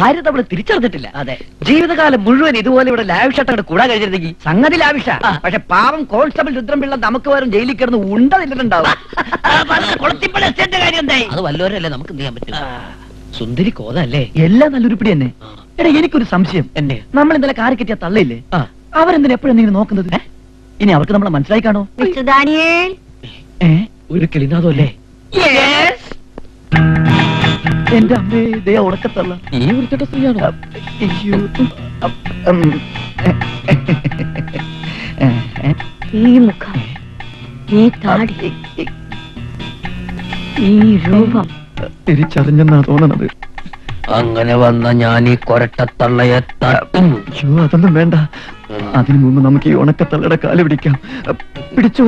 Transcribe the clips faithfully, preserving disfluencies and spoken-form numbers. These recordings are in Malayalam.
ഭാര്യ നമ്മൾ തിരിച്ചറിഞ്ഞിട്ടില്ല. അതെ, ജീവിതകാലം മുഴുവൻ ഇതുപോലെ ഇവിടെ ലാവിഷായിട്ട് കൂടാൻ കഴിഞ്ഞിരുന്നെങ്കിൽ സംഗതി ലാവിഷ. പക്ഷെ പാവം കോൺസ്റ്റബിൾ രുദ്രംപിള്ള നമുക്ക് വേറും ജയിലിൽ കിടന്ന് ഉണ്ട നിന്നിട്ടുണ്ടാവും. അത് വല്ലവരല്ലേ നമുക്ക് നീക്കാൻ പറ്റും. സുന്ദരി കോതല്ലേ, എല്ലാം നല്ലൊരു പിടി തന്നെ. എടാ, എനിക്കൊരു സംശയം. എന്നെ നമ്മൾ ഇന്നലെ കാറി കെട്ടിയ തള്ളയില്ലേ, അവരെന്തിനാ എപ്പോഴെന്തെങ്കിലും നോക്കുന്നത്? ഇനി അവർക്ക് നമ്മളെ മനസ്സിലായി കാണോ? ഒരു കിളിനാഥല്ലേ. എന്റെ അമ്മേ, ഇതേ ഉടക്കത്തള്ള ഈ വൃത്തിട്ട സ്ത്രീയാണോ? ഈ മുഖം, ഈ താടി, ഈ രൂപം തിരിച്ചറിഞ്ഞെന്നാ തോന്നണത്. അങ്ങനെ വന്ന ഞാൻ ഈ കൊരട്ടത്തള്ളയെ തട്ടും. അതൊന്നും വേണ്ട, അതിനു മുമ്പ് നമുക്ക് ഈ ഉണക്കത്തള്ളയുടെ കാല് പിടിക്കാം. പിടിച്ചു.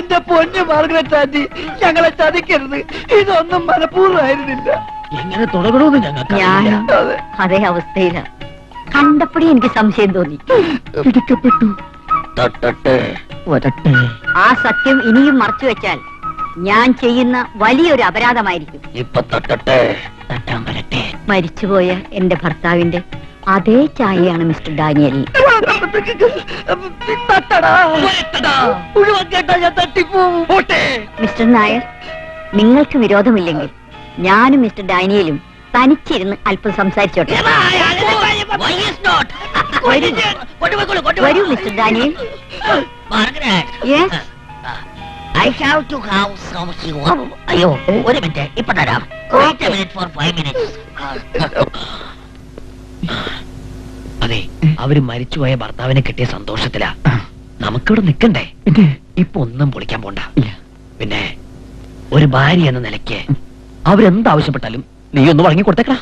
എന്റെ പൊന്നു മാർഗരറ്റ് ആന്റി, ഞങ്ങളെ ചതിക്കരുത്. ഇതൊന്നും മനഃപൂർവ്വമായിരുന്നില്ല. എങ്ങനെ തുടങ്ങണമെന്ന് ഞങ്ങൾക്ക് അതേ അവസ്ഥയിലാണ്. കണ്ടപ്പോഴേ എനിക്ക് സംശയം തോന്നി. പിടിക്കപ്പെട്ടു. തട്ടട്ടെ, വരട്ടെ. ആ സത്യം ഇനിയും മറച്ചു വെച്ചാൽ ഞാൻ ചെയ്യുന്ന വലിയൊരു അപരാധമായിരിക്കും. ഇപ്പൊ തട്ടട്ടെ, തട്ടാൻ വരട്ടെ. മരിച്ചുപോയ എന്റെ ഭർത്താവിന്റെ അതേ ചായയാണ് മിസ്റ്റർ ഡാനിയൽ. മിസ്റ്റർ നായർ, നിങ്ങൾക്ക് വിരോധമില്ലെങ്കിൽ ഞാനും മിസ്റ്റർ ഡാനിയലും തനിച്ചിരുന്ന് അല്പം സംസാരിച്ചോട്ടെ. വരൂ mister Daniel. I have to have some sugar. Ayo, one minute. Ipa tharam. Wait a minute for five minutes. അതെ, അവര് മരിച്ചുപോയ ഭർത്താവിനെ കിട്ടിയ സന്തോഷത്തിലാ. നമുക്കിവിടെ നിക്കണ്ടേ? ഇപ്പൊ ഒന്നും പൊളിക്കാൻ പോണ്ട. പിന്നെ ഒരു ഭാര്യ എന്ന നിലയ്ക്ക് അവരെന്താവശ്യപ്പെട്ടാലും നീ ഒന്ന് വഴങ്ങി കൊടുത്തേക്കടാ.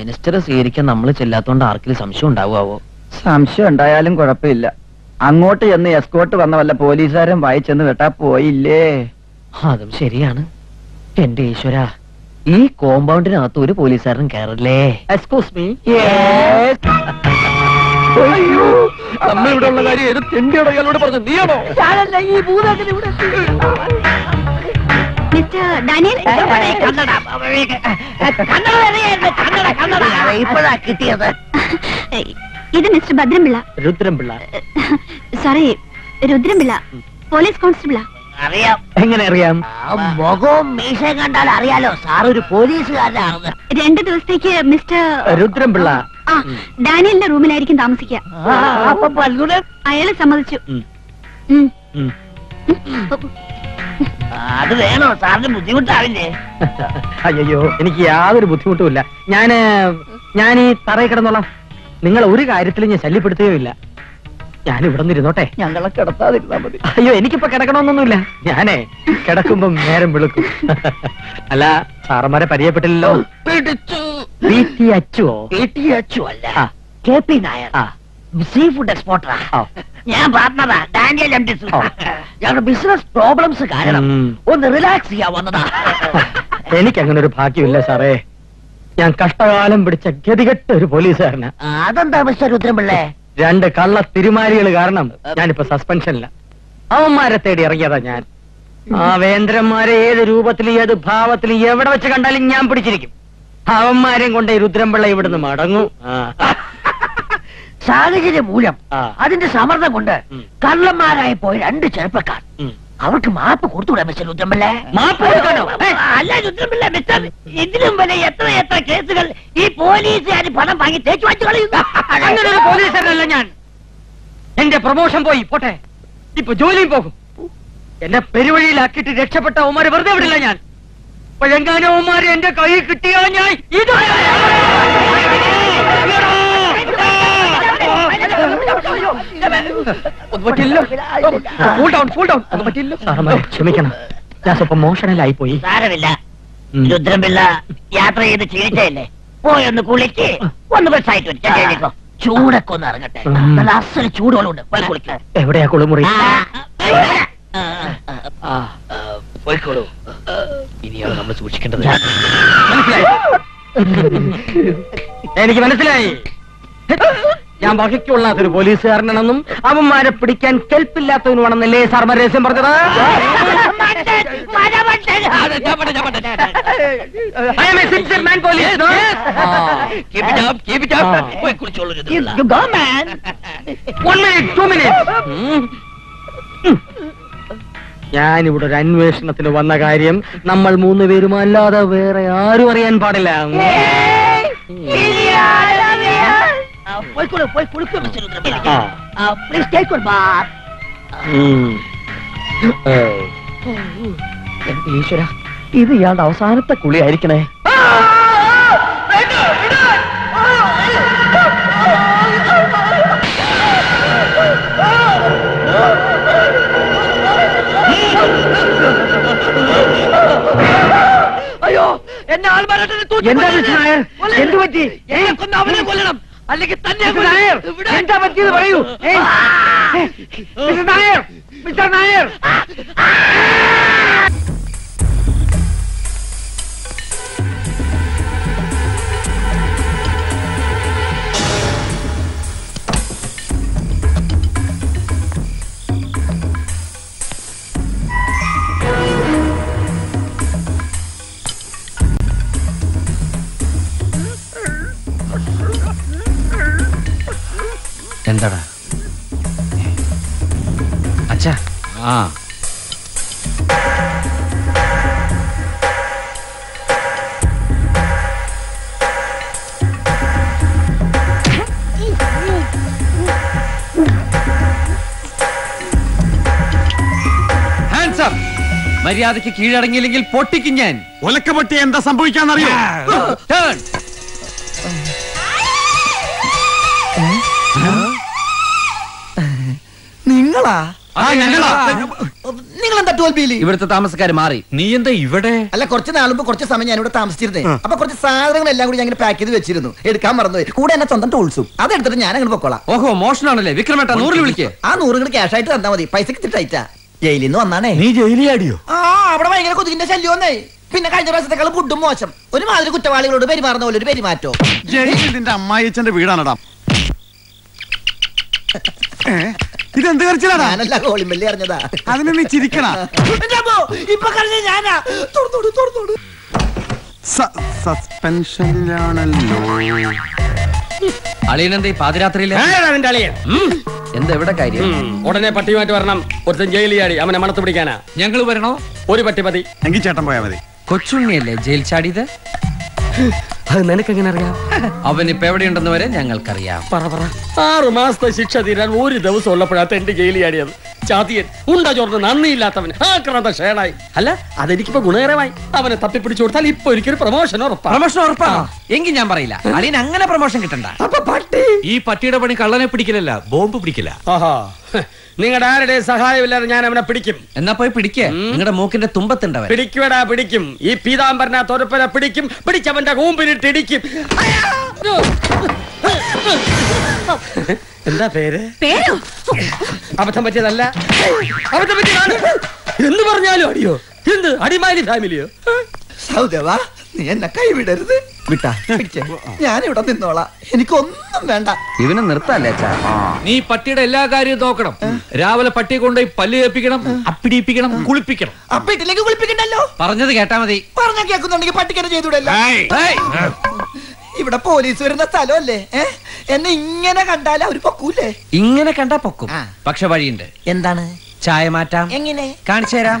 മിനിസ്റ്റർ സ്വീകരിക്കാൻ നമ്മൾ ചെല്ലാത്തോണ്ട് ആർക്കിൽ സംശയം ഉണ്ടാവുമാവോ? സംശയം ഉണ്ടായാലും കുഴപ്പമില്ല. അങ്ങോട്ട് ചെന്ന് എസ്കോട്ട് വന്ന വല്ല പോലീസുകാരൻ വായിച്ചെന്ന് കേട്ടാ പോയില്ലേ? അതും ശരിയാണ്. എന്റെ ഈശ്വര, ഈ കോമ്പൗണ്ടിനകത്ത് ഒരു പോലീസുകാരൻ കയറില്ലേ? Excuse me. നമ്മളിവിടെ ഉള്ള കാര്യം പറഞ്ഞു നീയാണോ? ഇപ്പോഴാ കിട്ടിയത്. ഇത് mister Bhadrampillai. Rudrampillai. Sorry, Rudrampillai, police കോൺസ്റ്റബിളാ. അറിയാം. എങ്ങനെ അറിയാം? മുഖവും മീശയും കണ്ടാൽ അറിയാലോ സാർ ഒരു പോലീസുകാരനാണ്. രണ്ടു ദിവസത്തേക്ക് മിസ്റ്റർ രുദ്രംപിള്ള ഡാനിയലിന്റെ റൂമിലായിരിക്കും താമസിക്കുക. അയാളെ സമ്മതിച്ചു. അത് വേണോ സാറിന്? ബുദ്ധിമുട്ടാവില്ലേ? അയ്യോ, എനിക്ക് യാതൊരു ബുദ്ധിമുട്ടുമില്ല. ഞാന് ഞാൻ ഈ തറയിൽ കിടന്നോളാം. നിങ്ങൾ ഒരു കാര്യത്തിൽ ഞാൻ ശല്യപ്പെടുത്തുകയില്ല. ഞാൻ ഇവിടെ നിന്നിരുന്നോട്ടെ. ഞങ്ങളെ കിടത്താതിരുന്നാ മതി. അയ്യോ, എനിക്കിപ്പോ കിടക്കണമെന്നൊന്നുമില്ല. ഞാനേ കിടക്കുമ്പം നേരം വിളിക്കും. അല്ല, സാറന്മാരെ പരിചയപ്പെട്ടില്ലല്ലോ. സീ ഫുഡ് എക്സ്പോർട്ടറാ ഞാൻ. പാർട്ണറാ ഡാനിയൽ എം ടി. ഞങ്ങളുടെ ബിസിനസ് പ്രോബ്ലംസ് കാരണം ഒന്ന് റിലാക്സ് ചെയ്യാൻ വന്നതാ. എനിക്കങ്ങനെ ഒരു ഭാഗ്യമില്ല സാറേ. ഞാൻ കഷ്ടകാലം പിടിച്ച ഗതികെട്ട ഒരു പോലീസുകാരനാ. അതെന്താ മിസ്റ്റർ രുദ്രംപിള്ളേ? രണ്ട് കള്ള തിരുമാരികൾ കാരണം ഞാനിപ്പോ സസ്പെൻഷനില്ല. അവന്മാരെ തേടി ഇറങ്ങിയതാ ഞാൻ. ആ വേന്ദ്രന്മാരെ ഏത് രൂപത്തിൽ ഏത് ഭാവത്തിൽ എവിടെ വെച്ച് കണ്ടാലും ഞാൻ പിടിച്ചിരിക്കും. അവന്മാരെയും കൊണ്ട് രുദ്രംപിള്ള ഇവിടുന്ന് മടങ്ങും. സാഹചര്യ മൂലം അതിന്റെ സമ്മർദ്ദം കൊണ്ട് കള്ളന്മാരായി പോയ രണ്ട് ചെറുപ്പക്കാർ, അവർക്ക് മാപ്പ് കൊടുത്തുകൂടാ മിസ്റ്റർ രുദ്രംപിള്ളേ? മാപ്പ് കൊടുക്കണോ? അല്ല രുദ്രംപിള്ള, മിസ്റ്റർ ഇതിലും വരെ എത്ര എത്ര കേസുകൾ ഈ പോലീസുകാർ പണം വാങ്ങി തേച്ചു വാച്ചു കളയുന്നു. അങ്ങനെ ഒരു പോലീസുകാരനല്ല ഞാൻ. എന്റെ പ്രൊമോഷൻ പോയി, പോട്ടെ, ഇപ്പൊ ജോലിയും പോകും. എന്നെ പെരുവഴിയിലാക്കിയിട്ട് രക്ഷപ്പെട്ട ഉമ്മാര് വെറുതെ വിടില്ല ഞാൻ. പഴങ്കാന ഉമ്മാര് എന്റെ കൈ കിട്ടിയാ ഞാൻ ഇത് ക്ഷമിക്കണം. ഞാൻ സ്വപ്പം മോഷണലായി പോയി. രുദ്രംപിള്ള യാത്ര ചെയ്ത് ക്ഷീണിച്ചല്ലേ, പോയൊന്ന് കുളിക്ക്, ഒന്ന് ഫ്രഷ് ആയിട്ട് വരും. ചൂടൊക്കെ ഒന്ന് ഇറങ്ങട്ടെ, നല്ല അസൽ ചൂടുകളുണ്ട്. എവിടെയാ കുളിമുറി? പോയിക്കോളൂ, ഇനിയാണ് നമ്മൾ സൂക്ഷിക്കേണ്ടത്. എനിക്ക് മനസ്സിലായി, ഞാൻ വഹിക്കൊള്ളാത്തൊരു പോലീസുകാരനാണെന്നും അവന്മാരെ പിടിക്കാൻ കെൽപ്പില്ലാത്തവനുമാണെന്നല്ലേ സാർമാർ രഹസ്യം പറഞ്ഞത്? ഞാനിവിടെ ഒരു അന്വേഷണത്തിന് വന്ന കാര്യം നമ്മൾ മൂന്ന് പേരും അല്ലാതെ വേറെ ആരും അറിയാൻ പാടില്ല. ഈശ്വര, ഇത് ഇയാളുടെ അവസാനത്തെ കുളിയായിരിക്കണേ. അയ്യോ, എന്നെ ആൾമാരെ കൊല്ലണം, അല്ലെങ്കിൽ തന്നെ എന്താ പറ്റിയത് പറയൂ. Mister Nair, mister Nair. എന്താടാ അച്ഛാ? ആ, ഹാൻഡ്സ് അപ്പ്. മര്യാദയ്ക്ക് കീഴടങ്ങിയില്ലെങ്കിൽ പൊട്ടിക്കും ഞാൻ. ഒലക്ക പൊട്ടി എന്താ സംഭവിക്കാന്നറിയോ? നിങ്ങളെന്താ തോൽപ്പിയില്ലേ? ഇവിടുത്തെ താമസക്കാര് മാറി. നീ എന്താ ഇവിടെ? അല്ല, കുറച്ച് നാളുമ്പോ കുറച്ച് സമയം ഞാൻ ഇവിടെ താമസിച്ചിരുന്നേ. അപ്പൊ കുറച്ച് സാധനങ്ങളെല്ലാം കൂടി ഞാൻ പാക്ക് ചെയ്ത് വെച്ചിരുന്നു, എടുക്കാൻ മറന്നുപോയി. കൂടെ എന്നെ സ്വന്തം ടൂൾസും അതെടുത്തിട്ട് ഞാൻ അങ്ങോട്ട് പൊക്കോളാം. ഓഹോ, മോഷണാണല്ലേ? വിക്രമേട്ടാ, നൂറിൽ വിളിക്കേ. ആ നൂറുകൾ ക്യാഷ് ആയിട്ട് തന്നാ മതി, പൈസക്ക് ടൈറ്റാ. ജയിലിൽ നിന്ന് വന്നാണേ. നീ ജയിലിയാടിയോ? ആ, അവിടെ ഭയങ്കര കൊതുകിന്റെ ശല്യമെന്നേ. പിന്നെ കഴിഞ്ഞ പ്രാവശ്യത്തെക്കാൾ ഫുഡും മോശം. ഒരുമാതിരി കുറ്റവാളികളോട് പെരുമാറുന്ന പോലെ ഒരു പെരുമാറ്റോ. ജയിലിൽ നിന്റെ അമ്മായിച്ചന്റെ വീടാണടാ. ഇതെന്ത് കറിച്ചിലാണ്? അതിനെ നീ ചിരിക്കണ. അളിയനെന്താ പാതിരാത്രിയിലെ അളിയൻ? എന്താ ഇവിടെ കാര്യം? ഉടനെ പട്ടിയുമായിട്ട് വരണം. ഒരുത്തൻ ജയിലിയാടി, അവനെ മണത്ത് പിടിക്കാനാ. ഞങ്ങൾ വരണോ? ഒരു പട്ടി മതി. എങ്കിൽ ചേട്ടൻ പോയാ മതി. കൊച്ചുണ്ണിയല്ലേ ജയിൽ ചാടിയത്? അത് നിനക്കെങ്ങനെ അറിയാം? അവനിപ്പോ എവിടെയുണ്ടെന്ന് വരെ ഞങ്ങൾക്കറിയാം. പറ പറ. ആറു മാസത്തെ ശിക്ഷ തീരാൻ ഒരു ദിവസം ഉള്ളപ്പോഴത്തെ എന്റെ ജയിലിയാടിയത്. ചാതിയൻ, ഉണ്ട ചോർന്ന് നന്ദിയില്ലാത്തവൻ, ആക്രാന്ത ഷേണായി. അല്ല, അതെനിക്കിപ്പോ ഗുണകരമായി. അവനെ തപ്പിപ്പിടിച്ചു കൊടുത്താൽ ഇപ്പൊ ഒരിക്കലും പ്രമോഷൻ ഉറപ്പാ. പ്രമോഷൻ ഉറപ്പാ എങ്കിൽ ഞാൻ പറയില്ല. അളിയൻ അങ്ങനെ പ്രമോഷൻ കിട്ടണ്ട. അപ്പൊ പട്ടി? ഈ പട്ടിയുടെ പണി കള്ളനെ പിടിക്കലല്ല, ബോംബ് പിടിക്കില്ല. ആഹാ, നിങ്ങളുടെ ആരുടെ സഹായമില്ലാതെ ഞാൻ അവനെ പിടിക്കും. എന്നാ പോയി പിടിക്കേ. നിങ്ങളുടെ മൂക്കിന്റെ തുമ്പത്തുണ്ടവൻ. പിടിക്കുവടാ, പിടിക്കും. ഈ പീതാംബരനെ തൊരപ്പനെ പിടിക്കും, പിടിച്ചവന്റെ കൂമ്പിലിട്ടിടിക്കും. എന്താ പേര്? അബദ്ധം പറ്റിയതല്ല, അബദ്ധം പറ്റിയതാണ് എന്ന് പറഞ്ഞാലും അടിയോ? എന്ത് അടിമാലി ഫാമിലിയോ? സൗദേവാ, നീ എന്നെ കൈവിടരുത്. വിട്ടാ ഞാനിവിടെ നിന്നോളാം, എനിക്കൊന്നും വേണ്ട. ഇവനെ നിർത്താല്ലേ? നീ പട്ടിയുടെ എല്ലാ കാര്യവും നോക്കണം. രാവിലെ പട്ടിയെ കൊണ്ടുപോയി പല്ല് കേൾപ്പിക്കണം, അപ്പിടിപ്പിക്കണം, കുളിപ്പിക്കണം. അപ്പിട്ടില്ലെങ്കിൽ കുളിപ്പിക്കണ്ടല്ലോ. പറഞ്ഞത് കേട്ടാ മതി. പറഞ്ഞാൽ കേൾക്കുന്നുണ്ടെങ്കിൽ പട്ടിക്കനെ ചെയ്തൂടല്ലോ. ഇവിടെ പോലീസ് വരുന്ന സ്ഥലമല്ലേ? എന്നെ ഇങ്ങനെ കണ്ടാലേ അവര് പൊക്കൂല്ലേ? ഇങ്ങനെ കണ്ടാ പൊക്കും, പക്ഷെ വഴിയുണ്ട്. എന്താണ്? ചായ മാറ്റാം. എങ്ങനെ? കാണിച്ചു തരാം.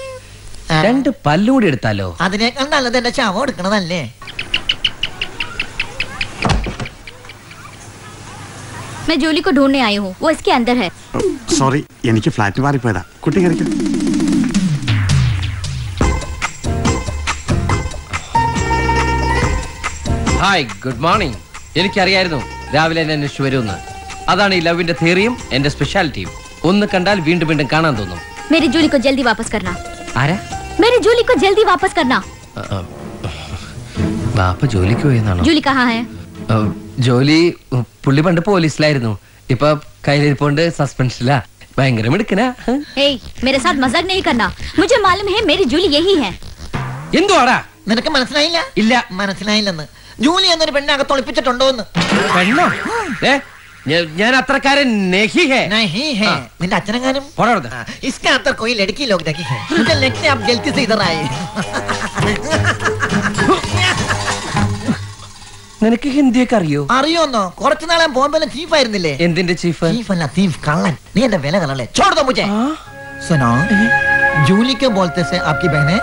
രണ്ട് പല്ലുകൂടി എടുത്താലോ? അതിനേക്കാൾ നല്ലത് എന്റെ ചാവ എടുക്കണതല്ലേ. मैं जोली को ढूंढने आई हूँ, वो इसके अंदर है। सॉरी, यानी कि फ्लैट में बारिश पैदा कुटी करके। Hi, good morning. എനിക്കറിയായിരുന്നു രാവിലെ എന്നെ അന്വേഷിച്ചു വരുമെന്ന്. അതാണ് ഈ ലവിന്റെ തിയറിയും എന്റെ സ്പെഷ്യാലിറ്റിയും. ഒന്ന് കണ്ടാൽ വീണ്ടും വീണ്ടും കാണാൻ തോന്നും. മേരി ജൂലിക്ക് ജൽദി വാപസ് കർണാ. ആരാ? മേരി ജൂലിക്ക് ജൽദി വാപസ് കർണാ. ബാപ്പ ജോലിക്ക് പോയെന്നാണോ? Julie കഹാ high? ജോലി പുള്ളി പണ്ട് പോലീസിലായിരുന്നു, ഇപ്പൊ കയ്യിലിരിപ്പുണ്ട് സസ്പെൻഷനിലാ. ഭയങ്കര മിടുക്കനാ. ഏയ് मेरे साथ मजाक नहीं करना, मुझे मालूम है मेरी ജൂലി यही है. എന്തുവാടാ നിനക്ക് മനസ്സിലായില്ല? ഇല്ല, മനസ്സിലായില്ലെന്ന്. ജൂലി എന്നൊരു പെണ്ണെ അകത്തൊളിപ്പിച്ചിട്ടുണ്ടോന്ന്. പെണ്ണോ? ഞാൻ അത്രക്കാരൻ. നിന്റെ അച്ഛനെങ്ങാനും നിനക്ക് ഹിന്ദിയൊക്കെ അറിയോ? അറിയോന്നോ? കുറച്ചു നാളെ ബോംബെയിലെ ചീഫ് ആയിരുന്നില്ലേ? എന്തിന്റെ ചീഫ്? ചീഫ് അല്ല, ചീഫ് കള്ളൻ. നീ എന്റെ വില കളല്ലേ? ചോടോ മുജേ. സുനോ, ജൂലിക്ക് ബോൾത്തെ സെ ആപ്കി ബഹനെ.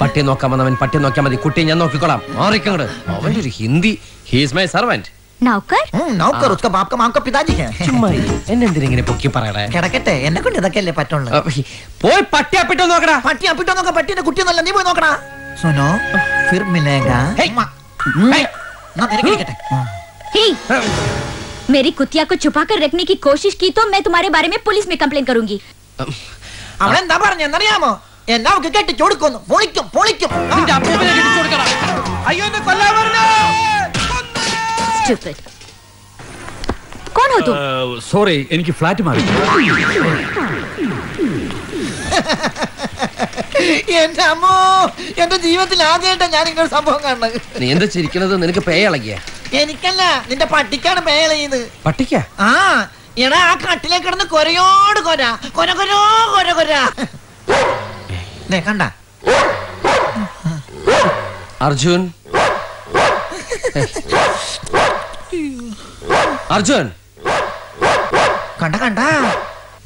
പട്ടിയെ നോക്കാൻ വന്നവൻ പട്ടിയെ നോക്കിയാൽ മതി, കുട്ടിയെ ഞാൻ നോക്കിക്കോളാം. മാറിക്കങ്ങട്. അവന്റെ ഒരു Hindi. He is my servant. നൗക്കർ? ഹും, നൗക്കർ. उसका बाप का मां का पिताजी है. ചുമ്മാ എന്നെ എന്തിനെ ഇങ്ങനെ പൊക്കി പറയടേ? കിടക്കട്ടെ, എന്നെ കൊണ്ട് ഇതൊക്കെയല്ലേ പറ്റുള്ളൂ. പോയി പട്ടിയെ പിട്ടോ നോക്കടാ. പട്ടിയെ പിട്ടോ നോക്ക, പട്ടിയെ കുട്ടിയൊന്നല്ല, നീ പോയി നോക്കടാ. സുനോ, फिर मिलेगा. ഹേ, ഹേ, ना मेरे किटकटे. ഹേ, मेरी कुतिया को छुपा कर रखने की कोशिश की तो मैं तुम्हारे बारे में पुलिस में कंप्लेंट करूंगी. അവളെ എന്താ പറഞ്ഞെന്നറിയാമോ? എന്നാക്ക് കെട്ടിച്ചു കൊടുക്കുന്നു. പൊളിക്കും പൊളിക്കും. നിന്റെ അപ്പൂപ്പനെ കെട്ടിച്ചു കൊടുക്കടാ. അയ്യോ, എന്നെ കൊല്ലാൻ വരണോ? സ്റ്റുപ്പിഡ്. കോണോ തു? സോറി, എനിക്ക് ഫ്ലാറ്റ് മാറി. എന്റെ അമ്മോ, എന്റെ ജീവിതത്തിൽ ആദ്യമായിട്ടാ ഞാൻ ഇങ്ങനെ ഒരു സംഭവം കാണുന്നത്. നീ എന്താ ചിരിക്കണത്? നിനക്ക് പേ ഇളകിയ? എനിക്കല്ല, നിന്റെ പട്ടിക്കാണ് പേ ഇളകിയത്. പട്ടിക്ക? ആ എടാ, ആ കട്ടിലേ കിടന്ന് കൊരയോട് കൊര കൊര കൊരോ കൊര കൊര. കണ്ട അർജുൻ, അർജുൻ കണ്ട കണ്ട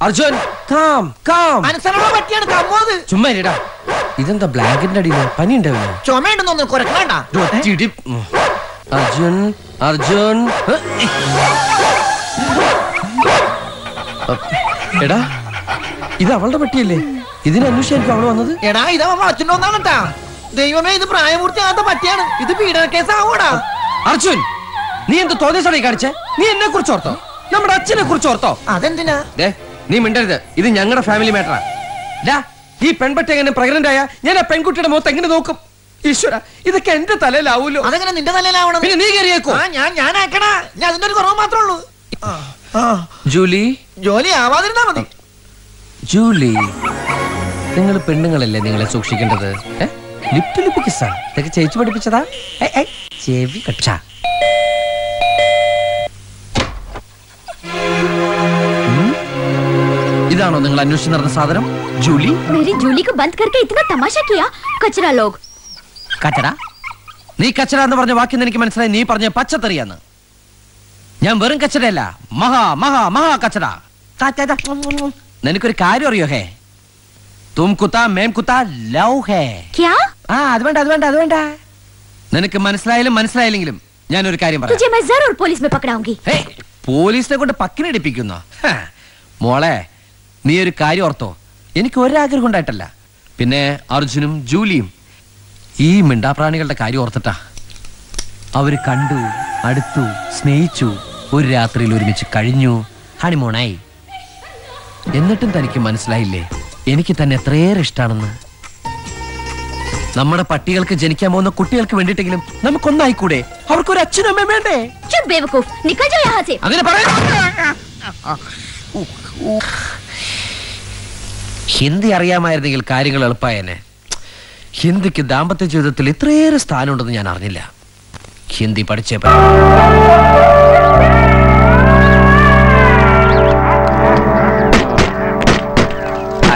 അർജുൻ. Calm calm. മനസ്സരവ പറ്റിയാണ് കമ്മോത്. ചുമ്മാ ഇരിടാ. ഇതെന്താ ബ്ലാങ്കറ്റിന്റെ അടിയില്? പനി ഉണ്ടാവില്ല, ചുമയുണ്ടെന്നൊന്നും കുറക്കണ്ട. അർജുൻ അർജുൻ എടാ, ഇത് അവളുടെ പട്ടിയല്ലേ? ഇതിനന്വേഷിച്ചായിരിക്കും അവള് വന്നത്. എടാ, ഇതാ വളച്ചോന്നാണ് കേട്ടാ. ദൈവമേ, ഇത് പ്രായപൂർത്തിയാകാത്ത പട്ടിയാണ്. ഇത് പീഡന കേസ് ആവൂടാ. അർജുൻ, നീ എന്ത് തോന്നിയ കാണിച്ചേ? നീ എന്നെ കുറിച്ച് ഓർത്തോ? നമ്മുടെ അച്ഛനെ കുറിച്ച് ഓർത്തോ? അതെന്തിനാ? നീ മിണ്ടരുത്, ഇത് ഞങ്ങളുടെ ഫാമിലി മാറ്ററാ. ഈ പെൺപട്ടി എങ്ങനെ പ്രഗ്നന്റ് ആയ ഞാൻ ആ പെൺകുട്ടിയുടെ മുഖത്ത് എങ്ങനെ നോക്കും? ഈശ്വര, ഇതൊക്കെ എന്റെ തലയിലാവൂലോ. അതെങ്ങനെ നിന്റെ തലയിലാവണം? പിന്നെ നീ കയറിയേക്കോ? ഞാൻ ആക്കണാ. ഞാൻ അതിന്റെ ഒരു കുറവ് മാത്രമേ ഉള്ളൂ. ജൂലി, ജോലി ആവാതിരുന്നാ മതി. ജൂലി, നിങ്ങൾ പെണ്ണുങ്ങളല്ലേ നിങ്ങളെ സൂക്ഷിക്കേണ്ടത്? ലിപ് ലിപ് കിസാ ഇതൊക്കെ ചേച്ചി പഠിപ്പിച്ചതാ. ചെവി കക്ഷ. ഇതാണോ നിങ്ങൾ അന്വേഷിച്ച് നടന്ന സാധനം? ജൂലി, മേരി ജൂലി को बंद करके इतना तमाशा किया. कचरा लोग. കച്ചറ? നീ കച്ചറ എന്ന് പറഞ്ഞ വാക്കിന്ന് എനിക്ക് മനസ്സിലായി നീ പറഞ്ഞ പച്ചത്തെറിയാന്ന്. ഞാൻ വെറും കച്ചറയല്ല, മഹാ മഹാ മഹാ കച്ചറ. നിനക്കൊരു കാര്യം അറിയോ? ഹേ, തും കുത്താ മേം കുത്താ ലവ് ഹേ. ക്യാ? ആ, അത് വേണ്ട അത് വേണ്ട അത് വേണ്ട. നിനക്ക് മനസ്സിലായാലും മനസ്സിലായില്ലെങ്കിലും ഞാനൊരു കാര്യം പറയാം. तुझे मैं जरूर पुलिस में पकड़ाऊंगी. ഹേ, പോലീസിനെ കൊണ്ട് പക്കിനടിപ്പിക്കുന്നു. മോളെ, നീ ഒരു കാര്യം ഓർത്തോ, എനിക്ക് ഒരാഗ്രഹം ഉണ്ടായിട്ടല്ല. പിന്നെ അർജുനും ജൂലിയും ഈ മിണ്ടാപ്രാണികളുടെ കാര്യം ഓർത്തിട്ടാ. അവര് കണ്ടു, അടുത്തു, സ്നേഹിച്ചു, ഒരു രാത്രിയിൽ ഒരുമിച്ച് കഴിഞ്ഞു, ഹണിമൂണായി. എന്നിട്ടും തനിക്ക് മനസ്സിലായില്ലേ എനിക്ക് തന്നെ എത്രയേറെ ഇഷ്ടാണെന്ന്? നമ്മുടെ പട്ടികൾക്ക് ജനിക്കാൻ പോകുന്ന കുട്ടികൾക്ക് വേണ്ടിയിട്ടെങ്കിലും നമുക്കൊന്നായിക്കൂടെ? അവർക്കൊരു അച്ഛനും അമ്മയും വേണ്ടേ? ഹിന്ദി അറിയാമായിരുന്നെങ്കിൽ കാര്യങ്ങൾ എളുപ്പമായേനെ. ഹിന്ദിക്ക് ദാമ്പത്യ ജീവിതത്തിൽ ഇത്രയേറെ സ്ഥാനമുണ്ടെന്ന് ഞാൻ അറിഞ്ഞില്ല. ഹിന്ദി പഠിച്ചേ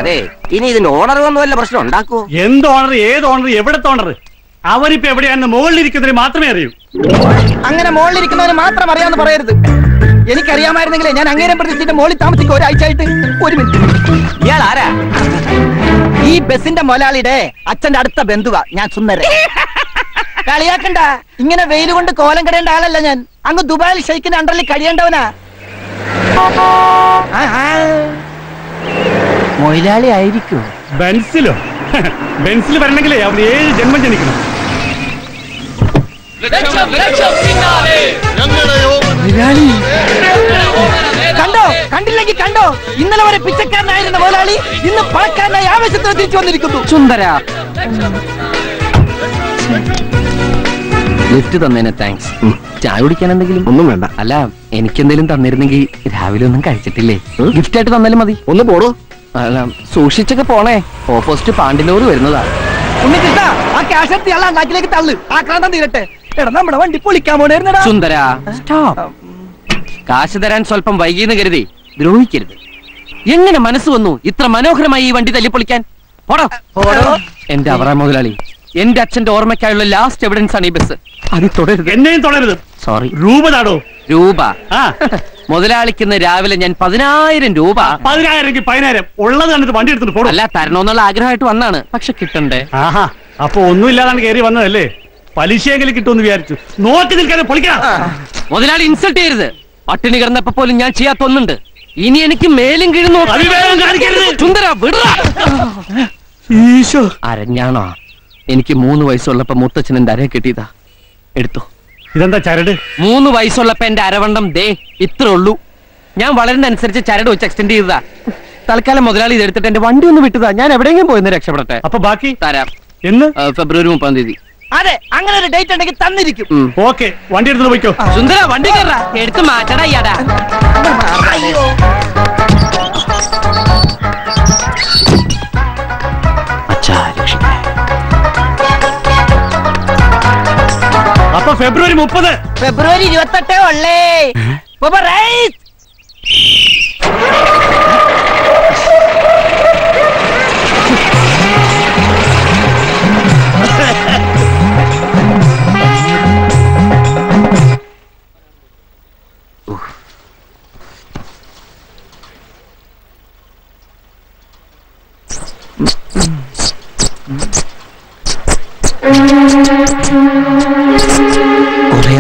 അതെ. ഇനി ഇതിന്റെ ഓണർ വന്നുവല്ല പ്രശ്നം ഉണ്ടാക്കുവോ? എന്ത് ഓണർ? ഏത് ഓണർ? എവിടത്തെ ഓണർ? അവരിപ്പോ എവിടെയാണെന്ന് മുകളിലിരിക്കുന്നതിന് മാത്രമേ അറിയൂ. അങ്ങനെ മുകളിലിരിക്കുന്നതിന് മാത്രം അറിയാമെന്ന് പറയരുത്. എനിക്കറിയാമായിരുന്നെങ്കിലേ ഞാൻ അങ്ങനെ പ്രതീക്ഷിച്ചിട്ട് മോളിൽ താമസിക്കും ഒരാഴ്ചയായിട്ട്. ഒരു മിനിറ്റ്, ഇയാൾ ആരാ? ഈ ബസിന്റെ മുതലാളിയുടെ അച്ഛന്റെ അടുത്ത ബന്ധുവാ ഞാൻ, സുന്ദരൻ. കളിയാക്കണ്ട, ഇങ്ങനെ വെയിൽ കൊണ്ട് കോലം കിടേണ്ട ആളല്ല ഞാൻ. അങ്ങ് ദുബായിൽ ഷെയ്ക്കിന്റെ അണ്ടറിൽ കഴിയേണ്ടവനാ. മൊയിലാളി ആയിരിക്കും. ബെൻസിലോ? ബെൻസിൽ വരണമെങ്കിലേ അവർ ഏഴ് ജന്മം ജനിക്കണം. കണ്ടോ, കണ്ടില്ലെങ്കിൽ കണ്ടോ, ഇന്നലെ വരെ പിച്ചക്കാരനായിരുന്ന മുതലാളി ഇന്ന് പണക്കാരനായി ആവേശത്തോടെ തിരിച്ചു വന്നിരിക്കുന്നു. സുന്ദര, ലിഫ്റ്റ് തന്നേനെ താങ്ക്സ്. ചായ കുടിക്കാൻ എന്തെങ്കിലും? ഒന്നും വേണ്ട. അല്ല, എനിക്കെന്തെങ്കിലും തന്നിരുന്നെങ്കിൽ. രാവിലെ ഒന്നും കഴിച്ചിട്ടില്ലേ? ഗിഫ്റ്റ് ആയിട്ട് തന്നാലും മതി. ഒന്ന് പോടോ. അല്ല, സൂക്ഷിച്ചൊക്കെ പോണേ, ഓപ്പോസിറ്റ് പാണ്ടിനോട് വരുന്നതാ. ഉണ്ണികൃഷ്ണ, ആ ക്യാഷ് എടുത്ത് അല്ല നാട്ടിലേക്ക് തള്ളു, ആക്രാന്തം തീരട്ടെ. എടാ, നമ്മുടെ വണ്ടി പൊളിക്കാൻ പോണേരുന്നടാ. സുന്ദര, സ്റ്റോപ്പ്. കാശ് തരാൻ സ്വല്പം വൈകിയെന്ന് കരുതി ദ്രോഹിക്കരുത്. എങ്ങനെ മനസ്സ് വന്നു ഇത്ര മനോഹരമായി ഈ വണ്ടി തല്ലിപ്പൊളിക്കാൻ? പോടോ. എന്റെ അവറ മുതലാളി, എന്റെ അച്ഛന്റെ ഓർമ്മയ്ക്കായുള്ള ലാസ്റ്റ് എവിഡൻസ് ആണ് ഈ ബസ്. അത് തുടരുത്. എന്നെയും തുടരുത്. സോറി. രൂപതാടോ? രൂപ മുതലാളിക്കുന്ന രാവിലെ ഞാൻ പതിനായിരം രൂപ പതിനായിരം പതിനായിരം ഉള്ളത് കണ്ടിട്ട് വണ്ടി എടുത്തിട്ട് പോകും. അല്ല, തരണോന്നുള്ള ആഗ്രഹമായിട്ട് വന്നാണ്, പക്ഷെ കിട്ടണ്ടേ. ആഹാ, അപ്പൊ ഒന്നും ഇല്ലാതാണ് കയറി വന്നതല്ലേ? പലിശയെങ്കിലും കിട്ടുമെന്ന് വിചാരിച്ചു. നോക്കി നിൽക്കാതെ പൊളിക്കണം. മുതലാളി ഇൻസൾട്ട് ചെയ്യരുത്. പട്ടിണി കിടന്നപ്പോ പോലും ഞാൻ ചെയ്യാത്ത ഒന്നുണ്ട്. ഇനി എനിക്ക് മേലും കീഴും അരഞ്ഞാണോ? എനിക്ക് മൂന്ന് വയസ്സുള്ളപ്പോ മൂത്തച്ഛൻ എന്റെ അര കിട്ടിയതാ, എടുത്തോ. ഇതെന്താ ചരട്? മൂന്ന് വയസ്സുള്ളപ്പോ എന്റെ അരവണ്ണം ദേ ഇത്രേ ഉള്ളൂ. ഞാൻ വളരുന്നതനുസരിച്ച് ചരട് വെച്ച് എക്സ്റ്റെൻഡ് ചെയ്തതാ. തൽക്കാലം മുതലാളി ഇതെടുത്തിട്ട് എന്റെ വണ്ടി ഒന്ന് വിട്ടതാ. ഞാൻ എവിടെയെങ്കിലും പോയെന്ന് രക്ഷപ്പെടട്ടെ. അപ്പൊ ബാക്കി തരാം. എന്ന്? ഫെബ്രുവരി മുപ്പതാം തീയതി. അതെ, അങ്ങനെ ഒരു ഡേറ്റ് ഉണ്ടെങ്കിൽ തന്നിരിക്കും. ഓക്കെ, വണ്ടി എടുത്ത് പോയിക്കോ. സുന്ദര, വണ്ടി കയറാ, എടുത്ത് മാറ്റടാ. ഇയാടാ, അപ്പൊ ഫെബ്രുവരി മുപ്പത് ഫെബ്രുവരി ഇരുപത്തെട്ടേ ഉള്ളേ. കുറെ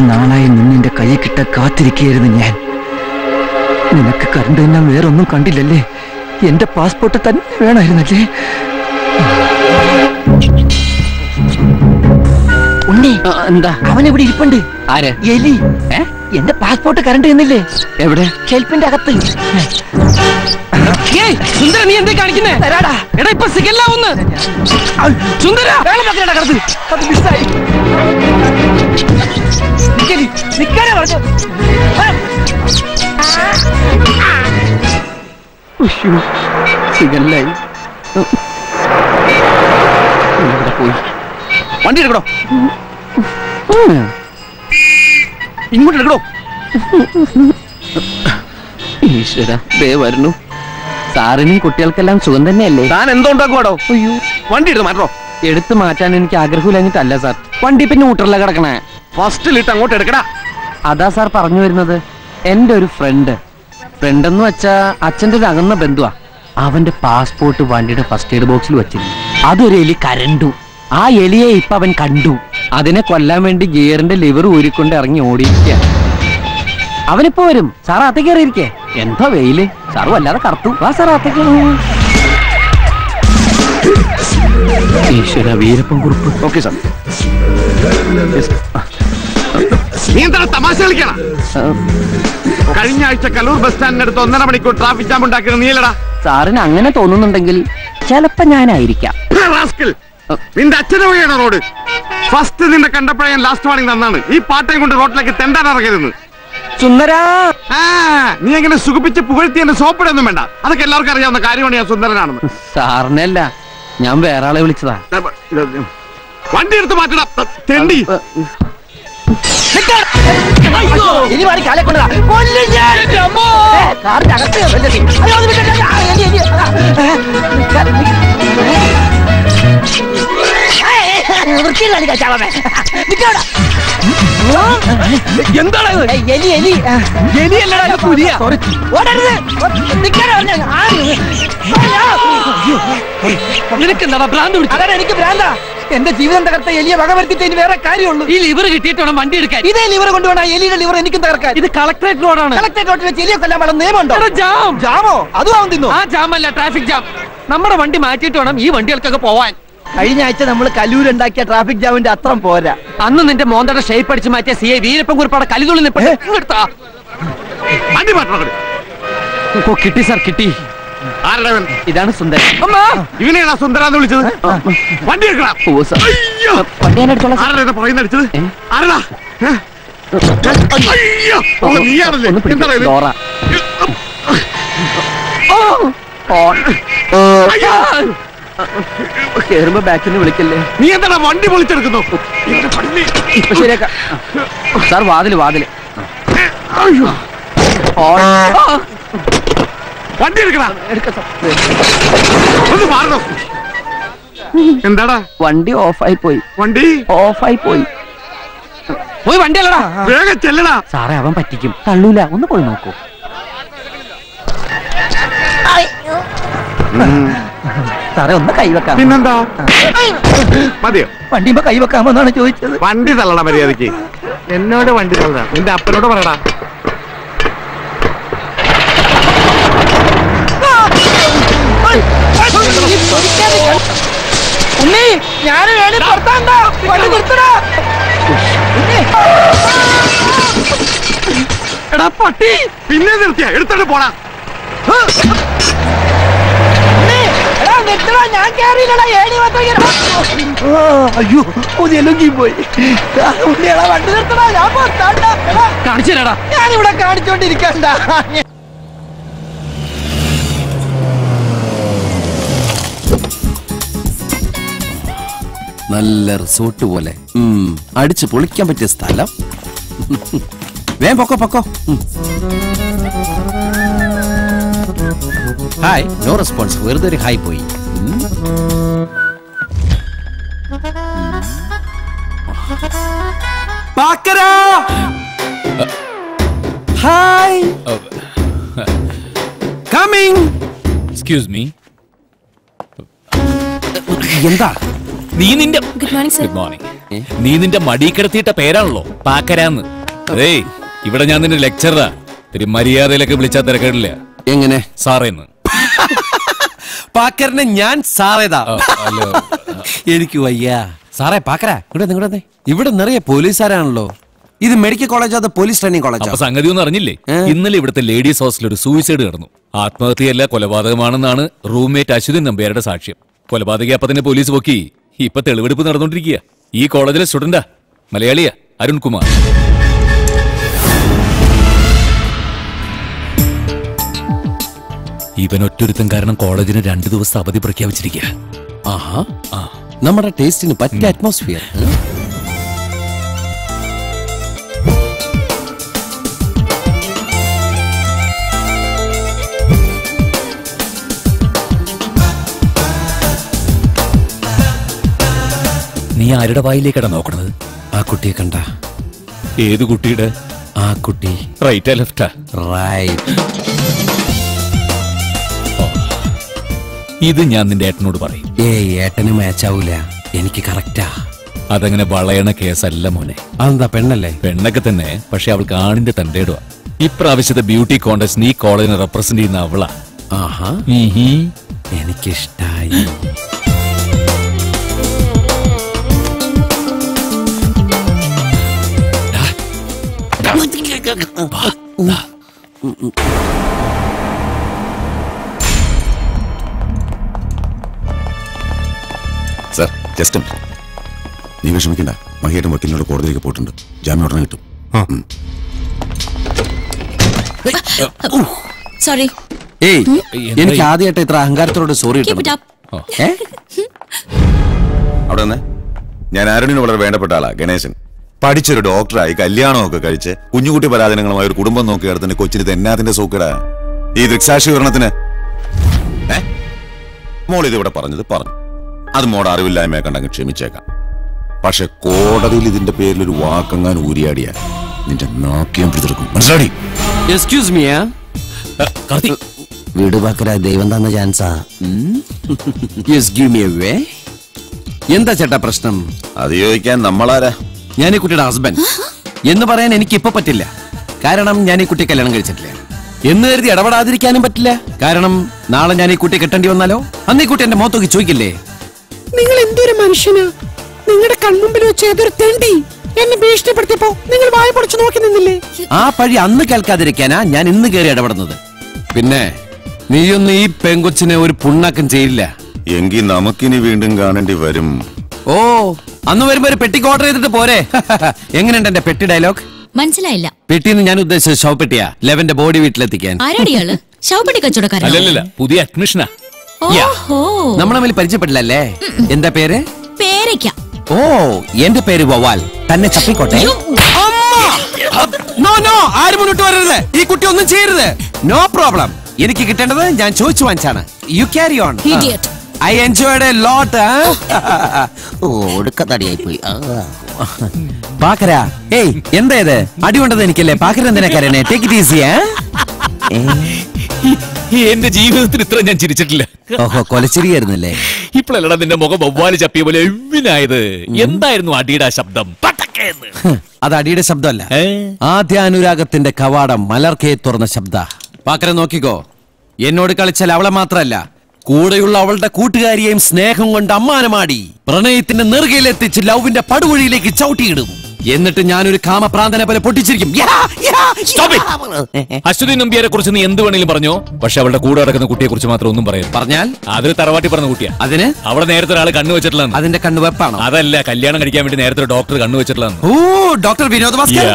നാളായി നിന്നെ കൈ കിട്ട കാത്തിരിക്കുകയായിരുന്നു ഞാൻ. നിനക്ക് കറണ്ട് തന്നെ വേറൊന്നും കണ്ടില്ലല്ലേ? എന്റെ പാസ്പോർട്ട് തന്നെ വേണമായിരുന്നല്ലേ? ഉണ്ണി, എന്താ അവൻ ഇവിടെ ഇരിപ്പുണ്ട്. ആര്? എലി. എന്റെ പാസ്പോർട്ട് കറണ്ട് തന്നില്ലേ? എവിടെ? ഷെൽഫിന്റെ അകത്ത്. സുന്ദര, നീ എന്താ കാണിക്കുന്നേ? എടാ, ഇപ്പൊ സിഗല്ലാവുന്നു. സുന്ദര, സിഗല്ലായി പോയി. വണ്ടി എടുക്കണോ? ഇങ്ങോട്ട് എടുക്കണോ? ഈശ്വര, ദേ വരുന്നു. സാറിനും കുട്ടികൾക്കെല്ലാം സുഖം തന്നെയല്ലേ? താൻ എന്തോണ്ടാക്കുവാടോ? അയ്യോ, വണ്ടി എടുത്ത് മാറ്റോ. എടുത്ത് മാറ്റാൻ എനിക്ക് ആഗ്രഹമില്ലാഞ്ഞിട്ടല്ല സാർ, വണ്ടി പിന്നെ ഊട്ടറില കിടക്കണേ. ഫസ്റ്റിലിട്ട് അങ്ങോട്ട് എടുക്കടാ. അതാ സാർ പറഞ്ഞു വരുന്നത്. എന്റെ ഒരു ഫ്രണ്ട് ഫ്രണ്ട് എന്ന് വെച്ചാ അച്ഛൻ്റെ ഒരു അകന്ന ബന്ധുവാ. അവന്റെ പാസ്പോർട്ട് വണ്ടിയുടെ ഫസ്റ്റ് എയ്ഡ് ബോക്സിൽ വെച്ചിരുന്നു. അതൊരു എലി കരണ്ടു. ആ എലിയെ ഇപ്പൊ അവൻ കണ്ടു. അതിനെ കൊല്ലാൻ വേണ്ടി ഗിയറിന്റെ ലിവർ ഊരിക്കൊണ്ട് ഇറങ്ങി ഓടിയിരിക്കുക. അവനിപ്പോ വരും. സാർ അകത്ത് കയറിയിരിക്കേ. എന്താ വെയില്, സാറ് വല്ലാതെ കറുത്തു. ആ സാർ അകത്ത്. ഈശ്വര, വീരപ്പൻ കുറുപ്പ്. Okay sir. നീ എന്താണ് തമാശ കളിക്കണ? കഴിഞ്ഞ ആഴ്ച കലൂർ ബസ് സ്റ്റാൻഡിനടുത്ത് ഒന്നര മണിക്കൂർ ട്രാഫിക് ജാം ഉണ്ടാക്കിയത് നീലടാ. സാറിന് അങ്ങനെ തോന്നുന്നുണ്ടെങ്കിൽ ചിലപ്പോ ഞാനായിരിക്കാം. നിന്റെ അച്ഛനെ വഴിയാണ് റോഡ്. ഫസ്റ്റ് നിന്നെ കണ്ടപ്പോഴേ ഞാൻ ലാസ്റ്റ് വാണിംഗ് തന്നാണ്. ഈ പാട്ടയും കൊണ്ട് റോഡിലേക്ക് തെണ്ടാൻ ഇറങ്ങരുത്. സുന്ദരാ, നീ എങ്ങനെ സുഖിപ്പിച്ച് പുകഴ്ത്തി എന്നെ സോപ്പിടൊന്നും വേണ്ട. അതൊക്കെ എല്ലാവർക്കും അറിയാവുന്ന കാര്യമാണ് ഞാൻ സുന്ദരനാണെന്ന്. സാറിനല്ല, ഞാൻ വേറെ ആളെ വിളിച്ചതാ. വണ്ടി എടുത്ത് മാറ്റണം. വൃത്തിയില്ല. ബ്രാന്താ എന്റെ ജീവിതം തകർത്ത എലിയെ വകവരുത്തിട്ട് ഇനി വേറെ കാര്യമുള്ളൂ. ഈ ലിവർ കിട്ടിയിട്ടാണ് വണ്ടി എടുക്കാൻ. ഇതേ ലിവർ കൊണ്ടുപോകണം. എലിയുടെ ലിവർ എനിക്കും തകർക്കാൻ. ഇത് കളക്ടറേറ്റ് റോഡാണ്. കളക്ടറേറ്റ് റോഡിൽ എലിയെ കൊല്ലാൻ വല്ല നിയമമുണ്ടോ? ജാം. ജാമോ? അതും ആവും തിന്നു. ആ ജാം അല്ല, ട്രാഫിക് ജാം. നമ്മുടെ വണ്ടി മാറ്റിയിട്ട് വേണം ഈ വണ്ടികൾക്കൊക്കെ പോവാൻ. കഴിഞ്ഞ ആഴ്ച നമ്മൾ കലൂരുണ്ടാക്കിയ ട്രാഫിക് ജാമിന്റെ അത്രം പോരാ. അന്ന് നിന്റെ മോന്തയുടെ ഷേപ്പ് അടിച്ച് മാറ്റിയ സി ഐ വീരപ്പൻ കുറിപ്പാടെ കലിതുള്ളി നിൽപ്പടുത്താ. വണ്ടി മാറ്റണം. ഓ കിട്ടി സാർ, കിട്ടി. ഇതാണ് സുന്ദരൻ. ഇവനെയാണ് സുന്ദര എന്ന് വിളിച്ചത്. വണ്ടി എടുക്കണം. കേറുമ്പോ ബാക്കിൽ നിന്ന് വിളിക്കല്ലേ. നീ എന്താണ് വണ്ടി വിളിച്ചെടുക്കുന്നു? ഇപ്പൊ ശരിയാക്കാം സാർ. വാതില് വാതില് വണ്ടി എടുക്കണം. എന്താടാ വണ്ടി ഓഫായി പോയി. വണ്ടി ഓഫായി പോയി. പോയി വണ്ടി അല്ലടാ, വേഗം ചെല്ലടാ. സാറേ അവൻ പറ്റിക്കും, തള്ളൂല. ഒന്ന് പോയി നോക്കൂ. സാറേ ഒന്ന് കൈവെക്കാം. പിന്നെന്താ മതിയോ? വണ്ടിയുമ്പോ കൈവെക്കാമെന്നാണ് ചോദിച്ചത്. വണ്ടി തള്ളടാ മര്യാദക്ക്. എന്നോട് വണ്ടി തള്ളടാ. നിന്റെ അപ്പനോട് പറയടാ. ഉണ്ണി ഞാന് വേണി പുറത്താണ്ടാ. വണ്ടി നിർത്തടാ. എടാ പട്ടി, പിന്നെ നിർത്തിയാ എടുത്തോണ്ട് പോടാ. എടാ നിർത്തടാ, ഞാൻ കേറിയില്ലടാ. ഏണി അയ്യോ കൊതിയെലൊങ്കി പോയി. ഉണ്ണിയടാ വണ്ടി നിർത്തടാ. ഞാൻ പുറത്താണ്ടാ. കാണിച്ചില്ലടാ. ഞാനിവിടെ കാണിച്ചോണ്ടിരിക്കണ്ടാ. നല്ല റിസോർട്ട് പോലെ അടിച്ചു പൊളിക്കാൻ പറ്റിയ സ്ഥലം. വേഗം പൊക്കോ പൊക്കോ. ഹായ്. No response. വെറുതെ ഒരു ഹായ് പോയി. Hi coming. Excuse me. എന്താ നീ നിന്റെ good morning sir. Good morning. നീ നിന്റെ മടി കിടത്തിയിട്ട പേരാണല്ലോ പാക്കരാന്ന്. അതേ ഇവിടെ ഞാൻ നിന്റെ ലെക്ചറാ. ഒരു മര്യാദയിലൊക്കെ വിളിച്ചാൽ തിരക്കിടില്ല. എങ്ങനെ സാറേന്ന് പാക്കറിനെ ഞാൻ സാറേതാ. എനിക്ക് വയ്യ സാറേ. പാക്കര ഇവിടെ നിങ്ങളുടെ ഇവിടെ നിറയെ പോലീസുകാരാണല്ലോ. ഇത് മെഡിക്കൽ കോളേജ് അത് പോലീസ് ട്രെയിനിങ് കോളേജ്. സംഗതി ഒന്നും അറിഞ്ഞില്ലേ? ഇന്നലെ ഇവിടുത്തെ ലേഡീസ് ഹോസ്റ്റലിൽ ഒരു സൂയിസൈഡ് നടന്നു. ആത്മഹത്യയല്ല കൊലപാതകമാണെന്നാണ് റൂംമേറ്റ് അശ്വതിൻ നമ്പ്യാരുടെ സാക്ഷ്യം. കൊലപാതകയെ അപ്പൊ തന്നെ പോലീസ് പൊക്കി. ഇപ്പൊ തെളിവെടുപ്പ് നടന്നുകൊണ്ടിരിക്കുക. ഈ കോളേജിലെ സ്റ്റുഡന്റാ, മലയാളിയാ, അരുൺകുമാർ. ഇവനൊറ്റൊരുത്തം കാരണം കോളേജിന് രണ്ടു ദിവസത്തെ അവധി പ്രഖ്യാപിച്ചിരിക്കുക. ആഹാ, നമ്മുടെ ടേസ്റ്റിന് പറ്റിയ അറ്റ്മോസ്ഫിയർ. നീ ആരുടെ വായിലേക്കാണ് നോക്കണത്? ആ കുട്ടിയെ കണ്ട? ഏത് കുട്ടിയുടെ? ആ കുട്ടി. റൈറ്റാ ലെഫ്റ്റാ? റൈറ്റ്. ഇത് ഞാൻ നിന്റെ ഏട്ടനോട് പറയും. ഏയ് ഏട്ടന് മാച്ച് ആവൂല. എനിക്ക് കറക്റ്റാ. അതങ്ങനെ വളയണ കേസല്ല മോനെ. അതെന്താ? പെണ്ണല്ലേ? പെണ്ണൊക്കെ തന്നെ, പക്ഷെ അവൾക്ക് ആണിന്റെ തന്റെ ഇടുവാ. ഇപ്രാവശ്യത്തെ ബ്യൂട്ടി കോണ്ടസ്റ്റ് നീ കോളേജിനെ റെപ്രസെന്റ് ചെയ്യുന്ന അവളാ. ആഹാ, എനിക്കിഷ്ടായി. സർ ജസ്റ്റ് നീ വിഷമിക്കണ്ട. മഹിയേട്ടൻ വക്കീലിനോട് കോടതിയിലേക്ക് പോയിട്ടുണ്ട്. ജാമ്യം ഉടനെ കിട്ടും. എനിക്ക് ആദ്യമായിട്ട് ഇത്ര അഹങ്കാരത്തോട് സോറി. അവിടെ വന്നേ. ഞാൻ ആരുണിന് വളരെ വേണ്ടപ്പെട്ട ആളാ, ഗണേശൻ. പഠിച്ചൊരു ഡോക്ടറായി കല്യാണമൊക്കെ കഴിച്ച് കുഞ്ഞുകുട്ടി പരാധീനങ്ങളുമായി ഒരു കുടുംബം നോക്കിയെടുത്തിന്റെ കൊച്ചിന് തെന്നാത്തിന്റെ സൂക്കട ഈ ദൃക്സാക്ഷി വിവരണത്തിന്. ഏ മോൾ ഇതിവിടെ പറഞ്ഞത് പറഞ്ഞു. അത് മോടെ അറിവില്ലായ്മയെ കണ്ടങ്ങ് ക്ഷമിച്ചേക്കാം. പക്ഷെ കോടതിയിൽ ഇതിന്റെ പേരിൽ ഒരു വാക്കങ്ങാൻ ഊരിയാടിയാൽ നിന്റെ നാക്കിയം പിടിച്ചെടുക്കും. മനസ്സിലായി? Excuse me. വീട് വാക്കരാ ദൈവം തന്ന ചാൻസാ. Yes give me a way. എന്താ ചേട്ടാ പ്രശ്നം? അത് ചോദിക്കാൻ നമ്മളാരാ? ഞാൻ ഈ കുട്ടിയുടെ ഹസ്ബൻഡ് എന്ന് പറയാൻ എനിക്കിപ്പോ പറ്റില്ല. കാരണം ഞാൻ ഈ കുട്ടിയെ കല്യാണം കഴിച്ചിട്ടില്ല എന്ന് കരുതി ഇടപെടാതിരിക്കാനും പറ്റില്ല. കാരണം നാളെ ഞാൻ ഈ കുട്ടിയെ കെട്ടേണ്ടി വന്നാലോ അന്ന് ഈ കുട്ടി എന്റെ മുഖത്തൊക്കെ ചോദിക്കില്ലേ, നിങ്ങൾ എന്തൊരു മനുഷ്യനാ, നിങ്ങളുടെ കൺമുമ്പിൽ വെച്ച് ഏതൊരു തെണ്ടി എന്നെ ഭീഷണിപ്പെടുത്തിയപ്പോ നിങ്ങൾ വായ പൊളിച്ചു നോക്കി നിന്നില്ലേ? ആ പഴി അന്ന് കേൾക്കാതിരിക്കാനാ ഞാൻ ഇന്ന് കയറി ഇടപെടുന്നത്. പിന്നെ നീയൊന്നും ഈ പെങ്കൊച്ചിനെ ഒരു പുണ്ണാക്കം ചെയ്യില്ല എങ്കിൽ നമുക്കിനി വീണ്ടും കാണേണ്ടി വരും. ഓ, അന്ന് വരുമ്പോ ഒരു പെട്ടിക്ക് ഓർഡർ ചെയ്തിട്ട് പോരെ. എങ്ങനെയുണ്ട് എന്റെ പെട്ടി ഡയലോഗ്? മനസ്സിലായില്ല. പെട്ടിന്ന് ഞാൻ ഉദ്ദേശിച്ച ശവപ്പെട്ടിയാ, ലെവന്റെ ബോഡി വീട്ടിലെത്തിക്കാൻ. അല്ലല്ല, പുതിയ അഡ്മിഷനാ. നമ്മളെ മേൽ പരിചയപ്പെട്ടില്ലല്ലേ? എന്താ പേര്? പേരയ്ക്ക. ഓ, എന്റെ പേര് വവാൽ. തന്നെ ചപ്പിക്കോട്ടെ. നോ നോ, ആരും മുന്നോട്ട് വരരുത്, ഈ കുട്ടി ഒന്നും ചെയ്യരുത്. No problem. എനിക്ക് കിട്ടേണ്ടത് ഞാൻ ചോദിച്ചു വാങ്ങിച്ചാണ്. You carry on. I enjoyed a lot. എന്തായത് അടി കൊണ്ടത് എനിക്കല്ലേ? പാക്കര എന്തിനാ കരയണേ? Take it easy. എന്റെ ജീവിതത്തിൽ ഇത്ര ഞാൻ ചിരിച്ചിട്ടില്ല. ഓഹോ, കൊലച്ചിരിയായിരുന്നല്ലേ? ഇപ്പോഴല്ലടാ നിന്റെ മുഖം വവ്വാല് ചപ്പിയ പോലെ എവിനായത്. എന്തായിരുന്നു അടിയുടെ ശബ്ദം? അത് അടിയുടെ ശബ്ദമല്ല, ആദ്യ അനുരാഗത്തിന്റെ കവാടം മലർക്കേ തുറന്ന ശബ്ദ. പാക്കര നോക്കിക്കോ, എന്നോട് കളിച്ചാൽ അവളെ മാത്രല്ല കൂടെയുള്ള അവളുടെ കൂട്ടുകാരിയെയും സ്നേഹം കൊണ്ട് അമ്മാനമാടി പ്രണയത്തിന്റെ നെറുകയിലെത്തിച്ച് ലവിന്റെ പടുവഴിയിലേക്ക് ചവിട്ടിയിടും. എന്നിട്ട് ഞാനൊരു കാമപ്രാന്തനെ പോലെ പൊട്ടിച്ചിരിക്കും. അശ്വതി നമ്പ്യാരെ കുറിച്ച് നീ എന്ത് വേണേലും പറഞ്ഞോ, പക്ഷെ അവളുടെ കൂടെ നടക്കുന്ന കുട്ടിയെ കുറിച്ച് മാത്രം ഒന്നും പറയരുത്. പറഞ്ഞാൽ അതിന് തറവാട്ടി പറഞ്ഞ കുട്ടിയാ. അതിന് അവിടെ നേരത്തെ ഒരാൾ കണ്ണു വെച്ചിട്ടുള്ള അതിന്റെ കണ്ണു വെപ്പാണ്. അതല്ല, കല്യാണം കഴിക്കാൻ വേണ്ടി നേരത്തെ ഡോക്ടർ കണ്ണു വെച്ചിട്ടുള്ള. ഓ, ഡോക്ടർ വിനോദ് ഭാസ്കർ.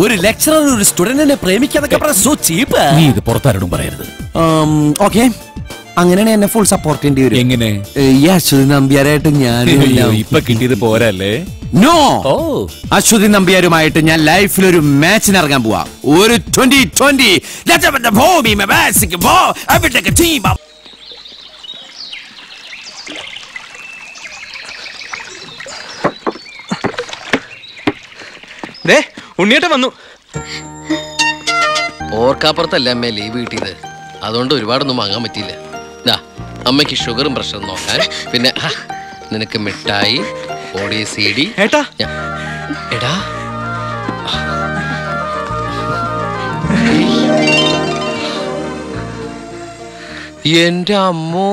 ഒരു ലെക്ചറർ ഒരു സ്റ്റുഡന്റിനെ പ്രേമിക്കാതൊക്കെ പുറത്താരോടും പറയരുത്. ഓക്കെ, അങ്ങനെയാണ് എന്നെ ഫുൾ സപ്പോർട്ട് ചെയ്യേണ്ടി വരും. എങ്ങനെ? ഈ അശ്വതി നമ്പ്യാരായിട്ട് ഞാൻ ഇപ്പൊ കിട്ടിയത് പോരല്ലേ? നോ, അശ്വതി നമ്പ്യാരുമായിട്ട് ഞാൻ ലൈഫിൽ ഒരു മാച്ചിന് ഇറങ്ങാൻ പോവാ. ഒരു ട്വന്റി ട്വന്റി ഉണ്ണിയേട്ടൻ വന്നു. ഓർക്കാപ്പുറത്തല്ല അമ്മേ ലീവ് കിട്ടിയത്, അതുകൊണ്ട് ഒരുപാടൊന്നും വാങ്ങാൻ പറ്റിയില്ല. അമ്മയ്ക്ക് ഷുഗറും പ്രഷറും നോക്കാൻ, പിന്നെ നിനക്ക് മിഠായി ഓടിയ സി ഡി. ഏട്ടാ എടാ, എന്റെ അമ്മോ,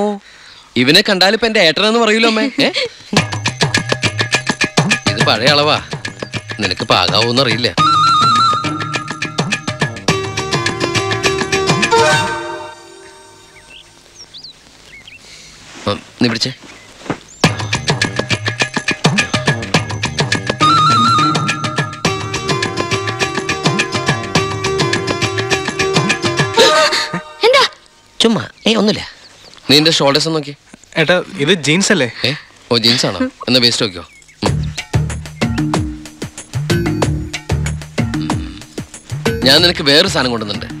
ഇവനെ കണ്ടാലിപ്പോ എന്റെ ഏട്ടനെന്ന് പറയൂലോ അമ്മേ. ഇത് പഴയ അളവാ, നിനക്ക് പാകാവോന്നറിയില്ല. നീ പിടിച്ചേ. എന്താ ചുമ്മാ? ഏ ഒന്നുമില്ല. നീ എന്റെ ഷോൾഡേഴ്സ് നോക്കി. ഏട്ടാ ഇത് ജീൻസ് അല്ലേ? ഏ, ഓ ജീൻസ് ആണോ? എന്നാ വേസ്റ്റ് നോക്കിയോ. ഞാൻ നിനക്ക് വേറൊരു സാധനം കൊണ്ടുവന്നിട്ടുണ്ട്.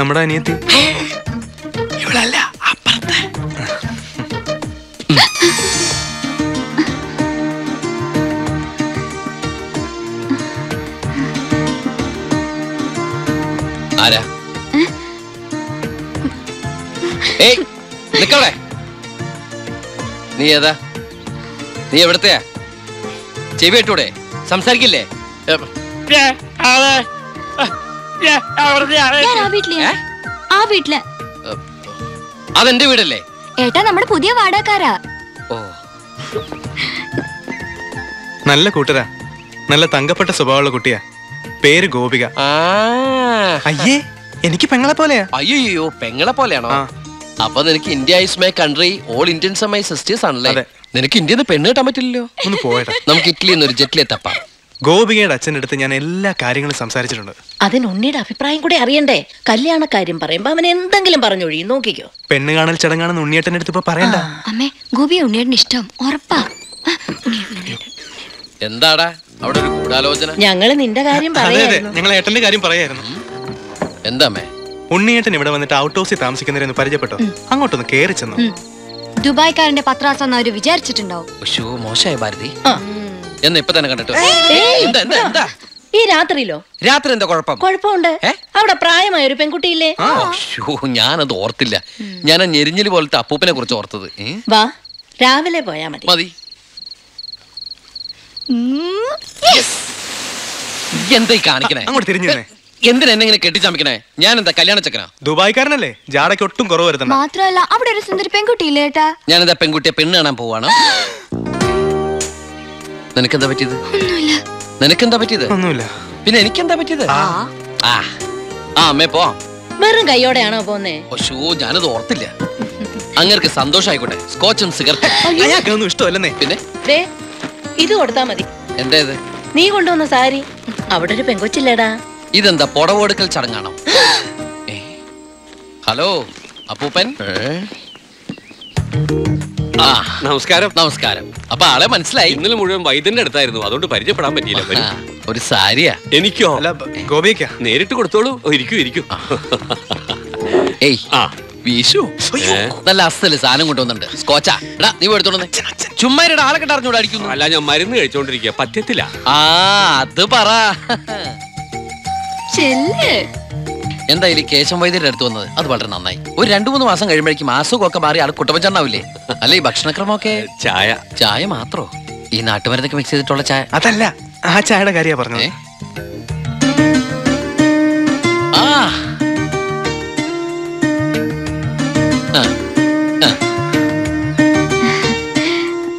നമ്മുടെ അനിയത്തി. ഇവളല്ല, അപ്പുറത്തെ. ആരാ? ഏയ് നിക്കവിടെ. നീ ഏതാ? നീ എവിടത്തെയാ? ചെവി ഇട്ടൂടെ, സംസാരിക്കില്ലേ? അതെന്റെ വീടല്ലേ ഏട്ടാ, നമ്മുടെ പുതിയ വാടകക്കാരാ. ഓ, നല്ല കൂട്ടരാ, നല്ല തങ്കപ്പെട്ട സ്വഭാവമുള്ള കുട്ടിയാ. പേര് ഗോപിക. അയ്യേ, എനിക്ക് പെങ്ങളെ പോലെയാ. അയ്യോ, പെങ്ങളെ പോലെയാണോ? അപ്പൊ നിനക്ക് India is my country, all Indians are my sisters ആണല്ലേ? നിനക്ക് ഇന്ത്യയിൽ നിന്ന് പെണ്ണ് കിട്ടാൻ പറ്റില്ലല്ലോ. ഒന്ന് പോയേട്ടാ, നമുക്ക് ഇറ്റലിയിൽ നിന്ന് ഒരു ജെറ്റിലെ തപ്പാം. ഗോപികയുടെ അച്ഛനടുത്ത് ഞാൻ എല്ലാ കാര്യങ്ങളും സംസാരിച്ചിട്ടുണ്ട്. അതിന് ഉണ്ണിയുടെ അഭിപ്രായം കൂടെ അറിയണ്ടേ? കല്യാണ കാര്യം പറയുമ്പോ അവൻ എന്തെങ്കിലും പറഞ്ഞൊഴി, നോക്കിക്കോ. പെണ്ണ് കാണൽ ചടങ്ങാണെന്ന് ഉണ്ണിയേട്ടൻ്റെ അടുത്ത് ഇപ്പൊ പറയണ്ട അമ്മേ. ഗോപിയെ ഉണ്ണിയേട്ടന് ഇഷ്ടം ഉറപ്പാ. എന്താടാ അവിടെ ഒരു ഗൂഢാലോചന? ഞങ്ങള് നിന്റെ കാര്യം പറയാ, ഞങ്ങൾ ഏട്ടന്റെ കാര്യം പറയായിരുന്നു. എന്താ ഉണ്ണിയേട്ടൻ ഇവിടെ വന്നിട്ട് ഔട്ട് ഹൗസിൽ താമസിക്കുന്നവരെന്ന് പരിചയപ്പെട്ടോ? അങ്ങോട്ടൊന്ന് കയറി ചെന്നോ? ദുബായ്ക്കാരന്റെ പത്രാസാന്ന് അവര് വിചാരിച്ചിട്ടുണ്ടാവും. മോശമായ ഭാരതി എന്ന് ഇപ്പൊ തന്നെ കണ്ടിട്ടോ? ഈ രാത്രിയിലോ? രാത്രി എന്താ കുഴപ്പം? കുഴപ്പമുണ്ട്, അവിടെ പ്രായമായ ഒരു പെൺകുട്ടിയില്ലേ? ഞാനത് ഓർത്തില്ല, ഞാൻ ഞെരിഞ്ഞിൽ പോലത്തെ അപ്പൂപ്പനെ കുറിച്ച് ഓർത്തത്. വാ, രാവിലെ പോയാ മതി. എന്തായി കാണിക്കണേ? അങ്ങോട്ട് തിരിഞ്ഞു തന്നെ. എന്തിനാ എന്നെ ഇങ്ങനെ കെട്ടിച്ചമക്കണേ? ഞാൻ എന്താ കല്യാണ ചക്കനാ? ദുബായ്ക്കാരനല്ലേ, ജാടയ്ക്ക് ഒട്ടും കുറവ് വരുത്തണം. മാത്രമല്ല അവിടെ ഒരു സുന്ദരി പെൺകുട്ടിയില്ലേ ഏട്ടാ? ഞാനെന്താ പെൺകുട്ടിയെ പെണ്ണ് കാണാൻ പോവാണ്? നിനക്കെന്താ പറ്റിയത്? നിനക്കെന്താ പറ്റിയത്? ഒന്നുമില്ല. പിന്നെ എനിക്കെന്താ പറ്റിയത്? അമ്മേ പോ. വെറും കൈയോടെയാണോ പോന്നേ? ഓശോ, ഞാനത് ഓർത്തില്ല. അങ്ങനെ സന്തോഷായിക്കോട്ടെ. സ്കോച്ചും സിഗരറ്റും അയാൾക്കൊന്നും ഇഷ്ടമല്ലെന്നേ. പിന്നെ ഇത് കൊടുത്താ മതി. എന്താ ഇത്? നീ കൊണ്ടുവന്ന സാരി. അവിടെ ഒരു പെങ്കൊച്ചില്ലേടാ? ഇതെന്താ പൊടവെടുക്കൽ ചടങ്ങാണോ? ഹലോ അപ്പൂപ്പൻ. നമസ്കാരം. നമസ്കാരം. അപ്പൊ ആളെ മനസ്സിലായി? ഇന്നലെ മുഴുവൻ വൈദ്യന്റെ അടുത്തായിരുന്നു, അതുകൊണ്ട് പരിചയപ്പെടാൻ പറ്റിയില്ല. ഒരു സാരിയാ? എനിക്കോ? ഗോപിക്കാ? നേരിട്ട് കൊടുത്തോളൂ. ഇരിക്കൂ ഇരിക്കൂ. ഏയ് വീശു, നല്ല അസ്ഥല സാധനം കൊണ്ടുവന്നിട്ടുണ്ട്. സ്കോച്ചാ? എടാ നീ എടുത്തോളൂ. ചുമ്മാ ആളെ കെട്ടറിഞ്ഞൂടെ? അടിക്കുന്നു. അല്ല, ഞാൻ മരുന്ന് കഴിച്ചോണ്ടിരിക്കുക, പറ്റത്തില്ല. ആ അത് പറ. എന്തായാലും കേശം വൈദ്യരുടെ അടുത്ത് വന്നത് അത് വളരെ നന്നായി. ഒരു രണ്ടു മൂന്ന് മാസം കഴിയുമ്പോഴേക്കും മാസമൊക്കെ മാറി ആൾ കുട്ടപ്പച്ചണ്ടാവില്ലേ? അല്ല, ഈ ഭക്ഷണക്രമമൊക്കെ? ചായ ചായ മാത്രോ? ഈ നാട്ടുമരുന്നൊക്കെ മിക്സ് ചെയ്തിട്ടുള്ള ചായ? അതല്ല, ആ ചായയുടെ കാര്യമാണ് പറഞ്ഞേ.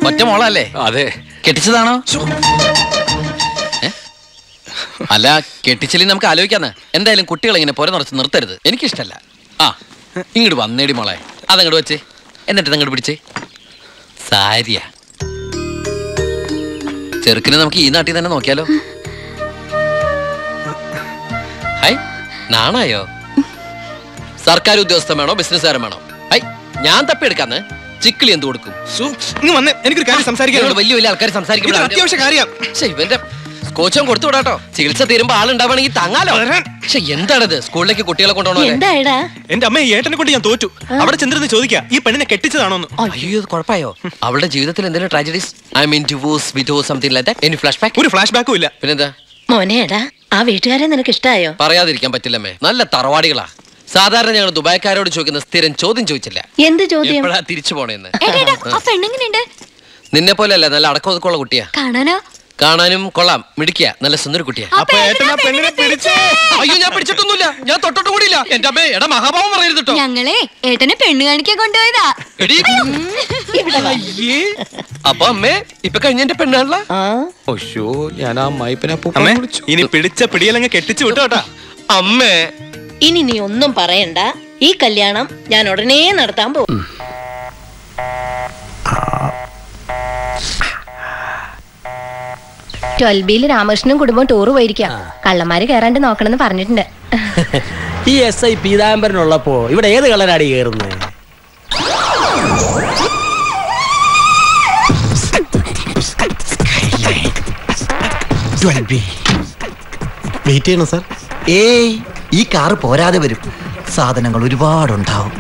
ഒറ്റ മോളല്ലേ? അതെ. കെട്ടിച്ചതാണോ? അല്ല, കെട്ടിച്ചില്ലെങ്കിൽ നമുക്ക് ആലോചിക്കാന്ന്. എന്തായാലും കുട്ടികളെ ഇങ്ങനെ പുര നിറച്ച് നിർത്തരുത്, എനിക്കിഷ്ടല്ല. ആ ഇങ്ങോട്ട് വന്നേടി മോളെ. അതങ്ങോട്ട് വെച്ച്, എന്നിട്ട് അങ്ങോട്ട് പിടിച്ച്. സാരിയാ? ചെറുക്കിനെ നമുക്ക് ഈ നാട്ടിൽ തന്നെ നോക്കിയാലോ? ഹൈ, നാണായോ? സർക്കാർ ഉദ്യോഗസ്ഥൻ വേണോ ബിസിനസ്സുകാരൻ വേണോ? ഹൈ, ഞാൻ തപ്പിയെടുക്കാന്ന്. ചിക്കിളി എന്ത് കൊടുക്കും? എനിക്കൊരു കാര്യം സംസാരിക്കാനുള്ളൂ. വലിയ വലിയ ആൾക്കാർ സംസാരിക്കുമ്പോൾ അത്യാവശ്യം കാര്യം. പക്ഷേ ഇവന്റെ കോച്ചും കൊടുത്തു വിടാട്ടോ. ചികിത്സ തീരുമ്പോ ആളുണ്ടാവണമെങ്കിൽ തങ്ങാലോ. പക്ഷെ എന്താണത്? സ്കൂളിലേക്ക് കുട്ടികളെ കൊണ്ടുപോകണോ? എന്റെ അമ്മ ഏട്ടനെ കൊണ്ട് ഞാൻ തോറ്റു. അവിടെ ചെന്നിരുന്ന് ചോദിക്കാം, ഈ പെണ്ണിനെ കെട്ടിച്ചതാണോന്ന്. അയ്യോ, കുഴപ്പമായോ? അവളുടെ ജീവിതത്തിൽ എന്തെങ്കിലും tragedies? I mean divorce, widow, something like that. Any flashback? ഒരു ഫ്ലാഷ് ബാക്കും ഇല്ല. പിന്നെന്താ മോനേടാ, ആ വീട്ടുകാരെ നിനക്ക് ഇഷ്ടായോ? പറയാതിരിക്കാൻ പറ്റില്ലമ്മേ, നല്ല തറവാടികളാ. സാധാരണ ഞങ്ങൾ ദുബായ്ക്കാരോട് ചോദിക്കുന്ന സ്ഥിരം ചോദ്യം ചോദിച്ചില്ല. എന്ത് ചോദ്യം? എപ്പോഴാ തിരിച്ചു പോണേന്ന്. നിന്നെ പോലെ അല്ല, നല്ല അടക്കം ഒതുക്കമുള്ള കുട്ടിയാ. കാണാനോ? കാണാനും കൊള്ളാം, മിടിക്കുക, നല്ല സുന്ദര കുട്ടിയാ. അയ്യോ, ഞാൻ പിടിച്ചിട്ടൊന്നുമില്ല, ഞാൻ തൊട്ടോട്ട് കൂടിയില്ല. എന്റെ അമ്മേ, എടാ മഹാഭാവം പറയരുത് കേട്ടോ. ഞങ്ങളെ ഏട്ടനെ പെണ്ണ് കാണിക്കാൻ കൊണ്ടുപോയതാ. അപ്പൊ അമ്മേ, ഇപ്പൊ കഴിഞ്ഞ എന്റെ പെണ്ണാണല്ലോ. ഓശോ, ഞാൻ ആ മൈപ്പിനെ ഇനി പിടിച്ച പിടിയിലങ്ങ് കെട്ടിച്ചു വിട്ടോട്ടാ അമ്മേ. ഇനി നീ ഒന്നും പറയണ്ട, ഈ കല്യാണം ഞാൻ ഉടനെ നടത്താൻ പോകും. ട്വൽബിയിൽ രാമകൃഷ്ണനും കുടുംബം ടൂറ് പോയിരിക്കാം. കള്ളന്മാര് കയറാണ്ട് നോക്കണമെന്ന് പറഞ്ഞിട്ടുണ്ട്. ഈ എസ് ഐ പീതാംബരനുള്ളപ്പോ ഇവിടെ ഏത് കള്ളനാടി കയറുന്നത്? വെയിറ്റ് ചെയ്യണം സാർ. ഏയ്, ഈ കാറ് പോരാതെ വരും, സാധനങ്ങൾ ഒരുപാടുണ്ടാവും.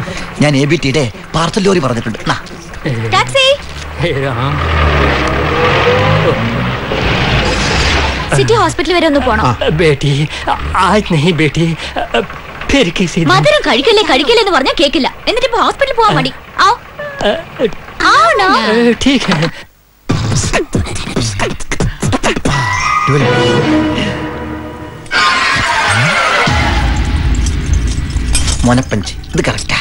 ഞാൻ എ ബി ടിയുടെ പാർസൽ ലോറി പറഞ്ഞിട്ടുണ്ട്. സിറ്റി ഹോസ്പിറ്റൽ വരെ ഒന്ന് പോണം. ബേട്ടി ആജ് നഹീ ബേട്ടി ഫിർ കിസി ദിൻ. മധുരം കഴിക്കല്ലേ കഴിക്കല്ലേ എന്ന് പറഞ്ഞാൽ കേക്കില്ല. എന്നിട്ട് ഇപ്പോ ഹോസ്പിറ്റലിൽ പോവാൻ മടി. ആവ് ആവ് നാ ठीक है. മോനപ്പഞ്ച് ഇത് കറക്റ്റാ.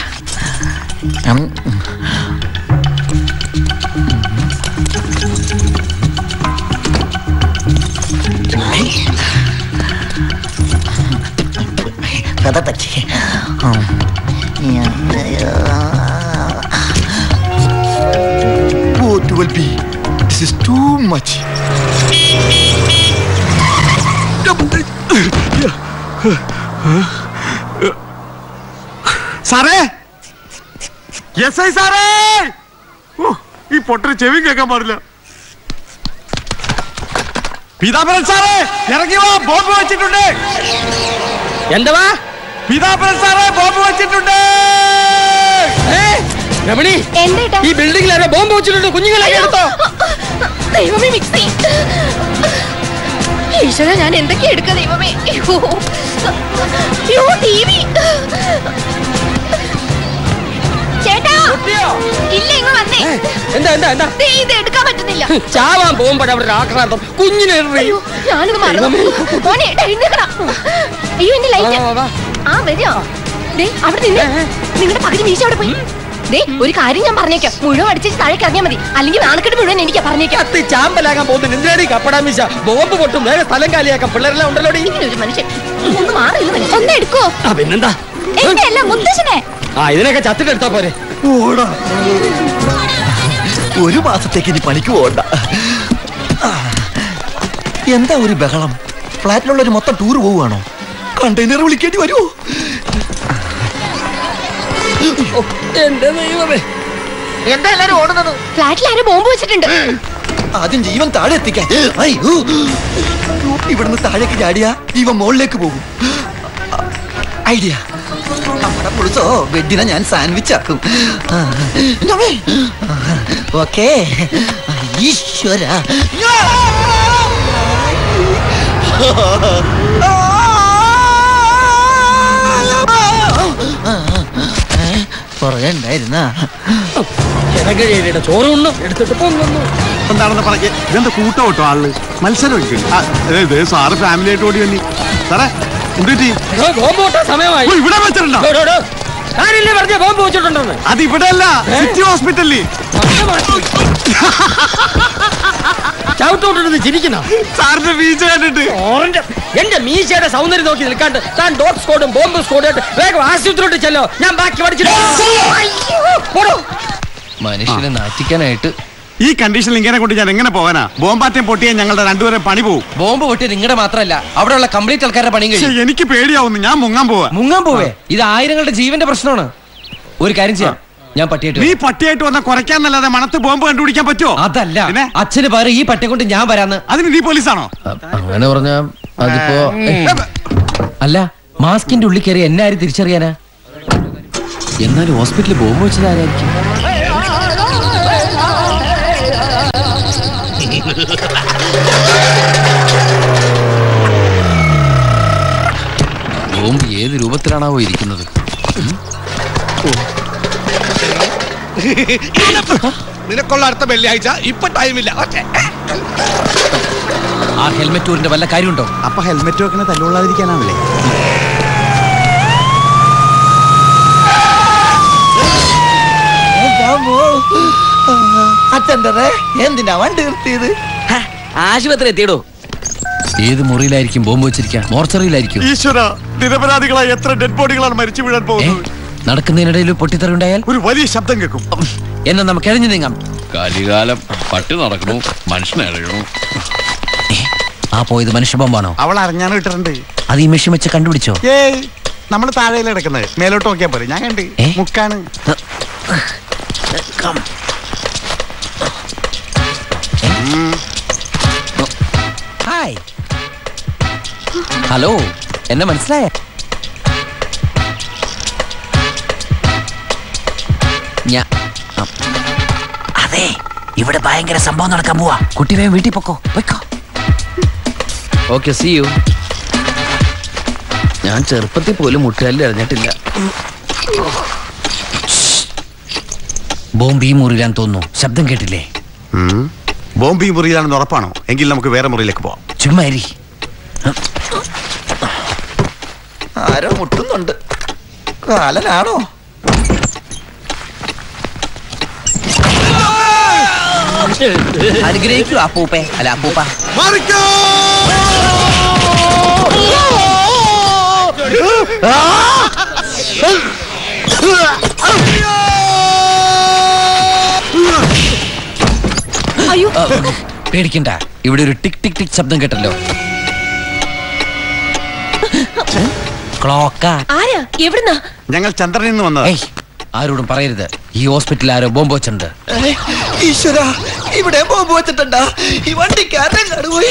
കഥ തച്ചി സാറേ. എസ് ഐ സാറേ. ഓ, ഈ പൊട്ടർ ചെവി കേൾക്കാൻ പാടില്ല. പീതാംബരൻ സാറേ, ഇറങ്ങി വാ, ബോംബ് വെച്ചിട്ടുണ്ട്. എന്താ? പിതാപരൻ സാറേ ബോംബ് വെച്ചിട്ടുണ്ട്. രമണി ഈ ബിൽഡിംഗിൽ ആരോ ബോംബ് വെച്ചിട്ടുണ്ട്. കുഞ്ഞുങ്ങളെ എടുത്തോ. ദൈവമേ മിക്സി. ഈശ്വര ഞാൻ എന്തൊക്കെ എടുക്ക ദൈവമേ. യോ ടിവി. ചേട്ടാ. ഇല്ല ഇങ്ങ വന്നേ. എന്താ എന്താ എന്താ? ദേ ഇത് എടുക്കാൻ പറ്റുന്നില്ല. ചാവാൻ പോകുമ്പോൾ അവിടെ ആക്രാന്തം കുഞ്ഞിനെ എറിയോ. ഞാനിത് മറന്നു. മോനെ എഴുന്നേക്കടാ. അയ്യോ എന്നെ ലൈറ്റ്. ആ വരിയോ. ദേ അവിടെ നിന്നെ. നിങ്ങളുടെ പകുതി വീശ അവിടെ പോയി. ദേ ഒരു കാര്യം ഞാൻ പറഞ്ഞേക്കാം. മുഴുവൻ അടിച്ചേച്ച് താഴേക്ക് ഇറങ്ങിയാൽ മതി. അല്ലെങ്കിൽ നാണക്കെട്ട് മുഴുവൻ എനിക്ക് പറഞ്ഞേക്കാം. അത് ചാമ്പലാകാൻ പോകുന്നു. എന്തിനാണ് കപ്പടാ മീശ? ബോംബ് പൊട്ടും നേരെ സ്ഥലം കാലിയാക്കാം. പിള്ളേരെല്ലാം ഉണ്ടല്ലോ. ഒരു മനുഷ്യൻ ഒന്ന് മാറില്ല മനുഷ്യൻ. ഒന്ന് എടുക്കോ. ആ പിന്നെന്താ? എന്നെയല്ല മുത്തശ്ശനെ. ആ ഇതിനൊക്കെ ചത്തിട്ട് എടുത്താ പോരെ. ഒരു മാസത്തേക്ക് ഇനി പണിക്ക് പോകണ്ട. എന്താ ഒരു ബഹളം? ഫ്ലാറ്റിലുള്ളൊരു മൊത്തം ടൂർ പോവുകയാണോ? കണ്ടെയ്നർ വിളിക്കേണ്ടി വരുമോ? ആദ്യം ജീവൻ താഴെ എത്തിക്കാൻ. ഇവിടുന്ന് താഴേക്ക് ചാടിയാ ജീവൻ മുകളിലേക്ക് പോകും. ഐഡിയ. നമ്മുടെ പൊളിച്ചോ ബെഡിനെ ഞാൻ സാൻഡ്വിച്ച് ആക്കും. ഓക്കേ ഈശ്വര. എന്താണെന്ന് പറഞ്ഞേ? ഇതെന്താ കൂട്ടം ഓട്ടോ ആള് മത്സരം സാറ് ഫാമിലി ആയിട്ട് ഓടി വന്നി. സാറേ ഇവിടെ വെച്ചിട്ടുണ്ടോ? അത് ഇവിടെ അല്ല, സിറ്റി ഹോസ്പിറ്റലിൽ. ചവിട്ടോട്ടിരുന്ന് ചിരിക്കണോ? സാറിന്റെ മീശ കണ്ടിട്ട് ഓറഞ്ച്. എന്റെ മീശയുടെ സൗന്ദര്യം നോക്കി നിൽക്കാണ്ട് താൻ ഡോഗ് സ്കോഡും ബോംബ് സ്കോഡും വേഗം ആശുപത്രിയിലോട്ട് ചെല്ലോ. ഞാൻ ബാക്കി പഠിച്ചിട്ട് മനുഷ്യനെ നാറ്റിക്കാനായിട്ട് ഈ കണ്ടീഷനിൽ ഇങ്ങനെ കൊണ്ട് ഞാൻ എങ്ങനെ പോകാനാ? ബോംബാറ്റം പൊട്ടിയാൽ ഞങ്ങളുടെ രണ്ടുപേരെ പണി പോകും. ബോംബ് പൊട്ടി നിങ്ങളുടെ മാത്രമല്ല അവിടെയുള്ള കംപ്ലീറ്റ് ആൾക്കാരുടെ പണി കഴിയും. എനിക്ക് പേടിയാവുന്നു. ഞാൻ മുങ്ങാൻ പോവാ. മുങ്ങാൻ പോവേ? ഇത് ആയിരങ്ങളുടെ ജീവന്റെ പ്രശ്നമാണ്. ഒരു കാര്യം ചെയ്യാം, ഞാൻ പട്ടിയായിട്ട്. നീ പട്ടിയായിട്ട് വന്നാൽ കുറയ്ക്കാന്നല്ലാതെ മണത്ത് ബോംബ് കണ്ടുപിടിക്കാൻ പറ്റുമോ? അതല്ല അച്ഛന് പകരം ഈ പട്ടി കൊണ്ട് ഞാൻ വരാന്ന്. അതിന് നീ പോലീസാണോ? അങ്ങനെ പറഞ്ഞാ അതിപ്പോ അല്ല. മാസ്കിന്റെ ഉള്ളിൽ കയറി എന്നെ ആര് തിരിച്ചറിയാനാ? എന്നാലും ഹോസ്പിറ്റലിൽ ബോംബ് വെച്ചത് ആരായിരിക്കും? ബോംബ് ഏത് രൂപത്തിലാണാവോ ഇരിക്കുന്നത്? നിനക്കുള്ള അടുത്ത വെള്ളിയാഴ്ച. ഇപ്പൊ ടൈമില്ല. ആ ഹെൽമെറ്റൂരിന്റെ വല്ല കാര്യമുണ്ടോ? അപ്പൊ ഹെൽമെറ്റ് വെക്കണ തല്ലുള്ളാതിരിക്കാനാണല്ലേ? എന്തിനാ വണ്ടി നിർത്തിയത്? ആശുപത്രി എത്തിയിടോ. ഏത് മുറിയിലായിരിക്കും ബോംബ് വെച്ചിരിക്കുക? മോർച്ചറിയിലായിരിക്കും. ഈശ്വര, നിരപരാധികളായി എത്ര ഡെഡ് ബോഡികളാണ് മരിച്ചു വീഴാൻ പോകുന്നത്? നടക്കുന്നതിനിടയിൽ പൊട്ടിത്തെറി ഉണ്ടായാൽ ഒരു വലിയ ശബ്ദം കേൾക്കും. എന്നാ നമുക്ക് എഴഞ്ഞു നീങ്ങാം. കലികാലം പട്ടി നടക്കണു, മനുഷ്യനെ എഴയണു. ആ പോയത് മനുഷ്യ ബോംബാണോ? അവൾ അറിഞ്ഞാണ് ഇട്ടിട്ടുണ്ട്. അത് ഈ മെഷീൻ വെച്ച് കണ്ടുപിടിച്ചോ? ഏയ് നമ്മൾ താഴെയിൽ കിടക്കുന്നത് മേലോട്ട് നോക്കിയാൽ പോലെ ഞാൻ കണ്ട് മുക്കാണ്. ഹായ് ഹലോ, എന്നെ മനസ്സിലായ? അതെ, ഇവിടെ ഭയങ്കര സംഭവം നടക്കാൻ പോവാ. കുട്ടി വേഗം വീട്ടിൽ പൊക്കോ. പൊയ്ക്കോ. Okay, see you. ഞാൻ ചെറുപ്പത്തിൽ പോലും മുട്ടുകാലിൽ അറിഞ്ഞിട്ടില്ല. ബോംബ് ഈ മുറിയിലാന്ന് തോന്നുന്നു. ശബ്ദം കേട്ടില്ലേ? ബോംബ് ഈ മുറിയിലാണെന്ന് ഉറപ്പാണോ? എങ്കിൽ നമുക്ക് വേറെ മുറിയിലേക്ക് പോവാം. ചുമ്മാരി, ആരോ മുട്ടുന്നുണ്ട്. കാലനാണോ? അനുഗ്രഹിക്കൂ അപ്പൂപ്പേ. അല്ല അപ്പൂപ്പ. പേടിക്കണ്ട, ഇവിടെ ഒരു ടിക് ടിക് ടിക് ശബ്ദം കേട്ടല്ലോ. ക്ലോക്കാ? എവിടുന്നാ? ഞങ്ങൾ ചന്ദ്രനിൽ നിന്ന് വന്നതാ. ആരോടും പറയരുത് ഈ ഹോസ്പിറ്റലിൽ ആരോ ബോംബ് വെച്ചിട്ടുണ്ട്. ഈശ്വര, ഇവിടെ ബോംബ് വെച്ചിട്ടുണ്ടാ? ഈ വണ്ടിക്ക് ആരെങ്ങാട് പോയി.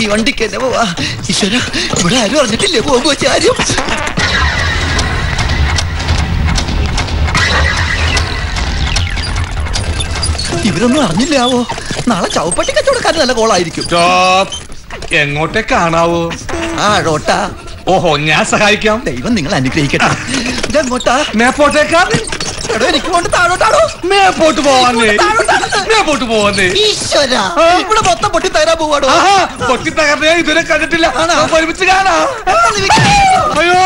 ഈ വണ്ടിക്ക് തന്നെ പോവാ. ഈശ്വര, ഇവിടെ ആരും അറിഞ്ഞിട്ടില്ലേ ബോംബ് വെച്ച ആരും? ഇവരൊന്നും അറിഞ്ഞില്ലാവോ? നാളെ ചവപ്പട്ടി കച്ചവടക്കാരൻ നല്ല കോളായിരിക്കും. എങ്ങോട്ടേ കാണാവോ? ആ ഡോട്ടാ. ഓഹോ, ഞാൻ സഹായിക്കാം. ദൈവം നിങ്ങൾ അനുഗ്രഹിക്കട്ടെ. ഇതെങ്ങോട്ടാ? മേപ്പോട്ടേക്കാരൻ. എടോ എനിക്ക് കൊണ്ട് താഴോട്ടാണോ? മേപ്പോട്ട് പോവാന്നേ, മേപ്പോട്ട് പോവാന്നേ. ഈശ്വര, ഇവിടെ മൊത്തം പൊട്ടി തകരാ പോവാടോ. പൊട്ടി തകർന്നേ ഇതുവരെ കണ്ടിട്ടില്ല. ഒരുമിച്ച് കാണാ. അയ്യോ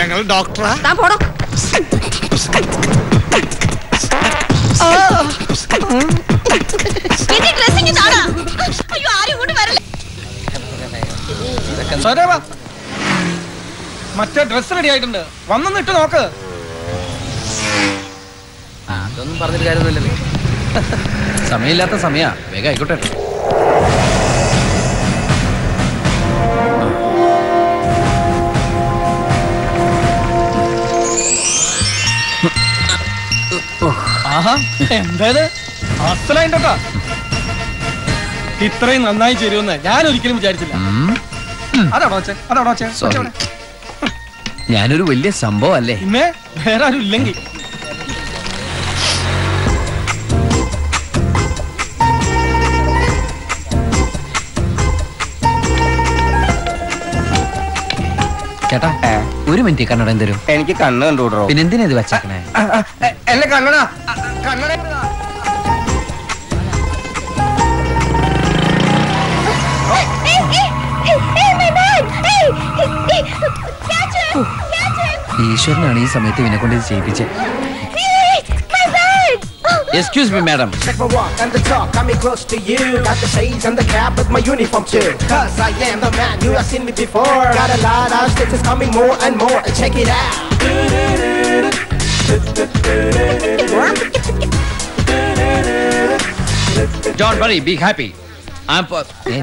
ഞങ്ങൾ ഡോക്ടറാ. പോടോ. മറ്റേ ഡ്രസ് റെഡി ആയിട്ടുണ്ട്, വന്നൊന്ന് ഇട്ട് നോക്ക്. അതൊന്നും പറഞ്ഞിട്ട് കാര്യമൊന്നുമില്ലല്ലേ, സമയമില്ലാത്ത സമയാ. വേഗം ആയിക്കോട്ടെ. എന്തായത് അസലായിട്ടോ, ഇത്രയും നന്നായി ചേരുമെന്ന് ഞാൻ ഒരിക്കലും വിചാരിച്ചില്ല. അതാണോ അതാണോ ഞാനൊരു വലിയ സംഭവം അല്ലേ? പിന്നെ വേറെ ആരും ഇല്ലെങ്കിൽ ചേട്ടാ ഒരു മിനിറ്റ്. കണ്ണട എന്തരും? എനിക്ക് കണ്ണ് കണ്ടുകൂടോ? പിന്നെ എന്തിനാ ഇത് വച്ചേക്കണേ? അല്ല കണ്ണട കണ്ണട ഈശ്വരനാണ് ഈ സമയത്ത് ഇവനെ കൊണ്ട് ഇത് ചെയ്യിപ്പിച്ചേ. Excuse me, madam. Check my walk and the talk, coming close to you. Got the shades and the cap with my uniform too. Cause I am the man, you have seen me before. Got a lot of stitches coming more and more. And check it out. Don't worry, be happy. I'm for... Hey,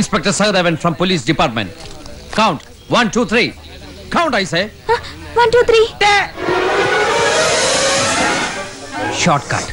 Inspector Sahadavan from police department. Count. One, two, three. Count, I say. Huh? One, two, three. There. Shortcut.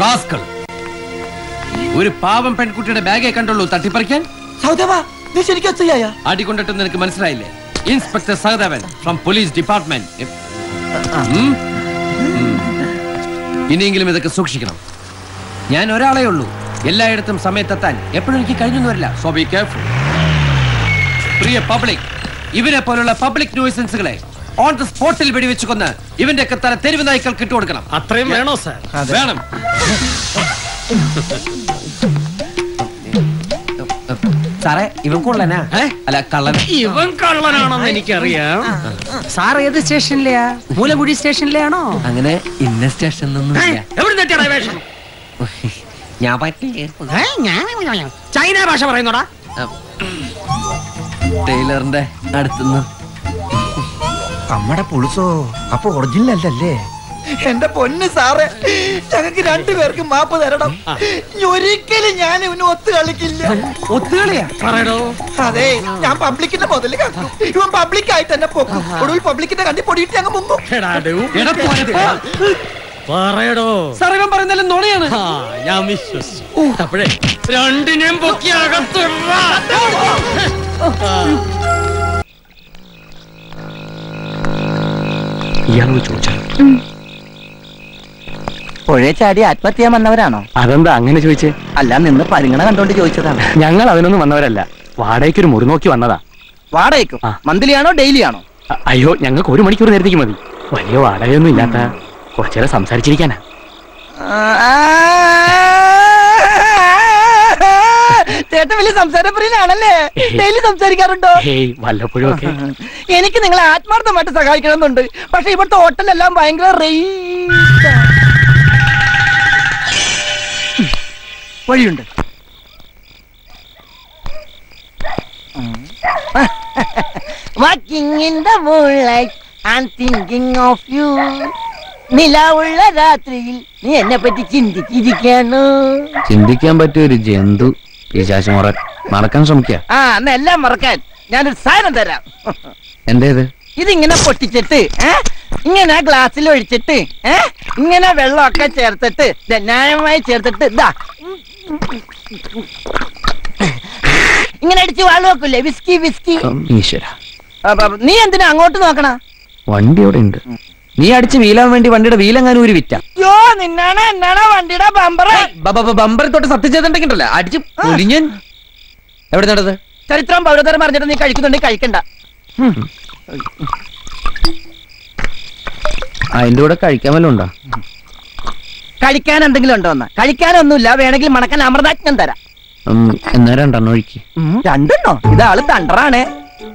Rascal. ഒരു പാവം പെൺകുട്ടിയുടെ ബാഗേ കണ്ടുള്ളൂ തട്ടിപ്പറിക്കാൻ. സൗദാവാ അടികൊണ്ടിട്ട് നിനക്ക് മനസ്സിലായില്ലേ? Inspector Sahadevan from police department. ഇനിയെങ്കിലും ഇതൊക്കെ സൂക്ഷിക്കണം. ഞാൻ ഒരാളേ ഉള്ളൂ, എല്ലായിടത്തും സമയത്തെത്താൻ എപ്പോഴും എനിക്ക് കഴിഞ്ഞൊന്നും വരില്ല. So be careful. Priya public, ഇവനെ പോലുള്ള പബ്ലിക് ന്യൂസൻസുകളെ ഓൺ ദ സ്പോട്ടിൽ വെടിവെച്ചു കൊന്ന് ഇവന്റെ ഒക്കെ തല തെരുവ് നായ്ക്കൾക്ക് ഇട്ടു കൊടുക്കണം. അത്രയും വേണോ സാർ? വേണം. സാറേ ഇവൻ കൊള്ളനാ? അല്ല കള്ളൻ. ഇവൻ കള്ളനാണെന്ന് എനിക്കറിയാം. സാർ ഏത് സ്റ്റേഷനിലെയാ? മൂലപുടി സ്റ്റേഷനിലെ ആണോ? അങ്ങനെ ഇന്ന സ്റ്റേഷനിലൊന്നും ഞാൻ പറ്റില്ല. ചൈന ഭാഷ പറയുന്നോടാ. ടൈലറിന്റെ അടുത്തുനിന്ന് നമ്മുടെ പുളിസോ അപ്പൊ ഒറിജിനൽ അല്ലല്ലേ? എന്റെ പൊന്ന് സാറേ, ഞങ്ങൾക്ക് രണ്ടുപേർക്കും മാപ്പ് തരണം. ഒരിക്കലും ഞാൻ ഇവന് ഒത്തു കളിക്കില്ല. ഒത്തുകളിയാ പറയണോ? അതെ, ഞാൻ പബ്ലിക്കിന്റെ മുതല് കണ്ടു. ഇവൻ പബ്ലിക്കായി തന്നെ പോകും. ഒടുവിൽ പബ്ലിക്കിന്റെ കണ്ടി പൊടിയിട്ട് ഞങ്ങൾ മുങ്ങും. പറയടോ സാർ, ഇവൻ പറയുന്നല്ലോ നുണയാണ്. ഞാൻ വിശ്വസിച്ചു. അപ്പോഴേ രണ്ടിനെയും പൊക്കി അകത്ത്. ഇയാളോട് ചോദിച്ചാൽ പുഴയെ ചാടി ആത്മഹത്യ ചെയ്യാൻ വന്നവരാണോ? അതെന്താ അങ്ങനെ ചോദിച്ചേ? അല്ല, നിന്ന് പരിഗണന കണ്ടോണ്ട് ചോദിച്ചതാണ്. ഞങ്ങൾ അതിനൊന്നും വന്നവരല്ല, വാടകയ്ക്ക് ഒരു മുറിനോക്കി വന്നതാ. വാടകയ്ക്ക്? മന്ത്ലി ആണോ ഡെയിലി ആണോ? അയ്യോ, ഞങ്ങൾക്ക് ഒരു മണിക്കൂർ നേരത്തേക്ക് മതി. വലിയ വാടകയൊന്നും ഇല്ലാത്ത, കുറച്ചേരം സംസാരിച്ചിരിക്കാനാ. എനിക്ക് നിങ്ങളെ ആത്മാർത്ഥമായിട്ട് സഹായിക്കണമെന്നുണ്ട്. പക്ഷെ ഇവിടുത്തെ ഹോട്ടലെല്ലാം ഭയങ്കര റേറ്റ്. വഴിയുണ്ട്. നിലാവുള്ള രാത്രിയിൽ നീ എന്നെ പറ്റി ചിന്തിച്ചിരിക്കാണ്. ചിന്തിക്കാൻ പറ്റിയ ഒരു ജന്തു. മറക്കാൻ ശ്രമിക്കുക. ആ, എല്ലാം മറക്കാൻ ഞാനൊരു സാധനം തരാം. എന്തേത്? ഇതിങ്ങനെ പൊട്ടിച്ചിട്ട് ഇങ്ങനെ ഗ്ലാസ്സിൽ ഒഴിച്ചിട്ട് ഇങ്ങനെ വെള്ളമൊക്കെ ചേർത്തിട്ട് ന്യായമായി ചേർത്തിട്ട് ഇതാ ഇങ്ങനെ അടിച്ച് വാൾ വെക്കൂലേ? Whisky whisky. നീ എന്തിനാ അങ്ങോട്ട് നോക്കണ? വണ്ടി അവിടെ ഉണ്ട്. നീ അടിച്ച് വീലാൻ വേണ്ടി വണ്ടിയുടെ വീലങ്ങാനും ഒരു വിറ്റ നിന്നാണ് എന്നാണ് വണ്ടിയുടെ ബമ്പറിൽ തൊട്ട് സത്യം ചെയ്തിട്ടുണ്ടെങ്കിലല്ല അടിച്ച് പൊലിഞ്ഞൻ. എവിടെ നടന്നത്? ചരിത്രം പൗരതരം അറിഞ്ഞിട്ട് നീ കഴിക്കുന്നുണ്ടെങ്കിൽ കഴിക്കണ്ട. അതിന്റെ കൂടെ കഴിക്കാൻ വല്ലതും ഉണ്ടോ? കഴിക്കാൻ എന്തെങ്കിലും ഉണ്ടോ? എന്നാ കഴിക്കാനൊന്നുമില്ല, വേണമെങ്കിൽ മണക്കാൻ അമൃതാജ്ഞം തരാം. എന്നാ രണ്ടെണ്ണം ഒഴിക്ക്. രണ്ടെണ്ണോ? ഇതാള് തണ്ടറാണേ.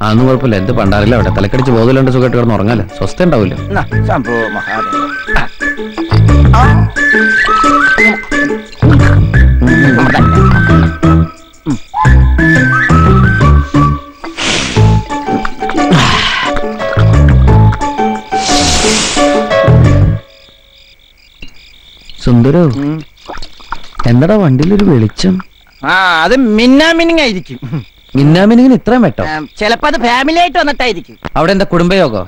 അന്ന് കുഴപ്പമില്ല, എന്ത് പണ്ടാറില്ല. അവിടെ തലക്കടിച്ച് ബോധമില്ലാണ്ട് സുഖമായിട്ട് കിടന്ന് ഉറങ്ങാലോ, സ്വസ്ഥ ഉണ്ടാവില്ല. സുന്ദരോ, എന്താടാ വണ്ടിയിലൊരു വെളിച്ചം? ആ, അത് മിന്നാമിനിങ് ആയിരിക്കും. മിന്നാമിനിങ്ങിന് ഇത്രയും വെട്ടോ? ചിലപ്പോ അത് ഫാമിലി ആയിട്ട് വന്നിട്ടായിരിക്കും. അവിടെ എന്താ കുടുംബയോഗോ?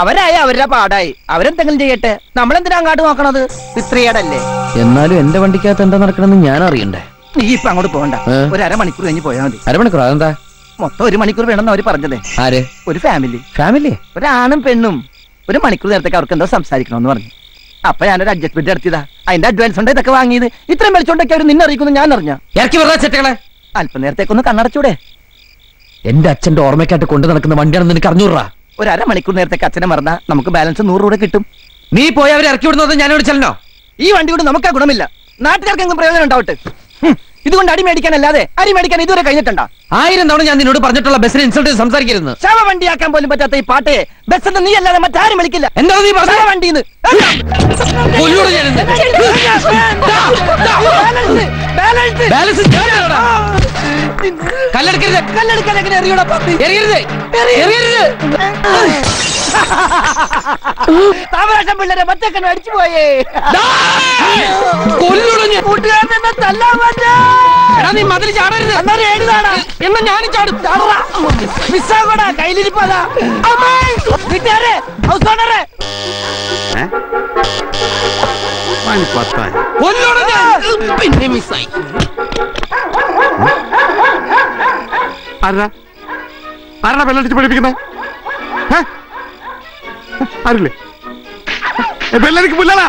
അവരായി അവരുടെ പാടായി, അവരെന്തെങ്കിലും ചെയ്യട്ടെ, നമ്മളെന്തിനാ അങ്ങോട്ട് നോക്കണത്? ഇത്രയേടല്ലേ? എന്നാലും എന്റെ വണ്ടിക്കകത്ത് എന്താ നടക്കണെന്ന് ഞാൻ അറിയണ്ടേ? നീ ഇപ്പൊ അങ്ങോട്ട് പോകണ്ട, ഒരു അരമണിക്കൂർ കഴിഞ്ഞ് പോയാൽ മതി. അരമണിക്കൂർ? അതെന്താ? മൊത്തം ഒരു മണിക്കൂർ വേണമെന്ന് അവര് പറഞ്ഞതേ. ആര്? ഒരു ഫാമിലി. ഫാമിലി? ഒരാണും പെണ്ണും. ഒരു മണിക്കൂർ നേരത്തേക്ക് അവർക്ക് എന്തോ സംസാരിക്കണമെന്ന് പറഞ്ഞു. അപ്പൊ ഞാനൊരു അഡ്ജസ്റ്റ്മെന്റ് നടത്തിയതാ. അതിന്റെ അഡ്വാൻസ് ഉണ്ട് ഇതൊക്കെ വാങ്ങിയത്. ഇത്രയും വിളിച്ചോണ്ടൊക്കെ അവർ നിന്നെ അറിയിക്കുന്നു. ഞാൻ അറിഞ്ഞ ഇറക്കി വെറുതെ ചെറ്റകളെ അല്പനേരത്തേക്ക് ഒന്ന് കണ്ണടച്ചൂടെ? എന്റെ അച്ഛന്റെ ഓർമ്മയ്ക്കായിട്ട് കൊണ്ടു നടക്കുന്ന വണ്ടിയാണെന്ന് എനിക്ക് അറിഞ്ഞൂറാ. ഒരു അരമണിക്കൂർ നേരത്തേക്ക് അച്ഛനെ മറന്നാ നമുക്ക് ബാലൻസ് നൂറ് രൂപ കിട്ടും. നീ പോയി അവരെ ഇറക്കി വിടുന്നത് ഞാനോട് ചെല്ലണോ? ഈ വണ്ടി കൊണ്ട് നമുക്ക് ആ ഗുണമില്ല, നാട്ടുകാർക്കെങ്കിലും പ്രയോജനം ഉണ്ടാവട്ടെ. ഇതുകൊണ്ട് അടി മേടിക്കാനല്ലാതെ അരി മേടിക്കാൻ ഇതുവരെ കഴിഞ്ഞിട്ടുണ്ടോ? ആയിരം തവണ ഞാൻ നിന്നോട് പറഞ്ഞിട്ടുള്ള ബസ്സിനെ ഇൻസൾട്ട് സംസാരിക്കരുത്. ശവ വണ്ടിയാക്കാൻ പോലും പറ്റാത്ത ഈ പാട്ടയെ ബസ് നീ അല്ലാതെ മറ്റാരും വിളിക്കില്ല. എന്താ നീ ബസ് വണ്ടിന്ന്? കല്ലെടുക്കരുത്, കല്ലെടുക്കാൻ എങ്ങനെ എറിയൂടാ? എറിയരുത്, എറിയരുത്. താമരാശം പിള്ളേരെ മറ്റേക്കനും അടിച്ചു പോയേ. കൂട്ടുകാരനെ തല്ലാൻ പറ്റാ നീ മതിൽ ചാടരുത്. എന്നാലും ഏഴുതാണ് എന്നെ ഞാനും ചാടും. മിസ്സാകോടാ കയ്യിലിരിപ്പതാ. വീട്ടുകാരെ, ഹൗസ് ഓണറെ പിന്നെ മിസ്സായി. ആരാ ആരാ ബെല്ലടിച്ച് പഠിപ്പിക്കുന്നത്? ആരില്ലേ? ബെല്ലടിക്ക് പുല്ലാടാ.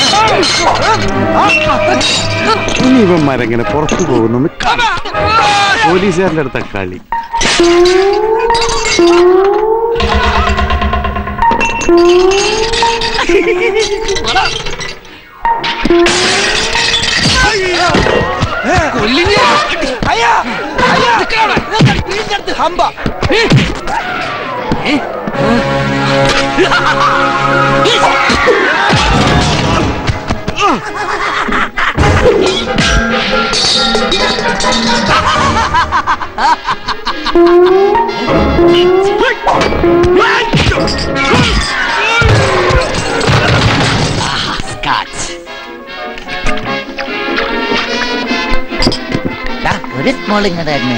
ഇവന്മാരെങ്ങനെ പുറത്തു പോകുന്നു? പോലീസുകാരുടെ അടുത്ത കളി. ഒരു സ്മോളിങ് തന്നെ.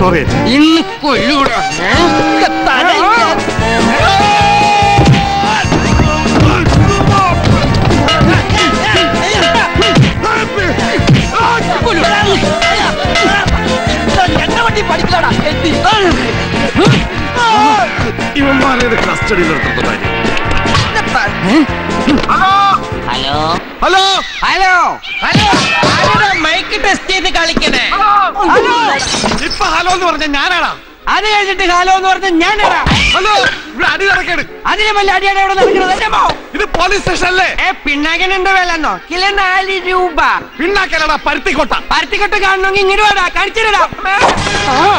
സോറി ഇന്ന് കൊല്ലൂടാ. ഇവന്മാരെ കസ്റ്റഡിയിൽ നിർത്തുന്ന കാര്യം hello hello hello hello mic test ചെയ്ത് കളിക്കണേ ഹലോ ഇപ്പോ ഹലോ എന്ന് പറഞ്ഞ ഞാനാടാ അത് കഴിഞ്ഞിട്ട് ഹലോ എന്ന് പറഞ്ഞ ഞാനാടാ ഹലോ ഇവിടെ അടി നടക്കണേ അതിനെ വല്ല അടിയാണ് ഇവിടെ നടക്കുന്നത് എന്നെ മോ ഇത് പോലീസ് സ്റ്റേഷൻ അല്ലേ ഏ പിണ്ണാക്കനുണ്ട് വേലന്നോ കിലോ നാല് രൂപ പിണ്ണാക്കനടാ പരുത്തിക്കോട്ട പരുത്തിക്കോട്ട കാണണമെങ്കിൽ ഇങ്ങോട്ട് വാടാ കടിച്ചിടാ ആ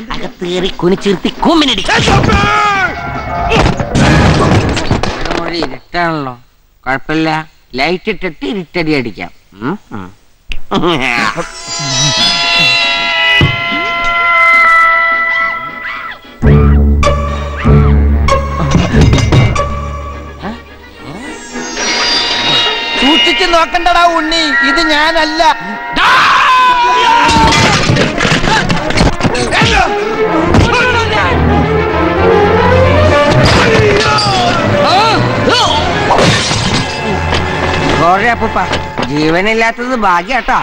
அகத்தேறி குனிச்சிருத்தி கூமினடி ഇരുട്ടാണല്ലോ കുഴപ്പമില്ല ലൈറ്റ് ഇട്ടിട്ട് ഇരുട്ടടി അടിക്കാം സൂക്ഷിച്ചു നോക്കണ്ടടാ ഉണ്ണി ഇത് ഞാനല്ല ഓരേ അപ്പൂപ്പ ജീവനില്ലാത്തത് ഭാഗ്യാട്ടോ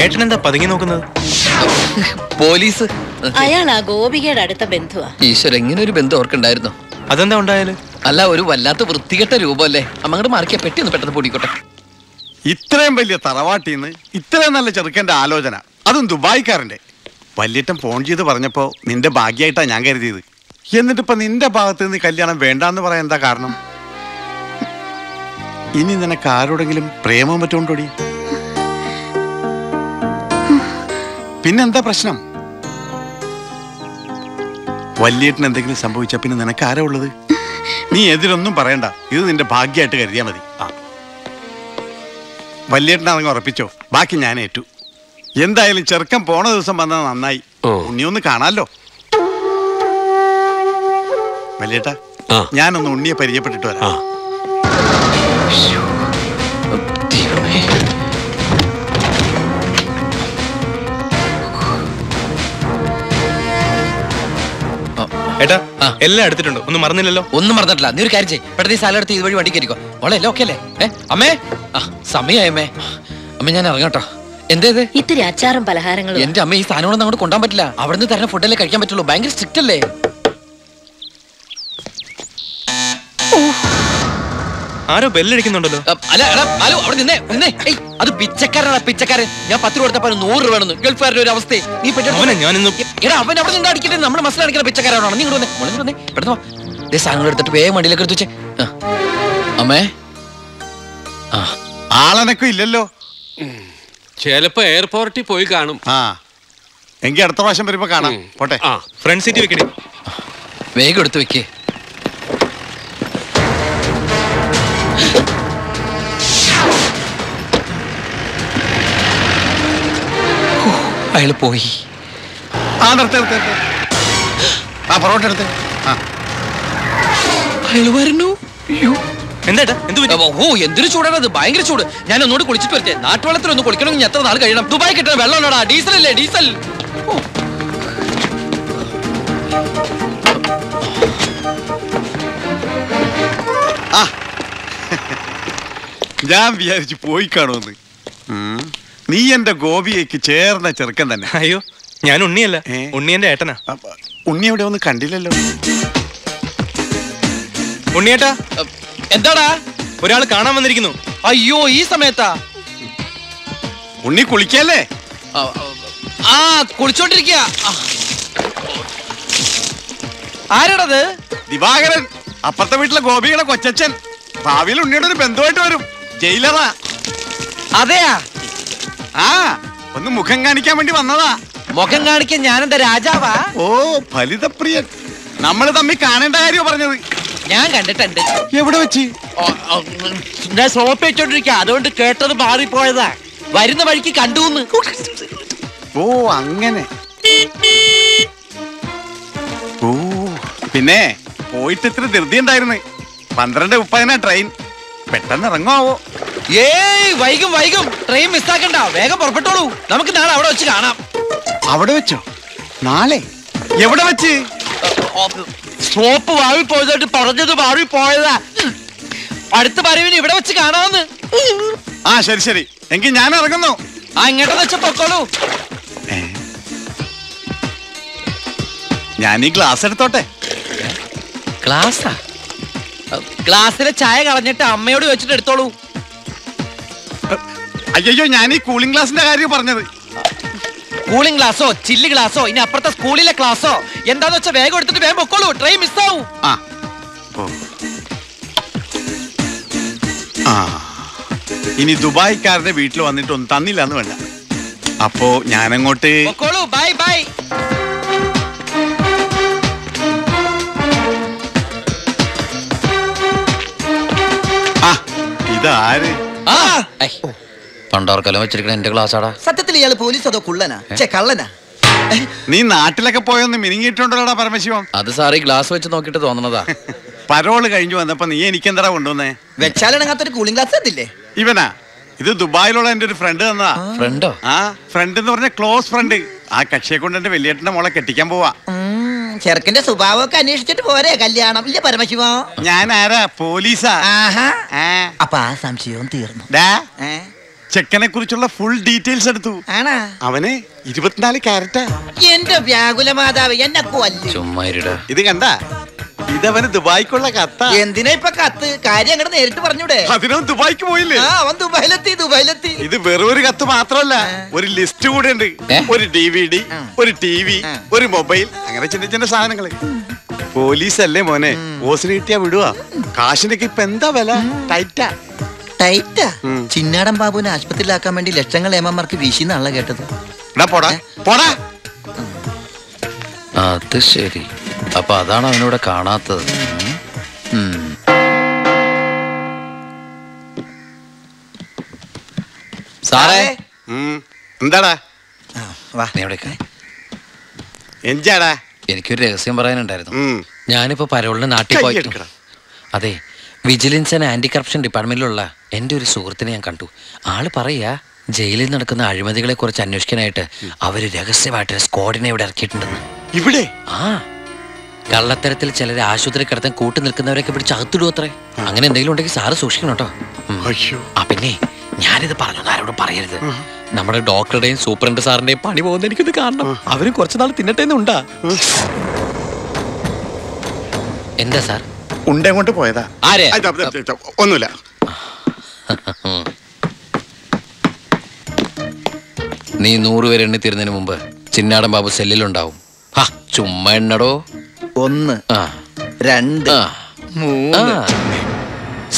ഏട്ടനെന്താ പതുങ്ങി നോക്കുന്നത്? പോലീസ് അയാൾ ആ ഗോപികയുടെ അടുത്ത ബന്ധുവാ. ഈശ്വര, എങ്ങനെ ഒരു ബന്ധം ഓർക്കുണ്ടായിരുന്നു. അതെന്താ ഉണ്ടായാല്? അല്ല, ഒരു വല്ലാത്ത വൃത്തികെട്ട രൂപമല്ലേ. അമ്മങ്ങടെ മാർക്കിയ പെട്ടി ഒന്ന് പെട്ടെന്ന് പൊടിക്കോട്ടെ. ഇത്രയും വലിയ തറവാട്ടീന്ന് ഇത്രയും നല്ല ചെറുക്കന്റെ ആലോചന, അതും ദുബായിക്കാരന്റെ. വല്യേട്ടൻ ഫോൺ ചെയ്ത് പറഞ്ഞപ്പോ നിന്റെ ഭാഗ്യായിട്ടാ ഞാൻ കരുതിയത്. എന്നിട്ടിപ്പോ നിന്റെ ഭാഗത്ത് നിന്ന് കല്യാണം വേണ്ടാന്ന് പറയാൻ എന്താ കാരണം? ഇനി നിനക്ക് ആരോടെങ്കിലും പ്രേമം പറ്റുകൊണ്ടോടി? പിന്നെന്താ പ്രശ്നം? വല്യേട്ടന് എന്തെങ്കിലും സംഭവിച്ചാ പിന്നെ നിനക്ക് ആരാ ഉള്ളത്? നീ എതിരൊന്നും പറയണ്ട, ഇത് നിന്റെ ഭാഗ്യമായിട്ട് കരുതിയാ മതി. ആ വല്യേട്ടനാണെങ്കിൽ ഉറപ്പിച്ചോ, ബാക്കി ഞാൻ ഏറ്റു. എന്തായാലും ചെറുക്കൻ പോണ ദിവസം വന്നത് നന്നായി, ഉണ്ണിയൊന്ന് കാണാലോ. വല്യേട്ടാ, ഞാനൊന്ന് ഉണ്ണിയെ പരിചയപ്പെട്ടിട്ട് വരാം. ഏട്ടാ, എല്ലാം എടുത്തിട്ടുണ്ടോ? ഒന്നും മറന്നില്ലല്ലോ? ഒന്നും മറന്നിട്ടില്ല. നീ ഒരു കാര്യം ചെയ്യ്, പെട്ടെന്ന് ഈ സ്ഥലം എടുത്ത് ഇതുവഴി വണ്ടി കയറിക്കോ. വളരെ എല്ലാം ഓക്കെ അല്ലേ? ഏ അമ്മേ, ആ സമയമായമ്മേ. അമ്മ ഞാൻ ഇറങ്ങട്ടോ. എന്തേത്? ഇത്തിരി അച്ചാറും പലഹാരങ്ങളും. എന്റെ അമ്മ, ഈ സാധനങ്ങളൊന്നും അങ്ങോട്ട് കൊണ്ടാൻ പറ്റില്ല. അവിടെ നിന്ന് തരുന്ന ഫുഡല്ലേ കഴിക്കാൻ പറ്റുള്ളൂ. ഭയങ്കര സ്ട്രിക്റ്റ് അല്ലേ? ആരോ ബെല്ലടിക്കുന്നുണ്ടല്ലോ. അല്ല ഹലോ, അവിടെ നിന്നേ നിന്നേ. അത് പിച്ചക്കാരനാണ്, പിച്ചക്കാരൻ. ഞാൻ പത്ത് രൂപ കൊടുത്തപ്പോ നൂറ് രൂപ വേണമെന്ന് ഗൾഫുകാരുടെ ഒരു അവസ്ഥയെ. നീ പെട്ടെന്ന് അവൻ അവിടെ നിന്ന് അടിക്കട്ടെ, നമ്മുടെ മനസ്സിലടിക്കണ പിച്ചക്കാരനാണ്. നിങ്ങൾ വന്നേ പെട്ടെന്ന്. ഇതേ സാധനങ്ങൾ എടുത്തിട്ട് വേഗം വണ്ടിയിലേക്ക് എടുത്തു വെച്ചേ. അമ്മേ, ആ ആളനക്കും ഇല്ലല്ലോ. ചിലപ്പോ എയർപോർട്ടിൽ പോയി കാണും. ആ എങ്കിൽ അടുത്ത പ്രാവശ്യം വരുമ്പോ കാണാം. പോട്ടെ, ഫ്രണ്ട് സീറ്റ് വെക്കണേ, വേഗം എടുത്ത് വെക്കേ. അയാൾ പോയി. ആ നിർത്ത് നിർത്ത്, ആ പൊറോട്ട എടുത്ത്. ആ അയാൾ വരണു. എന്താ എന്ത്? ഓ എന്തൊരു ചൂടാണ് അത്, ഭയങ്കര ചൂട്. ഞാൻ ഒന്നുകൂടി കുളിച്ചിട്ട് വരട്ടെ. നാട്ടുവെള്ളത്തിൽ ഒന്ന് കുളിക്കണമെങ്കിൽ എത്ര നാൾ കഴിയണം? ദുബായ് കിട്ടണം വെള്ളമുള്ളടാ. ഡീസൽ അല്ലേ? ഡീസൽ. ഞാൻ വിചാരിച്ചു പോയി കാണുമെന്ന്. നീ എന്റെ ഗോപിയേക്ക് ചേർന്ന ചെറുക്കൻ തന്നെ. അയ്യോ ഞാൻ ഉണ്ണിയല്ല, ഉണ്ണി എന്റെ ഏട്ടനാ. ഉണ്ണി എവിടെ ഒന്നും കണ്ടില്ലല്ലോ. ഉണ്ണിയേട്ടാ എന്താടാ ഒരാൾ കാണാൻ വന്നിരിക്കുന്നു. അയ്യോ ഈ സമയത്താ? ഉണ്ണി കുളിക്കല്ലേ? ആ കുളിച്ചോണ്ടിരിക്കുക. ആരാടത്? ദിവാകരൻ, അപ്പുറത്തെ വീട്ടിലെ ഗോപിയുടെ കൊച്ചച്ഛൻ. ഭാവിയിൽ ഉണ്ണിയുടെ ഒരു ബന്ധുവായിട്ട് വരും, ജയിലറാ. അതെയാ? ആ ഒന്ന് മുഖം കാണിക്കാൻ വേണ്ടി വന്നതാ. മുഖം കാണിക്കാൻ ഞാനെന്താ രാജാവാ? ഓ ഫലിതപ്രിയ, നമ്മൾ തമ്മിൽ കാണേണ്ട കാര്യം പറഞ്ഞത്. ഞാൻ കണ്ടിട്ടുണ്ട്. എവിടെ വെച്ച്? ഞാൻ സോപ്പ് വെച്ചോണ്ടിരിക്ക, അതുകൊണ്ട് കേട്ടത് മാറിപ്പോയതാ. വരുന്ന വഴിക്ക് കണ്ടുന്ന്. ഓ അങ്ങനെ. ഓ പിന്നെ പോയിട്ട് ഇത്ര ധൃതി ഉണ്ടായിരുന്നു. പന്ത്രണ്ട് മുപ്പതിനാ ട്രെയിൻ, പെട്ടെന്ന് ഇറങ്ങുവോ? ഏയ് വൈകും വൈകും, ട്രെയിൻ മിസ്സാക്കണ്ട, വേഗം പുറപ്പെട്ടോളൂ. നമുക്ക് നാളെ അവിടെ വെച്ച് കാണാം. അവിടെ വെച്ചോ? നാളെ എവിടെ വെച്ച്? സോപ്പ് വാഴി പോയതായിട്ട് പറഞ്ഞത് വാഴി പോയതാ. അടുത്ത വരവിന് ഇവിടെ വെച്ച് കാണാമെന്ന്. ആ ശരി ശരി, എങ്കിൽ ഞാൻ ഇറങ്ങുന്നു. ആ ഇങ്ങോട്ടെന്ന് വെച്ചാൽ പൊക്കോളൂ. ഞാൻ ഈ ഗ്ലാസ് എടുത്തോട്ടെ? ഗ്ലാസാ? ഗ്ലാസിലെ ചായ കളഞ്ഞിട്ട് അമ്മയോട് വെച്ചിട്ട് എടുത്തോളൂ. അയ്യോ ഞാൻ ഈ കൂളിംഗ് ഗ്ലാസിന്റെ കാര്യം പറഞ്ഞത്. കൂളിംഗ് ഗ്ലാസോ ചില്ല് ഗ്ലാസോ ഇനി അപ്പുറത്തെ സ്കൂളിലെ ക്ലാസോ എന്താന്ന് വെച്ചാൽ വേഗം എടുത്തിട്ട് വേഗം പൊക്കോളൂ, ട്രെയിൻ മിസ്സാവും. ഇനി ദുബായ്ക്കാരുടെ വീട്ടിൽ വന്നിട്ടൊന്നും തന്നില്ല എന്ന് വേണ്ട. അപ്പോ ഞാനങ്ങോട്ട് പൊക്കോളൂ. Bye bye. ഇതാര് പണ്ടോർക്കലോ വെച്ചിരിക്കണ എന്റെ ക്ലാസ്സാടാ. സത്യത്തിൽ ഇയാള് പോലീസ് അതോ കുള്ളനാ കള്ളനാ? നീ നാട്ടിലൊക്കെ പോയൊന്ന് മിനിങ്ങിയിട്ടുണ്ടല്ലോടാ പരമശിവം. അത് സാറി ഗ്ലാസ് വെച്ച് നോക്കിട്ട് തോന്നണതാ. പരോള് കഴിഞ്ഞു വന്നപ്പോ നീ എനിക്കെന്താ കൊണ്ടുവന്നേ? വെച്ചാലിണങ്ങാത്തൊരു കൂളിംഗ് ഗ്ലാസ് തന്നില്ലേ? ഇവനാ ഇത് ദുബായിലുള്ള എന്റെ ഒരു ഫ്രണ്ട് തന്നതാ. ഫ്രണ്ടോ? ആ ഫ്രണ്ട് എന്ന് പറഞ്ഞ ക്ലോസ് ഫ്രണ്ട്. ആ കക്ഷിയെ കൊണ്ട് എന്റെ വലിയേട്ടന്റെ മോളെ കെട്ടിക്കാൻ പോവാ. ചെറുക്കന്റെ സ്വഭാവമൊക്കെ അന്വേഷിച്ചിട്ട് പോരെ കല്യാണം, ഇല്ലേ പരമശിവോ? ഞാൻ ആരാ? പോലീസാ. അപ്പൊ ആ സംശയവും തീർന്നു. ചെക്കനെ കുറിച്ചുള്ള ഫുൾ ഡീറ്റെയിൽസ് എടുത്തു. ആണാ? അവന് ഇരുപത്തിനാല് ക്യാരറ്റാ. എന്റെ വ്യാകുല മാതാവ് എന്നെ കൊല്ലും. ഇത് കണ്ട, ഇതവന് ദുബായിക്കുള്ള കത്താ. എന്തിനാ ഇപ്പൊ കത്ത്? കാര്യം അങ്ങോട്ട് നേരിട്ട് പറഞ്ഞൂടെ? അതിനവൻ ദുബായിക്ക് പോയില്ലേ? അവൻ ദുബായിലെത്തി ദുബായിലെത്തി. ഇത് വെറും ഒരു കത്ത് മാത്രമല്ല, ഒരു ലിസ്റ്റ് കൂടെ ഉണ്ട്. ഒരു ഡി വി ഡി, ഒരു ടി വി, ഒരു മൊബൈൽ, അങ്ങനെ ചിന്ന ചിന്ന സാധനങ്ങള്. പോലീസല്ലേ മോനെ, ഓസിന് കിട്ടിയാ വിടുവാ. കാശിനൊക്കെ ഇപ്പൊ എന്താ വില? ടൈറ്റാ ടൈറ്റാ. ചിന്നാടൻ ബാബുവിനെ ആശുപത്രിയിലാക്കാൻ വേണ്ടി ലക്ഷങ്ങൾ ഏമാർക്ക് വീശിന്നാണല്ലോ കേട്ടത്. അത് ശരി, അപ്പൊ അതാണ് അവനോട് കാണാത്തത്. സാറേ എന്താടാ? എന്താടാ? എനിക്കൊരു രഹസ്യം പറയാനുണ്ടായിരുന്നു. ഞാനിപ്പോ പരോളിന് നാട്ടിൽ പോയി. അതെ, വിജിലൻസ് ആൻഡ് ആന്റി കറപ്ഷൻ ഡിപ്പാർട്ട്മെന്റിലുള്ള എൻ്റെ ഒരു സുഹൃത്തിനെ ഞാൻ കണ്ടു. ആള് പറയാ ജയിലിൽ നടക്കുന്ന അഴിമതികളെ കുറിച്ച് അന്വേഷിക്കാനായിട്ട് അവര് രഹസ്യമായിട്ട് സ്ക്വാഡിനെ ഇവിടെ ഇറക്കിയിട്ടുണ്ടെന്ന്. ഇവിടെ? ആ കള്ളത്തരത്തിൽ ചിലരെ ആശുപത്രി കിടത്താൻ കൂട്ടു നിൽക്കുന്നവരൊക്കെ പിടിച്ച് അകത്തിടും അത്രേ. അങ്ങനെ എന്തെങ്കിലും ഉണ്ടെങ്കിൽ സാറ് സൂക്ഷിക്കണം കേട്ടോ. ആ പിന്നെ ഞാനിത് പറഞ്ഞു ആരോടും പറയരുത്. നമ്മുടെ ഡോക്ടറുടെയും സൂപ്രണ്ട് സാറിന്റെയും പണി പോകുന്ന എനിക്കിത് കാണണം. അവരും കുറച്ചു നാൾ തിന്നട്ടെ എന്നുണ്ടാ. എന്താ സാർ? ഉണ്ടെങ്ങോട്ട് പോയതാ? ആരെ? ഒന്നുമില്ല. നീ നൂറുപേരെ എണ്ണി തീരുന്നതിന് മുമ്പ് ചിന്നാടൻ ബാബു സെല്ലിലുണ്ടാവും. ചുമ്മാ എണ്ണടോ. ഒന്ന് രണ്ട് മൂന്ന്.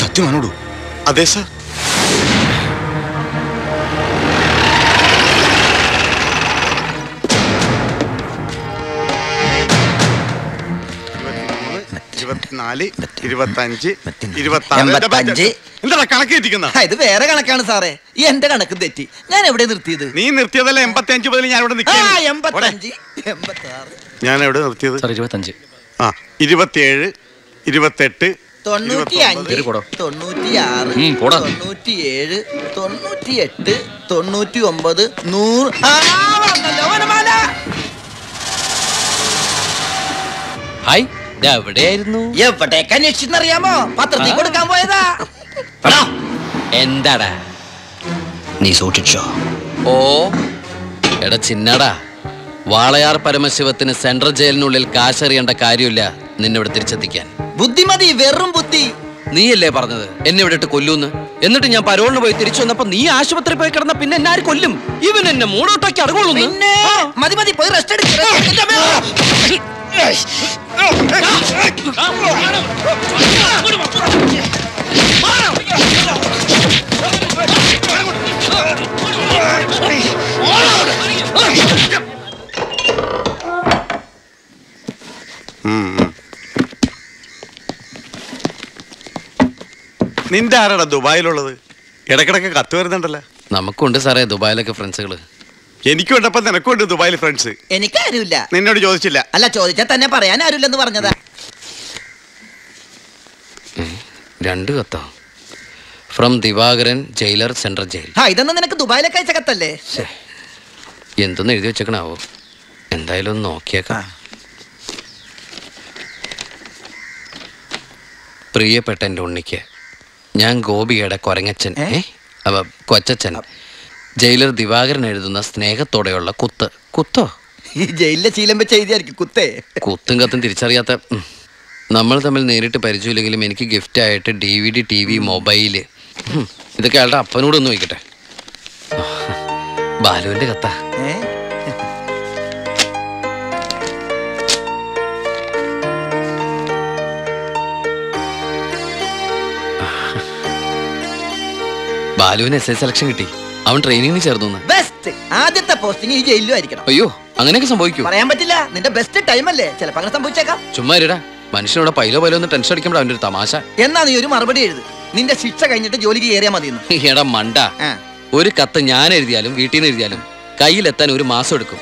സത്യമാണോടോ? അതെ സാർ. ഇത് വേറെ കണക്കാണ് സാറേ, എന്റെ കണക്ക് തെറ്റി. ഞാൻ എവിടെ നിർത്തിയത്? നീ നിർത്തിയതല്ല എൺപത്തിയഞ്ച് മുതൽ ഞാൻ ഞാൻ എവിടെ നിർത്തിയത്? ആ ഇരുപത്തിയേഴ് ഇരുപത്തെട്ട് തൊണ്ണൂറ്റിയഞ്ച് തൊണ്ണൂറ്റിയാറ് തൊണ്ണൂറ്റിയേഴ് തൊണ്ണൂറ്റിയെട്ട് തൊണ്ണൂറ്റി ഒമ്പത് നൂറ്. ഹായ്, എവിടെയായിരുന്നു? എവിടെയൊക്കെ അന്വേഷിച്ചെന്നറിയാമോ? പത്രത്തിൽ കൊടുക്കാൻ പോയതാ. എന്താടാ நீ சூட்டிச்சோ? ഓ എടാ ചിന്നടാ, വാളയാർ പരമശിവത്തിന് സെൻട്രൽ ജയിലിനുള്ളിൽ കാശറിയേണ്ട കാര്യമില്ല നിന്നിവിടെ തിരിച്ചെത്തിക്കാൻ. ബുദ്ധിമതി, വെറും ബുദ്ധി. നീയല്ലേ പറഞ്ഞത് എന്നെ ഇവിടെ ഇട്ട് കൊല്ലൂന്ന്? എന്നിട്ട് ഞാൻ പരോളിന് പോയി തിരിച്ചു വന്നപ്പോ നീ ആശുപത്രി പോയി കിടന്ന പിന്നെ എന്നെ ആര് കൊല്ലും? ഇവൻ എന്നെ മൂടോട്ടാക്കി അടകൊള്ളൂ. മതി മതി, പോയി റെസ്റ്റ് എടുക്ക. നിന്റെ ആരാടാ ദുബായിലുള്ളത്? ഇടക്കിടക്ക് കത്ത് വരുന്നുണ്ടല്ലോ. നമുക്കുണ്ട് സാറേ ദുബായിലൊക്കെ ഫ്രണ്ട്സുകള്. എനിക്കുണ്ടപ്പം നിനക്കുണ്ട് ദുബായിൽ ഫ്രണ്ട്സ്? എനിക്കാരുമില്ല. നിന്നോട് ചോദിച്ചില്ല? അല്ല, ചോദിച്ചാൽ തന്നെ പറയാൻ ആരുമില്ലെന്ന് പറഞ്ഞതാ. രണ്ട് കത്താ. From Divakaran, jailer, central jail. ആ, ഇതൊന്നും നിനക്ക് ദുബായിലൊക്കെ അയച്ച കത്തല്ലേ? എന്തൊന്നും എഴുതി വെച്ചേക്കണാവോ? എന്തായാലും ഒന്ന് നോക്കിയേക്കാം. പ്രിയപ്പെട്ട എൻ്റെ ഉണ്ണിക്ക്, ഞാൻ ഗോപികയുടെ കൊരങ്ങച്ചൻ, അവ കൊച്ചച്ചൻ, ജയിലർ ദിവാകരൻ എഴുതുന്ന സ്നേഹത്തോടെയുള്ള കുത്ത്. കുത്തോ? ഈ ജയിലിലെ ശീലം വെച്ച് എഴുതിയായിരിക്കും കുത്തേ. കുത്തും കത്തും തിരിച്ചറിയാത്ത നമ്മൾ തമ്മിൽ നേരിട്ട് പരിചയമില്ലെങ്കിലും എനിക്ക് ഗിഫ്റ്റ് ആയിട്ട് D V D, T V, mobile ഇതൊക്കെ അയാളുടെ അപ്പനോടൊന്ന് നോക്കട്ടെ. ബാലുവിൻ്റെ കത്താ. ബാലുവിന് എസ് ഐ സെലക്ഷൻ കിട്ടി. അവൻ ട്രെയിനിങ്ങിന് ചേർന്നു. ബെസ്റ്റ്. ആദ്യത്തെ പോസ്റ്റിംഗ് ഈ ജയിലിലും ആയിരിക്കണം. അയ്യോ, അങ്ങനെയൊക്കെ സംഭവിക്കും? പറയാൻ പറ്റില്ല. നിന്റെ ബെസ്റ്റ് ടൈം അല്ലേ, ചിലപ്പോൾ അങ്ങനെ സംഭവിച്ചേക്കാം. ചുമ്മാ ഇരടാ, മനുഷ്യനോട് പൈലോ പൈലോ ഒന്ന് ടെൻഷൻ അടിക്കുമ്പോൾ അവൻ്റെ ഒരു തമാശ. എന്നാ നീ ഒരു മറുപടി എഴുതി, നിന്റെ ശിക്ഷ കഴിഞ്ഞിട്ട് ജോലിക്ക് കയറിയാൽ മതിയെന്ന്. എടാ മണ്ട, ഒരു കത്ത് ഞാൻ എഴുതിയാലും വീട്ടിൽ നിന്ന് എഴുതിയാലും കയ്യിലെത്താൻ ഒരു മാസം എടുക്കും.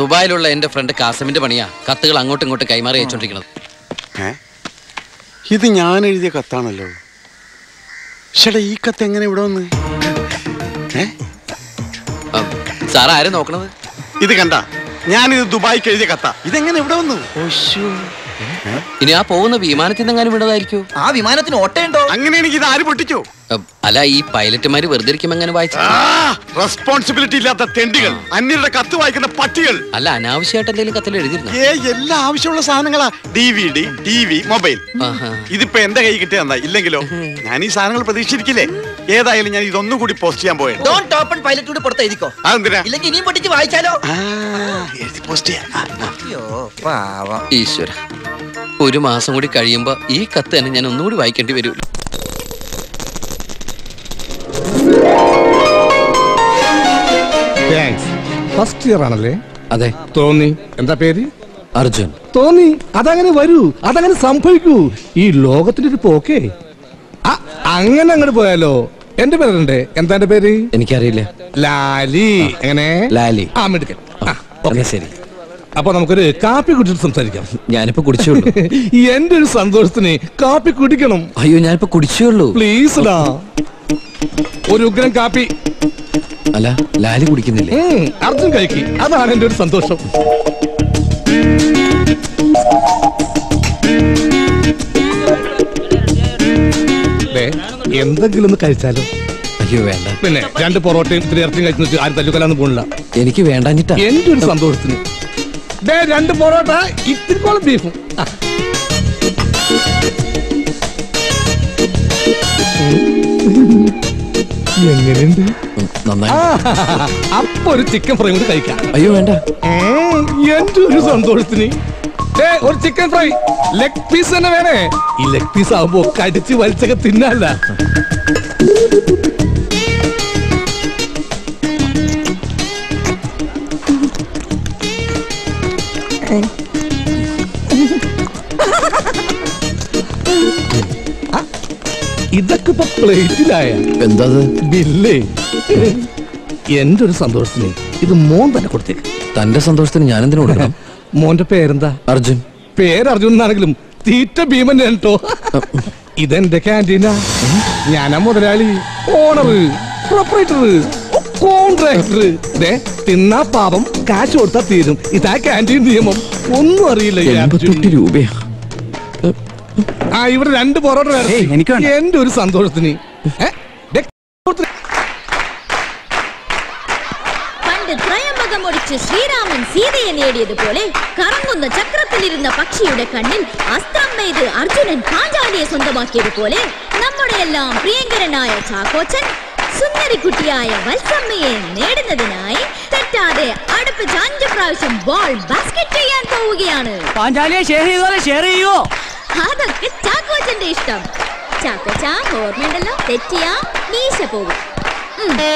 ദുബായിലുള്ള എന്റെ ഫ്രണ്ട് കാസമിന്റെ പണിയാ കത്തുകൾ അങ്ങോട്ടും ഇങ്ങോട്ടും കൈമാറി അയച്ചോണ്ടിരിക്കുന്നത്. ഇത് ഞാൻ എഴുതിയ കത്താണല്ലോ. ഷേടാ, ഈ കത്ത് എങ്ങനെ ഇവിടെ വന്ന്? സാർ ആരും നോക്കണത്? ഇത് കണ്ട, ഞാനിത് ദുബായിക്ക് എഴുതിയ കത്താ. ഇതെങ്ങനെ ഇവിടെ വന്നു? ഇനി ആ പോകുന്ന വിമാനത്തിനെങ്ങാനും വിടതായിരിക്കോ? ആ വിമാനത്തിന് ഓട്ടയുണ്ടോ? അങ്ങനെ എനിക്ക് ഇത് ആര് പൊട്ടിച്ചോ? അല്ല, ഈ പൈലറ്റുമാര് വെറുതെ ഇരിക്കുമ്പോ എങ്ങനെ വായിച്ചു? റെസ്പോൺസിബിലിറ്റി ഇല്ലാത്ത തെണ്ടികൾ, അന്യരുടെ കത്ത് വായിക്കുന്ന പട്ടികൾ. അല്ല, അനാവശ്യമായിട്ട് എന്തെങ്കിലും കത്തിൽ എഴുതിയിരുന്നു? ഏ, എല്ലാ ആവശ്യമുള്ള സാധനങ്ങളാ. D V D, T V, mobile. ഇതിപ്പോ എന്റെ കൈ കിട്ടിയ തന്നാ, ഇല്ലെങ്കിലോ ഞാൻ ഈ സാധനങ്ങൾ പ്രതീക്ഷിച്ചിരിക്കില്ലേ? ഏതായാലും ഞാൻ ഇതൊന്നും കൂടി പോസ്റ്റ് ചെയ്യാൻ പോയത്. ഡോണ്ട് ഓപ്പൺ പൈലറ്റ് പുറത്ത് എഴുതിക്കോ. അതെന്തിനാ? ഇല്ലെങ്കിൽ ഇനിയും പൊട്ടിച്ച് വായിച്ചാലോ? എഴുതി പോസ്റ്റ് ചെയ്യാം. ഈശ്വര, ഒരു മാസം കൂടി കഴിയുമ്പോ ഈ കത്ത് തന്നെ ഞാൻ ഒന്നുകൂടി വായിക്കേണ്ടി വരുമല്ലോ. ഫസ്റ്റ് ഇയർ ആണല്ലേ? അതെ. തോന്നി. എന്താ പേര്? അർജുൻ. തോന്നി, അതങ്ങനെ വരൂ, അതങ്ങനെ സംഭവിക്കൂ. ഈ ലോകത്തിന്റെ ഒരു പോക്കേ. അങ്ങനെ അങ്ങോട്ട് പോയാലോ? എന്റെ പേരുണ്ടേ, എന്താ എന്റെ പേര്? എനിക്കറിയില്ല. ലാലി. എങ്ങനെ? ലാലി. ആ, മിടുക്കൻ. ശരി, അപ്പൊ നമുക്കൊരു കാപ്പി കുടിച്ചിട്ട് സംസാരിക്കാം. ഞാനിപ്പോ കുടിച്ചോളൂ. എന്റെ ഒരു സന്തോഷത്തിന് കാപ്പി കുടിക്കണം. അയ്യോ, ഞാനിപ്പോ കുടിച്ചോളൂ. പ്ലീസ് ഡാ, ഒരു ഉഗ്രം കാപ്പി. അല്ല, ലാലി കുടിക്കുന്നില്ലേ? അർജുൻ കഴിക്കി, അതാണ് എന്റെ ഒരു സന്തോഷം. എന്തെങ്കിലും ഒന്ന് കഴിച്ചാലോ? അയ്യോ വേണ്ട. പിന്നെ രണ്ട് പൊറോട്ടയും ഇത്തിരി ഇറച്ചിയും കഴിച്ചു ആരും തല്ലുകല്ലാന്ന് പോണില്ല. എനിക്ക് വേണ്ടാഞ്ഞിട്ടാ, എന്റെ ഒരു സന്തോഷത്തിന്. രണ്ട് പൊറോട്ട, ഇത്തിരിക്കോളം ബീഫും. എങ്ങനെയുണ്ട്? അപ്പൊ ഒരു ചിക്കൻ ഫ്രൈ കൂടി കഴിക്കാം. അയ്യോ വേണ്ട, എന്റെ ഒരു സന്തോഷത്തിന് ഒരു ചിക്കൻ ഫ്രൈ. ലെഗ് പീസ് തന്നെ വേണേ. ഈ ലെഗ് പീസ് ആവുമ്പോ കടിച്ച് വലിച്ചൊക്കെ തിന്നല്ല. ഇതൊക്കെ ഇപ്പൊ പ്ലേറ്റിലായ എന്താ ബില്ലേ? എന്റെ ഒരു സന്തോഷത്തിന് ഇത് മോൻ തന്നെ കൊടുത്തേക്ക്. തന്റെ സന്തോഷത്തിന് ഞാൻ എന്തിനു കൊടുക്കണം? മോന്റെ പേരെന്താ? അർജുൻ. പേര് അർജുൻ എന്നാണെങ്കിലും തീറ്റ ഭീമൻ കേട്ടോ. ഇതെന്റെ ക്യാൻറ്റീനാ, ഞാനാ മുതലാളി, ഓണർ, പ്രൊപ്പറേറ്റർ, കോൺട്രാക്ടർ. തിന്നാ പാപം, കാശ് കൊടുത്താ തീരും. ഇതാ ക്യാൻറ്റീൻ നിയമം. ഒന്നും അറിയില്ല. എൺപത്തെട്ട് രൂപയാ. ആ, ഇവിടെ രണ്ട് പൊറോട്ട. എന്റെ ഒരു സന്തോഷത്തിന് பிடிச்சு ஸ்ரீராமன் சீதையை நேடியது போலே கரங்குந்த சக்கரத்தில் இருந்த பக்ஷியுடைய கண்ணில் அஸ்திரம் எய்து அர்ஜுனன் பாஞ்சாலியை சொந்தமாக்கியது போலே நம்முடையெல்லாம் பிரியங்கரனாய சாக்கோச்சன் சுந்தரி குட்டியாய வல்சம்மையை நேடுന്നതിനായി തെറ്റാതെ അടുപ്പിച്ച് അഞ്ച് പ്രാവശ്യം ബോൾ ബാസ്കറ്റ് ചെയ്യാൻ പോവുകയാണ്. പാഞ്ചാലിയെ ഷെയർ ചെയ്തോലെ ഷെയർ ചെയ്യോ. അതൊക്കെ ചാക്കോച്ചന്റെ ഇഷ്ടം. ചാക്കോച്ചാ ഓർമ്മയുണ്ടല്ലോ തെറ്റിയാ മീശ പോകും. ഇവന്റെ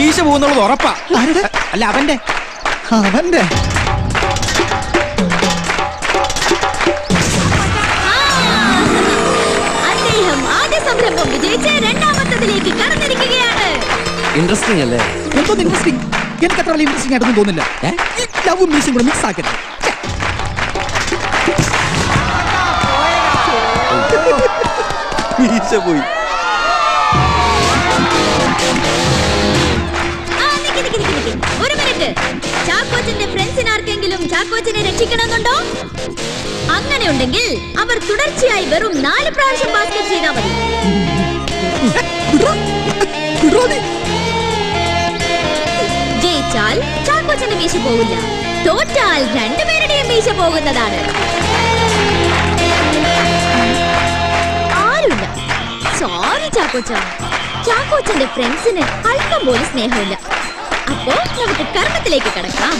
മീശ പോകുന്നുള്ളത് ഉറപ്പാ. അല്ല അവന്റെ അവന്റെ അദ്ദേഹം ആദ്യ സംരംഭം വിജയിച്ച് രണ്ടാമത്തതിലേക്ക് കടന്നിരിക്കുകയാണ്. ഇൻട്രസ്റ്റിംഗ് അല്ലേ? എന്തോ ഇൻട്രസ്റ്റിംഗ്. എനിക്ക് അത്ര വലിയ ഇൻട്രസ്റ്റിംഗ് ആയിട്ടൊന്നും തോന്നില്ല. ലവ് മീശയും കൂടെ മിക്സ് ആക്കരുത്. മീശ പോയി. ഒരു മിനിറ്റ്, ചാക്കോച്ചന്റെ ഫ്രണ്ട്സിന് ആർക്കെങ്കിലും ചാക്കോച്ചനെ രക്ഷിക്കണമെന്നുണ്ടോ? അങ്ങനെയുണ്ടെങ്കിൽ അവർ തുടർച്ചയായി വെറും നാല് പ്രാവശ്യം ബാസ്കറ്റ് ചെയ്താൽ മതി. ജയിച്ചാൽ ചാക്കോച്ചന്റെ മീശ പോകില്ല, തോറ്റാൽ രണ്ടുപേരുടെയും മീശ പോകുന്നതാണ്. ആരുമില്ല, സോറി ചാക്കോച്ച. ചാക്കോച്ചന്റെ ഫ്രണ്ട്സിന് അല്പം പോലും സ്നേഹമില്ല. അപ്പോ നമുക്ക് കർമ്മത്തിലേക്ക് കടക്കാം.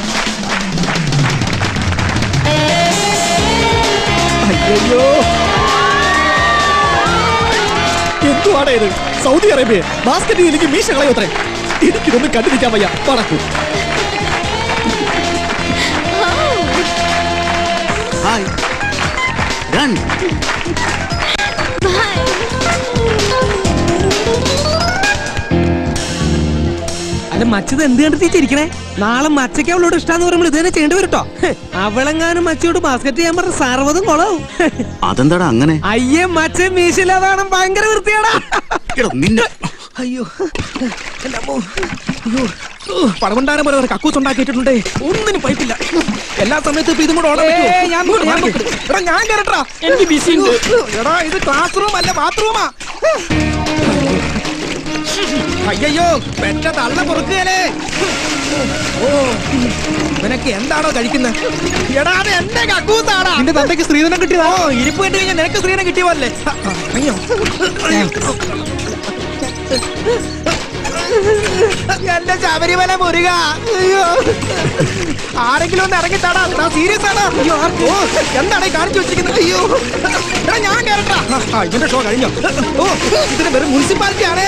എന്തുവാണ് ഇത്? സൗദി അറേബ്യ ബാസ്കറ്റിൽ എനിക്ക് മീശ കളയോത്രേ. എനിക്കിതൊന്നും കണ്ടിരിക്കാൻ വയ്യ. പറക്കൂ. ഹായ് റൺ മച്ചത് എന്ത് കണ്ടെത്തി ചിരിക്കണേ? നാളെ മച്ചയ്ക്ക് അവളോട് ഇഷ്ടാന്ന് പറയുമ്പോൾ ഇത് തന്നെ ചെയ്യേണ്ടി വരും കേട്ടോ. അവളെങ്ങാനും മച്ചയോട് ബാസ്കറ്റ് ചെയ്യാൻ പറഞ്ഞ സർവ്വതും കൊളവും. അതെന്താടാ അങ്ങനെ? അയ്യേ മച്ച മീശില്ലാതാണ് ഭയങ്കര വൃത്തിയാടാ. അയ്യോ പടവണ്ടാരം പോലെ ഒരു കക്കൂസ് ഉണ്ടാക്കിയിട്ടുണ്ട്. ഒന്നിനും പൈപ്പില്ല. എല്ലാ സമയത്തും ഇപ്പൊ ഇതും കൂടെ ഓടാൻ പറ്റുമോ? ഞാൻ കേട്ടാ എനിക്ക് ബിസി എടാ. ഇത് ക്ലാസ് റൂം അല്ല ബാത്റൂമാ. അയ്യോ പെറ്റ തള്ള പൊറുക്കുകയല്ലേ. ഓ ഇവനൊക്കെ എന്താണോ കഴിക്കുന്നത്? എടാ അത് എന്റെ കക്കൂസാടാ. എന്റെ തന്തയ്ക്ക് സ്ത്രീധനം കിട്ടിയതാ. ഓ ഇരിപ്പ് കണ്ടു കഴിഞ്ഞാൽ നിനക്ക് സ്ത്രീധനം കിട്ടിയ പോലല്ലേ. അയ്യോ എന്റെ ശബരിമല മുരുക. അയ്യോ ആരെങ്കിലും ഒന്ന് ഇറങ്ങി താടാ. സീരിയസ് ആടാ. അയ്യോ ആർക്കോ എന്താണ് കാണിച്ചു വെച്ചിരിക്കുന്നത്? അയ്യോ എടാ ഞാൻ കേട്ടാ. ഇതിന്റെ ഷോ കഴിഞ്ഞോ? ഓ ഇതിന് വെറും മുനിസിപ്പാലിറ്റി ആണ്.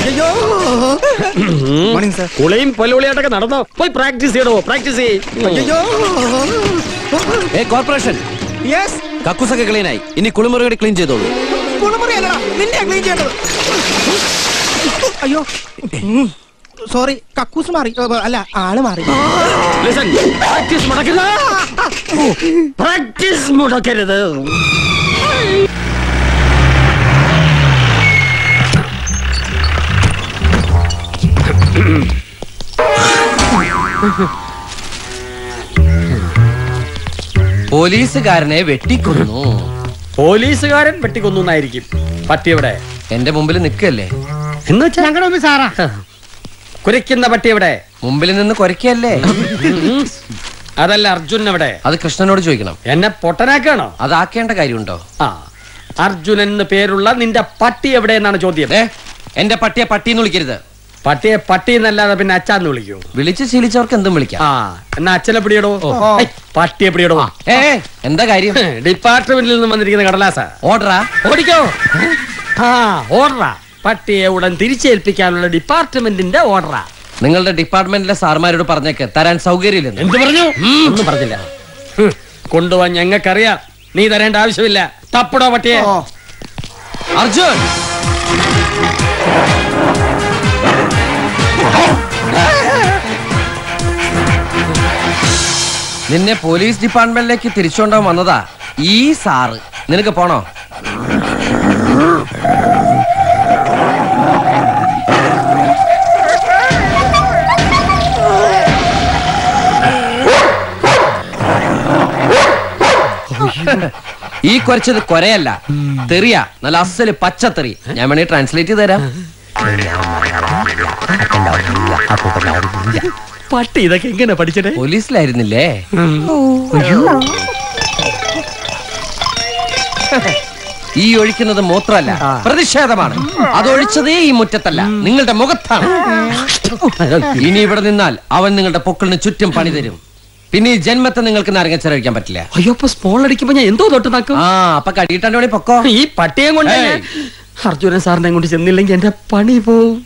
അയ്യോ കുളയും പൊലവിളിയായിട്ടൊക്കെ നടന്നോ? പോയി പ്രാക്ടീസ് ചെയ്യണോ? പ്രാക്ടീസ് ചെയ്യ്. അയ്യോ കോർപ്പറേഷൻ കക്കൂസൊക്കെ ക്ലീനായി. ഇനി കുളിമുറിയുടെ ക്ലീൻ ചെയ്തോളൂ. കുളിമുറി അല്ലടാ നിന്റെ ക്ലീൻ ചെയ്യേണ്ടത്. അയ്യോ സോറി കക്കൂസ് മാറി. അല്ല ആള് മാറി. പ്രാക്ടീസ് മുടക്കരുത്, പ്രാക്ടീസ് മുടക്കരുത്. പോലീസുകാരനെ വെട്ടിക്കൊന്നു. പോലീസുകാരൻ വെട്ടിക്കൊന്നു എന്നായിരിക്കും പട്ടിയെവിടെ? എന്റെ മുമ്പിൽ നിൽക്കല്ലേ. കുരയ്ക്കുന്ന പട്ടി എവിടെ? മുമ്പിൽ നിന്ന് കുരയ്ക്കല്ലേ. അതല്ല അർജുനൻ എവിടെ? അത് കൃഷ്ണനോട് ചോദിക്കണം. എന്നെ പൊട്ടനാക്കാണോ? അതാക്കേണ്ട കാര്യമുണ്ടോ? ആ അർജുനൻ എന്ന് പേരുള്ള നിന്റെ പട്ടി എവിടെ എന്നാണ് ചോദ്യം. എന്റെ പട്ടിയെ പട്ടിന്ന് വിളിക്കരുത്. പട്ടിയെ പട്ടി എന്നല്ലാതെ പിന്നെ അച്ഛാന്ന് വിളിക്കൂ. വിളിച്ച് ശീലിച്ചവർക്ക് എന്തും വിളിക്കാം. ആ എന്നാ അച്ഛനെ പിടിയടോ. പട്ടിയെ പിടിയടോ. ഏ എന്താ കാര്യം? ഡിപ്പാർട്ട്മെന്റിൽ നിന്ന് വന്നിരിക്കുന്ന കടലാസ ഓർഡറാ. ഓടിക്കോ. ആ ഓർഡറാ. പട്ടിയെ ഉടൻ തിരിച്ചേൽപ്പിക്കാനുള്ള ഡിപ്പാർട്ട്മെന്റിന്റെ ഓർഡറാ. നിങ്ങളുടെ ഡിപ്പാർട്ട്മെന്റിലെ സാർമാരോട് പറഞ്ഞേക്ക് തരാൻ സൗകര്യമില്ലെന്ന്. എന്ത് പറഞ്ഞു? ഒന്നും പറഞ്ഞില്ല. കൊണ്ടുപോവാൻ ഞങ്ങൾക്കറിയാം. നീ തരേണ്ട ആവശ്യമില്ല. തപ്പടോ പട്ടിയെ. അർജുൻ നിന്നെ പോലീസ് ഡിപ്പാർട്ട്മെന്റിലേക്ക് തിരിച്ചുകൊണ്ടുപോകാൻ വന്നതാ ഈ സാറ്. നിനക്ക് പോണോ? കുരച്ചത് കൊരയല്ല, തെറിയാ. നല്ല അസല് പച്ചത്തെറി. ഞാൻ വേണേ ട്രാൻസ്ലേറ്റ് ചെയ്ത് തരാം. പട്ടി ഇതൊക്കെ എങ്ങനെ പഠിച്ചേ? പോലീസിലായിരുന്നില്ലേ? ഈ ഒഴിക്കുന്നത് മൂത്രമല്ല, പ്രതിഷേധമാണ്. അതൊഴിച്ചതേ ഈ മുറ്റത്തല്ല, നിങ്ങളുടെ മുഖത്താണ്. ഇനി ഇവിടെ നിന്നാൽ അവൻ നിങ്ങളുടെ പൊക്കളിന് ചുറ്റും പണി തരും. പിന്നെ ഈ ജന്മത്തെ നിങ്ങൾക്ക് നാരങ്ങാച്ചാർ കഴിക്കാൻ പറ്റില്ല. അയ്യോ, അപ്പൊ സ്പോൾ അടിക്കുമ്പോ ഞാൻ എന്തോ തൊട്ട് നോക്കും. ആ, അപ്പൊ കടിയിട്ടാണ്ട് പൊക്കോ. ഈ പട്ടിയെ കൊണ്ട് അർജുനൻ സാറിനെ കൊണ്ട് ചെന്നില്ലെങ്കിൽ എന്റെ പണി പോവും.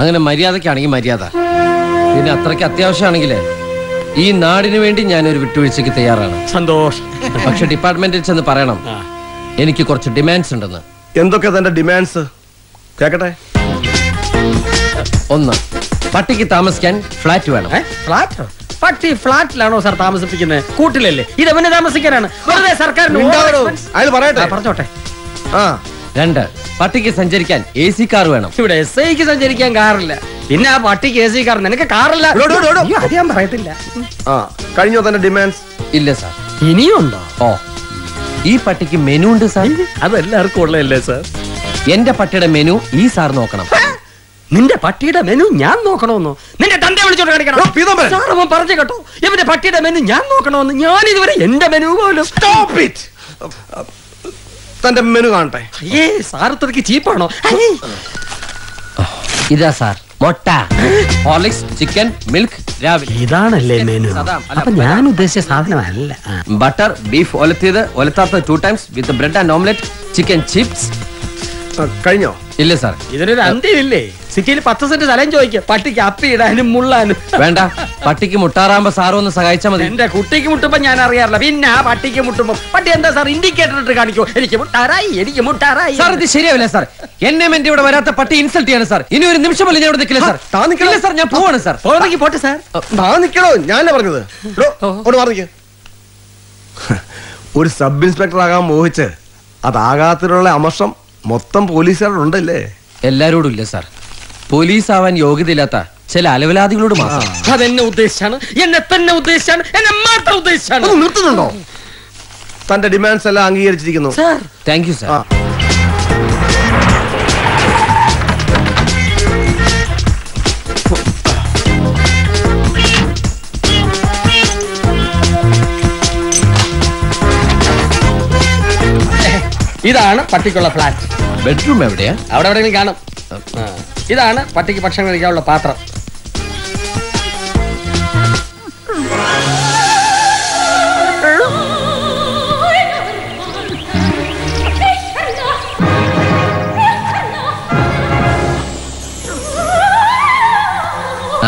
അങ്ങനെ മര്യാദക്കാണെങ്കിൽ മര്യാദ, പിന്നെ അത്രയ്ക്ക് അത്യാവശ്യമാണെങ്കിലേ ഈ നാടിനു വേണ്ടി ഞാനൊരു വിട്ടുവീഴ്ചയ്ക്ക് തയ്യാറാണ്. സന്തോഷ്, പക്ഷെ ഡിപ്പാർട്ട്മെന്റിൽ ചെന്ന് പറയണം എനിക്ക് കുറച്ച് ഡിമാൻഡ്സ് ഉണ്ടെന്ന്. എന്തൊക്കെ തന്റെ ഡിമാൻഡ്സ് കേക്കട്ടെ? ഒന്ന്, പട്ടിക്ക് താമസിക്കാൻ ഫ്ലാറ്റ് വേണം. ഫ്ലാറ്റ്? പട്ടി ഫ്ലാറ്റിലാണോ സാർ താമസിപ്പിക്കുന്നത്? കൂട്ടിലല്ലേ? ഇത് അവന് താമസിക്കാനാണ്. വെറുതെ സർക്കാരിന് പറയട്ടെ, പറഞ്ഞോട്ടെ. ആ, രണ്ട്, പട്ടിക്ക് സഞ്ചരിക്കാൻ എ സി കാർ വേണം. ഇവിടെ എസ് ഐക്ക് സഞ്ചരിക്കാൻ കാറില്ല, പിന്നെ ആ പട്ടിക്ക് എ സി കാർ. നിനക്ക് കാറില്ല? ഞാൻ പറയത്തില്ല. ആ, കഴിഞ്ഞോ തന്റെ ഡിമാൻഡ്സ്? ഇല്ല സാർ. ഇനിയുണ്ടോ? ഓ, ഈ പട്ടിക്ക് മെനു ഉണ്ട് സാർ. അതെല്ലാവർക്കും ഉള്ളതല്ലേ സാർ? എന്റെ പട്ടിയുടെ മെനു ഈ സാർ നോക്കണം. നിന്റെ പട്ടിയുടെ മെനു ഞാൻ നോക്കണമെന്നോ? നിന്റെ തന്റെ വിളിച്ചോട്ട് കാണിക്കണം. സാർ അവൻ പറഞ്ഞു കേട്ടോ, എന്റെ പട്ടിയുടെ മെനു ഞാൻ നോക്കണമെന്ന്. ഞാൻ ഇതുവരെ എന്റെ മെനു പോലും. Stop it. തന്റെ മെനു കാണട്ടെ. ഏ സാർ, ഇത്രക്ക് ചീപ്പാണോ? ഇതാ സാർ, മുട്ട, ഹോർലിക്സ്, ചിക്കൻ, മിൽക്ക്. രാവിലെ ഇതാണല്ലേ മെനു? അപ്പൊ ഞാൻ ഉദ്ദേശിച്ച സാധനമല്ല. ബട്ടർ, ബീഫ് ഒലത്തിയത്, ഒലത്താത്ത two times with bread and omelette, chicken chips. കഴിഞ്ഞോ? ഇല്ല സാർ. ഇതിനൊരു അന്ത്യമില്ലേ? സിറ്റിയിൽ പത്ത് സെന്റ് സ്ഥലം ചോദിക്കുക പട്ടിക്ക് അപ്പിടാനും മുള്ളാനും. വേണ്ട, പട്ടിക്ക് മുട്ടാറാകുമ്പോ സാറും ഒന്ന് സഹായിച്ചാൽ മതി. എന്റെ കുട്ടിക്ക് മുട്ടുമ്പോ ഞാൻ അറിയാറില്ല, പിന്നെ ആ പട്ടിക്ക് മുട്ടുമ്പോ പട്ടി എന്താ സാർ ഇൻഡിക്കേറ്റർ ഇട്ട് കാണിക്കോ? എനിക്ക് മുട്ടാറായി, എനിക്ക് മുട്ടാറായി. സാർ, ഇത് ശരിയാവില്ല സാർ. എന്നെ എന്റെ ഇവിടെ വരാത്ത പട്ടി ഇൻസൾട്ട് ചെയ്യാണ് സാർ. ഇനി ഒരു നിമിഷം പോലെ ഞാൻ ഇവിടെ നിൽക്കില്ല സാർ. താന്നിക്കില്ല സാർ, ഞാൻ പോവാണ് സാർ. പോകണമെങ്കിൽ പോട്ടെ സാർ. താന്നിക്കണോ? ഞാനല്ലേ പറഞ്ഞത്. ഒരു സബ് ഇൻസ്പെക്ടർ ആകാൻ മോഹിച്ച് അതാകാത്തിലുള്ള അമർഷം മൊത്തം പോലീസുകാരുണ്ടല്ലേ? എല്ലാരോടും ഇല്ല സാർ. പോലീസ് ആവാൻ യോഗ്യതയില്ലാത്ത ചില അലവലാദികളോട് മാത്രം. അതെന്നെ ഉദ്ദേശിച്ചാണ്, എന്നെ തന്നെ ഉദ്ദേശിച്ചാണ്, എന്നെ മാത്രം ഉദ്ദേശിച്ചാണ്. നിർത്തുന്നുണ്ടോ? തന്റെ ഡിമാൻഡ്സ് എല്ലാം അംഗീകരിച്ചിരിക്കുന്നു സാർ. Thank you sir. ഇതാണ് പട്ടിക്കുള്ള ഫ്ലാറ്റ്. ബെഡ്റൂം എവിടെയാ? അവിടെ എവിടെയെങ്കിലും കാണും. ഇതാണ് പട്ടിക്ക് ഭക്ഷണം കഴിക്കാനുള്ള പാത്രം.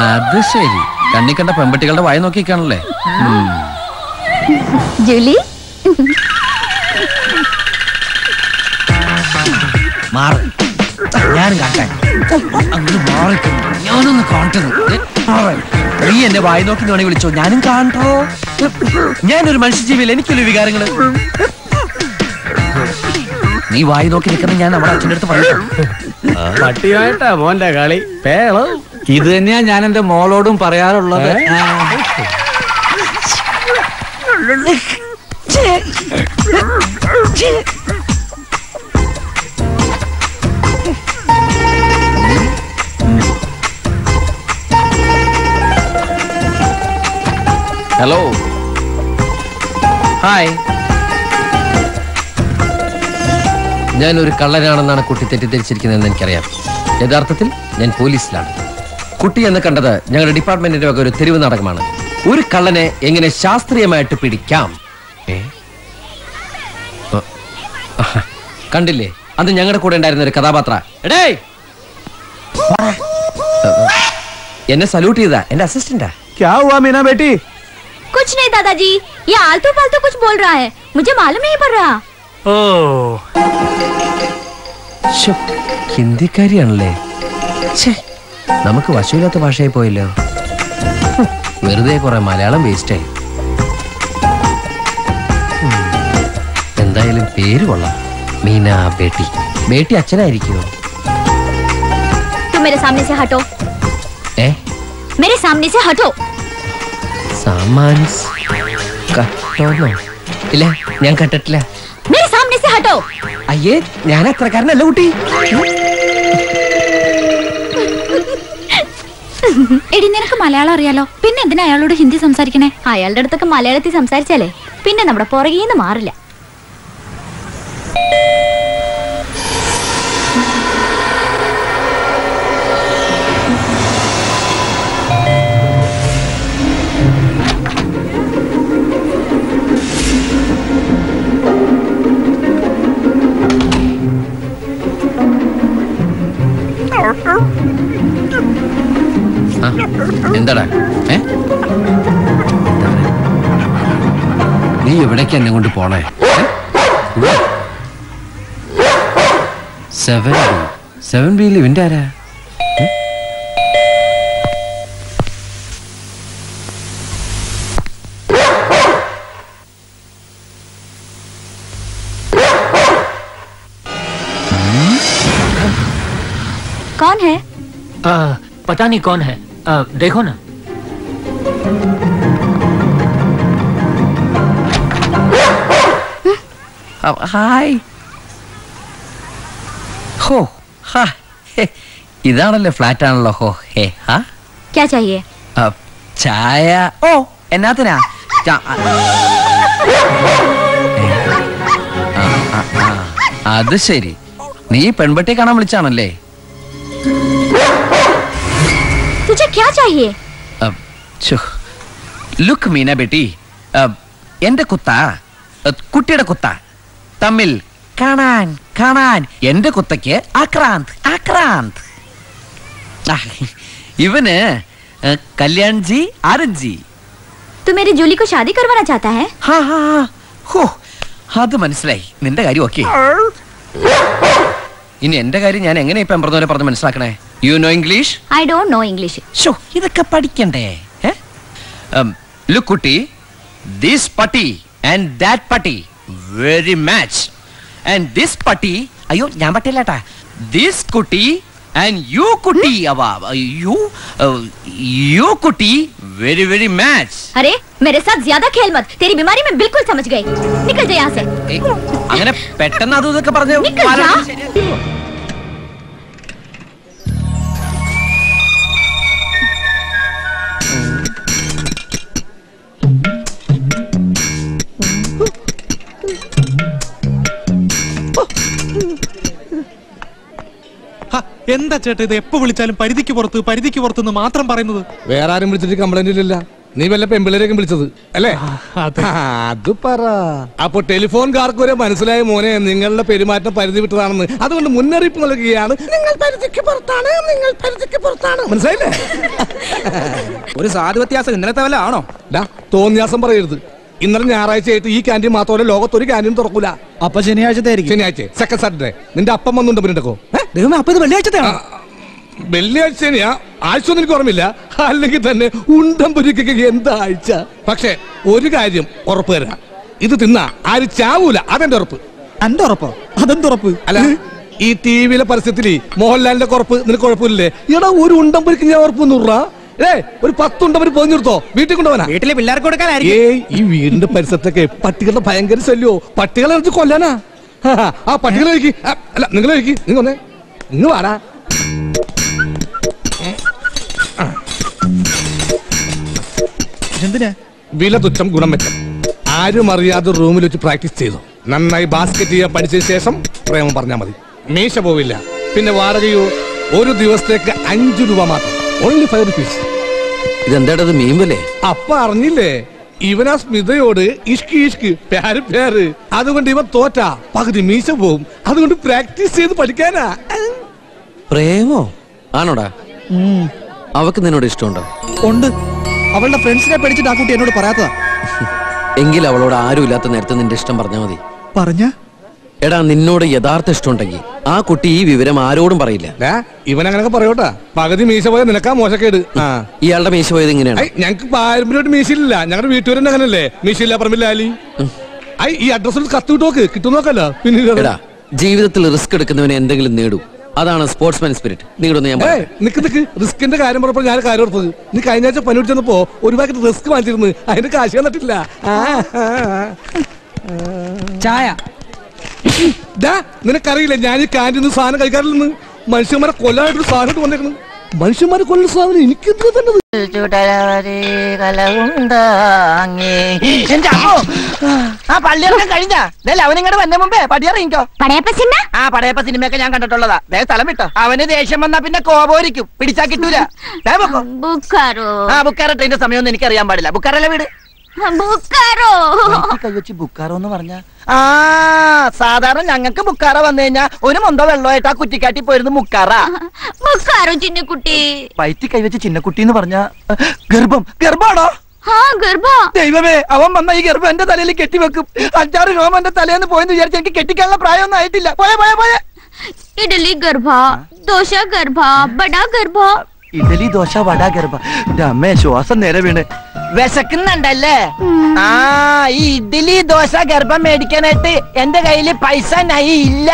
അത് ശരി, കണ്ണി കണ്ട പെൺപട്ടികളുടെ വായ നോക്കിക്കാണല്ലേ. ജൂലി, ഞാനും കാട്ടെ. അങ്ങനെ മാറിക്കുന്നു, ഞാനൊന്ന് കാണുന്നു. നീ എന്നെ വായി നോക്കി വേണേ വിളിച്ചോ, ഞാനും കാണോ. ഞാനൊരു മനുഷ്യജീവിയിൽ എനിക്കൊരു വികാരങ്ങള്. നീ വായി നോക്കി നിൽക്കുന്ന ഞാൻ നമ്മുടെ അച്ഛൻ്റെ അടുത്ത് പറയും. പട്ടിയായിട്ടാ മോന്റെ കളി. പേളോ, ഇത് തന്നെയാ ഞാൻ എന്റെ മോളോടും പറയാറുള്ളത്. Hello, hi. ഞാനൊരു കള്ളനാണെന്നാണ് കുട്ടി തെറ്റിദ്ധരിച്ചിരിക്കുന്നതെന്ന് എനിക്കറിയാം. യഥാർത്ഥത്തിൽ ഞാൻ പോലീസിലാണ്. കുട്ടി എന്ന് കണ്ടത് ഞങ്ങളുടെ ഡിപ്പാർട്ട്മെന്റിന്റെ വക ഒരു തെരുവ് നാടകമാണ്. ഒരു കള്ളനെ എങ്ങനെ ശാസ്ത്രീയമായിട്ട് പിടിക്കാം. കണ്ടില്ലേ, അത് ഞങ്ങളുടെ കൂടെ ഉണ്ടായിരുന്ന ഒരു കഥാപാത്ര. എടേ, എന്നെ സല്യൂട്ട് ചെയ്താ എന്റെ അസിസ്റ്റന്റാ. ക്യാ ഹുവാ മീനാ ബേട്ടി? कुछ नहीं दादाजी, ये आलतू फालतू कुछ बोल रहा है, मुझे मालूम नहीं पड़ रहा. ഹിന്ദിക്കാരിയാണല്ലേ? നമുക്ക് വശമില്ലാത്ത ഭാഷയായി പോയല്ലോ. വെറുതെ കുറെ മലയാളം വേസ്റ്റായി. എന്തായാലും പേര് കൊള്ളാം, മീനാ ബേട്ടി. ബേട്ടി അച്ഛനായിരിക്കുമോ? മേരെ സാമനെ സെ ഹട്ടോ. ഏ? മേരെ സാമനെ സെ ഹട്ടോ. സാമാൻസ് കട്ടോളോ? ഇല്ല, ഞാൻ കട്ടിട്ടില്ല. കാട്ടോ. അയ്യേ, ഞാൻ അത്രക്കാരനല്ല കുട്ടി. എടി, നിനക്ക് മലയാളം അറിയാലോ, പിന്നെ എന്തിനാ അയാളോട് ഹിന്ദി സംസാരിക്കണേ? അയാളുടെ അടുത്തൊക്കെ മലയാളത്തിൽ സംസാരിച്ചാലേ പിന്നെ നമ്മുടെ പുറകേന്ന് മാറില്ല. എന്താടാ നീ എവിടേക്ക് എന്നെ കൊണ്ട് പോണേ? സെവൻ ബി സെവൻ ബിയിൽ ഇവന്റെ ആരാ? कौन है? आ, पता नहीं कौन है, आ, देखो ना। हाय हो हा, ഇതാണല്ലേ ഫ്ലാറ്റ് ആണല്ലോ. ഹോ ഹേ ഹാ, क्या चाहिए? ചായ. ഓ എന്നാത്തിനാ? അത് ശരി, നീ പെൺപെട്ടി കാണാൻ വിളിച്ചാണല്ലേ. तुझे क्या चाहिए? अब लुक मीना बेटी, अब എന്റെ കുത്ത കുട്ടിയുടെ കുത്ത തമ്മിൽ കാണാൻ കാണാൻ എന്റെ കുത്തക്ക് ആക്രാന്ത് ആക്രാന്ത്. ഇവന് കല്യാൺജി ആരഞ്ജി. तू मेरी जूली को शादी करवाना चाहता है? हाँ हाँ हाँ हो, അത് മനസ്സിലായി. നിന്റെ കാര്യം ഓക്കെ. ഇനി എന്റെ കാര്യം ഞാൻ എങ്ങനെ ഇപ്പം പറഞ്ഞ പോലെ പറഞ്ഞ് മനസ്സിലാക്കണേ? You know English? I don't know English. So ഇതൊക്കെ പഠിക്കണ്ടേ? Look കുട്ടി, this putty and that putty very match, and this putty, അയ്യോ ഞാൻ പറ്റില്ലാട്ടാ, this കുട്ടി and you കുട്ടി, അവാ you you കുട്ടി very very match. अरे मेरे साथ ज्यादा खेल मत, तेरी बीमारी मैं बिल्कुल समझ गई. निकल जा यहाँ से. അങ്ങനെ പെട്ടെന്ന് അത് ഇതൊക്കെ പറഞ്ഞു. निकल जा. എന്താ ചേട്ടാ ഇത് എപ്പോ വിളിച്ചാലും പരിധിക്ക് പുറത്ത് പരിധിക്ക് പുറത്തുനിന്ന് മാത്രം പറയുന്നത്? വേറെ ആരും വിളിച്ചിട്ട് കംപ്ലൈന്റ് ഇല്ലല്ല, നീ വല്ല പെമ്പിളേരെയൊക്കെ വിളിച്ചത് അല്ലേ? അത് പറ. അപ്പൊ ടെലിഫോൺ കാർക്ക് വരെ മനസ്സിലായ മോനെ നിങ്ങളുടെ പെരുമാറ്റം പരിധി വിട്ടതാണെന്ന്, അതുകൊണ്ട് മുന്നറിയിപ്പ് നൽകുകയാണ്, നിങ്ങൾ പരിധിക്ക് പുറത്താണ്, നിങ്ങൾ പരിധിക്ക് പുറത്താണ്. മനസ്സിലായില്ലേ? ഒരു സാധു വ്യത്യാസം ഇന്നലത്തെ വല്ല ആണോ? ഡാ തോന്നിയാസം പറയരുത്. ഇന്നലെ ഞായറാഴ്ച ആയിട്ട് ഈ ക്യാൻറ്റീൻ മാത്രമല്ല ലോകത്തൊരു ക്യാൻറ്റീൻ തുറക്കൂല. അപ്പൊ ശനിയാഴ്ചത്തെ ശനിയാഴ്ച സെക്കൻഡ് സാറ്റർഡേ നിന്റെ അപ്പം വന്നുണ്ട് പിന്നെടുക്കോ. അപ്പൊ ഇത് വെള്ളിയാഴ്ചത്തെ വെള്ളിയാഴ്ച തന്നെയാ. ആഴ്ച ഒന്നും എനിക്ക് ഓർമ്മയില്ല, അല്ലെങ്കിൽ തന്നെ ഉണ്ടം പൊരിക്കൊക്കെ എന്താ ആഴ്ച. പക്ഷെ ഒരു കാര്യം ഉറപ്പ് തരാം, ഇത് തിന്നാ ആരും ചാവൂല, അതെന്റെ ഉറപ്പ്. എന്റെ ഉറപ്പോ? അതെന്തുറപ്പ്? അല്ല ഈ ടി വിയിലെ പരസ്യത്തില് മോഹൻലാലിന്റെ കുറപ്പ് നിനക്ക് കുഴപ്പമില്ലേ? എടാ ഒരു ഉണ്ടം പൊരിക്ക് ഞാൻ ഉറപ്പ് നൂറാ. ഒരു പത്തുണ്ടവര് പൊതിഞ്ഞെടുത്തോ, വീട്ടിൽ കൊണ്ടുപോകാനാ, വീട്ടിലെ പിള്ളേർക്ക് കൊടുക്കാനായിരിക്കും. ഏയ് ഈ വീടിന്റെ പരിസരത്തൊക്കെ പട്ടികളുടെ ഭയങ്കര ശല്യോ, പട്ടികളെ വെച്ച് കൊല്ലാനാ. ആ പട്ടികളെ കഴിക്കി. അല്ല നിങ്ങളെ കഴിക്കി, നിങ്ങ ഇങ്ങ് വാടാ. വില തുച്ഛം ഗുണം വെച്ചം. ആരും അറിയാതെ റൂമിൽ വെച്ച് പ്രാക്ടീസ് ചെയ്തു, നന്നായി ബാസ്കറ്റ് ചെയ്യാൻ പഠിച്ചതിന് ശേഷം പ്രേമം പറഞ്ഞാൽ മതി. മീശ പോവില്ല. പിന്നെ വാടകയോ? ഒരു ദിവസത്തേക്ക് അഞ്ചു രൂപ മാത്രം. Only five rupees. ഇതെന്താടത് മീമ്പല്ലേ? അപ്പൊ അറിഞ്ഞില്ലേ, ഇവനാ സ്മിതയോട് ഇഷ്കി ഇഷ്കി പേര് പേര്. അതുകൊണ്ട് ഇവൻ തോറ്റാ പകുതി മീശ പോവും, അതുകൊണ്ട് പ്രാക്ടീസ് ചെയ്ത് പഠിക്കാനാ. പ്രേമോ ആണോടാ? അവക്ക് നിന്നോട് ഇഷ്ടമുണ്ടോ? ഉണ്ട്. അവളുടെ ഫ്രണ്ട്സിനെ പഠിച്ചിട്ട് ആ കുട്ടി എന്നോട് പറയാത്തതാ. എങ്കിൽ അവളോട് ആരും ഇല്ലാത്ത നേരത്തെ നിന്റെ ഇഷ്ടം പറഞ്ഞാ മതി. പറഞ്ഞ എടാ, നിന്നോട് യഥാർത്ഥ ഇഷ്ടമുണ്ടെങ്കിൽ ആ കുട്ടി ഈ വിവരം ആരോടും പറയില്ല. ഇവനങ്ങനൊക്കെ പറയോട്ടാ, പകുതി മീശ പോയത് നിനക്കാ മോശക്കേട്. ഇയാളുടെ മീശ പോയത് എങ്ങനെയാണ്? ഞങ്ങൾക്ക് പാരമ്പര്യമായിട്ട് മീശയില്ല, ഞങ്ങളുടെ വീട്ടുകാരൻ അങ്ങനല്ലേ മീശയില്ല പറമ്പില്ലാലി. ഐ ഈ അഡ്രസ്സിൽ കത്ത് വിട്ടോക്ക്, കിട്ടും നോക്കല്ല. പിന്നെ ജീവിതത്തിൽ റിസ്ക് എടുക്കുന്നവനെ എന്തെങ്കിലും നേടും, അതാണ് സ്പോർട്സ്മാൻ സ്പിരിറ്റ്. നിങ്ങളുടെ നിക്ക് നിക്ക് റിസ്കിന്റെ കാര്യം പറഞ്ഞപ്പോൾ ഞാൻ കാര്യം ഓർത്തത്, നീ കഴിഞ്ഞ ആഴ്ച പനി പിടിച്ചപ്പോ ഒരു പാക്കറ്റ് റിസ്ക് വാങ്ങിച്ചിരുന്നു, അതിന്റെ കാശ് തന്നിട്ടില്ല. ചായ നിനക്കറിയില്ല ഞാൻ ഈ കാന്റീനിൽ സാധനം കഴിക്കാറില്ലെന്ന്. മനുഷ്യന്മാരെ കൊല്ലാനായിട്ടൊരു സാധനം വന്നേക്കുന്നു. മനുഷ്യന്മാരെ കൊല്ലുന്ന സാധനം എനിക്കെന്താ തന്നെ കഴിഞ്ഞാ അവനിങ്ങോട്ട് വന്ന മുമ്പേ പടിയറിയിക്കോ. ആ പടയപ്പ സിനിമയൊക്കെ ഞാൻ കണ്ടിട്ടുള്ളതാ. ദേ സ്ഥലം വിട്ടോ. അവന് ദേഷ്യം വന്നാ പിന്നെ കോപോരിക്കും. പിടിച്ചാ കിട്ടൂല. ആ ബുക്കാറോ ട്രെയിന്റെ സമയമൊന്നും എനിക്കറിയാൻ പാടില്ല. ബുക്കാറല്ലേ വീട്? സാധാരണ ഞങ്ങൾക്ക് ബുക്കാറ വന്നു കഴിഞ്ഞാ ഒരു മൊന്തോ വെള്ളമായിട്ട് ആ കുറ്റിക്കാട്ടി പോയിരുന്നു മുക്കാറ. ബുക്കാറോ ചിന്നക്കുട്ടി? വയറ്റി കൈവച്ച് ചിന്നക്കുട്ടി എന്ന് പറഞ്ഞ ഗർഭം. ഗർഭാണോ? ദൈവമേ, അവൻ വന്ന ഈ ഗർഭം എന്റെ തലയിൽ കെട്ടിവെക്കും. അഞ്ചാറ് രോമം എന്റെ തലേന്ന് പോയെന്ന് വിചാരിച്ച എനിക്ക് കെട്ടിക്കാനുള്ള പ്രായമൊന്നും ആയിട്ടില്ല. പോയ പോയ പോയ ഇഡലി ഗർഭ, ദോശ ഗർഭ, ബടാ ഗർഭ. ഇഡലി ദോശ വട ഗർഭ. അമ്മേ, ശ്വാസം നേരെ വീണ് വിശക്കുന്നുണ്ടല്ലേ? ആ, ഈ ഇഡ്ഡലി ദോശ ഗർഭം മേടിക്കാനായിട്ട് എന്റെ കയ്യില് പൈസ നയി ഇല്ല.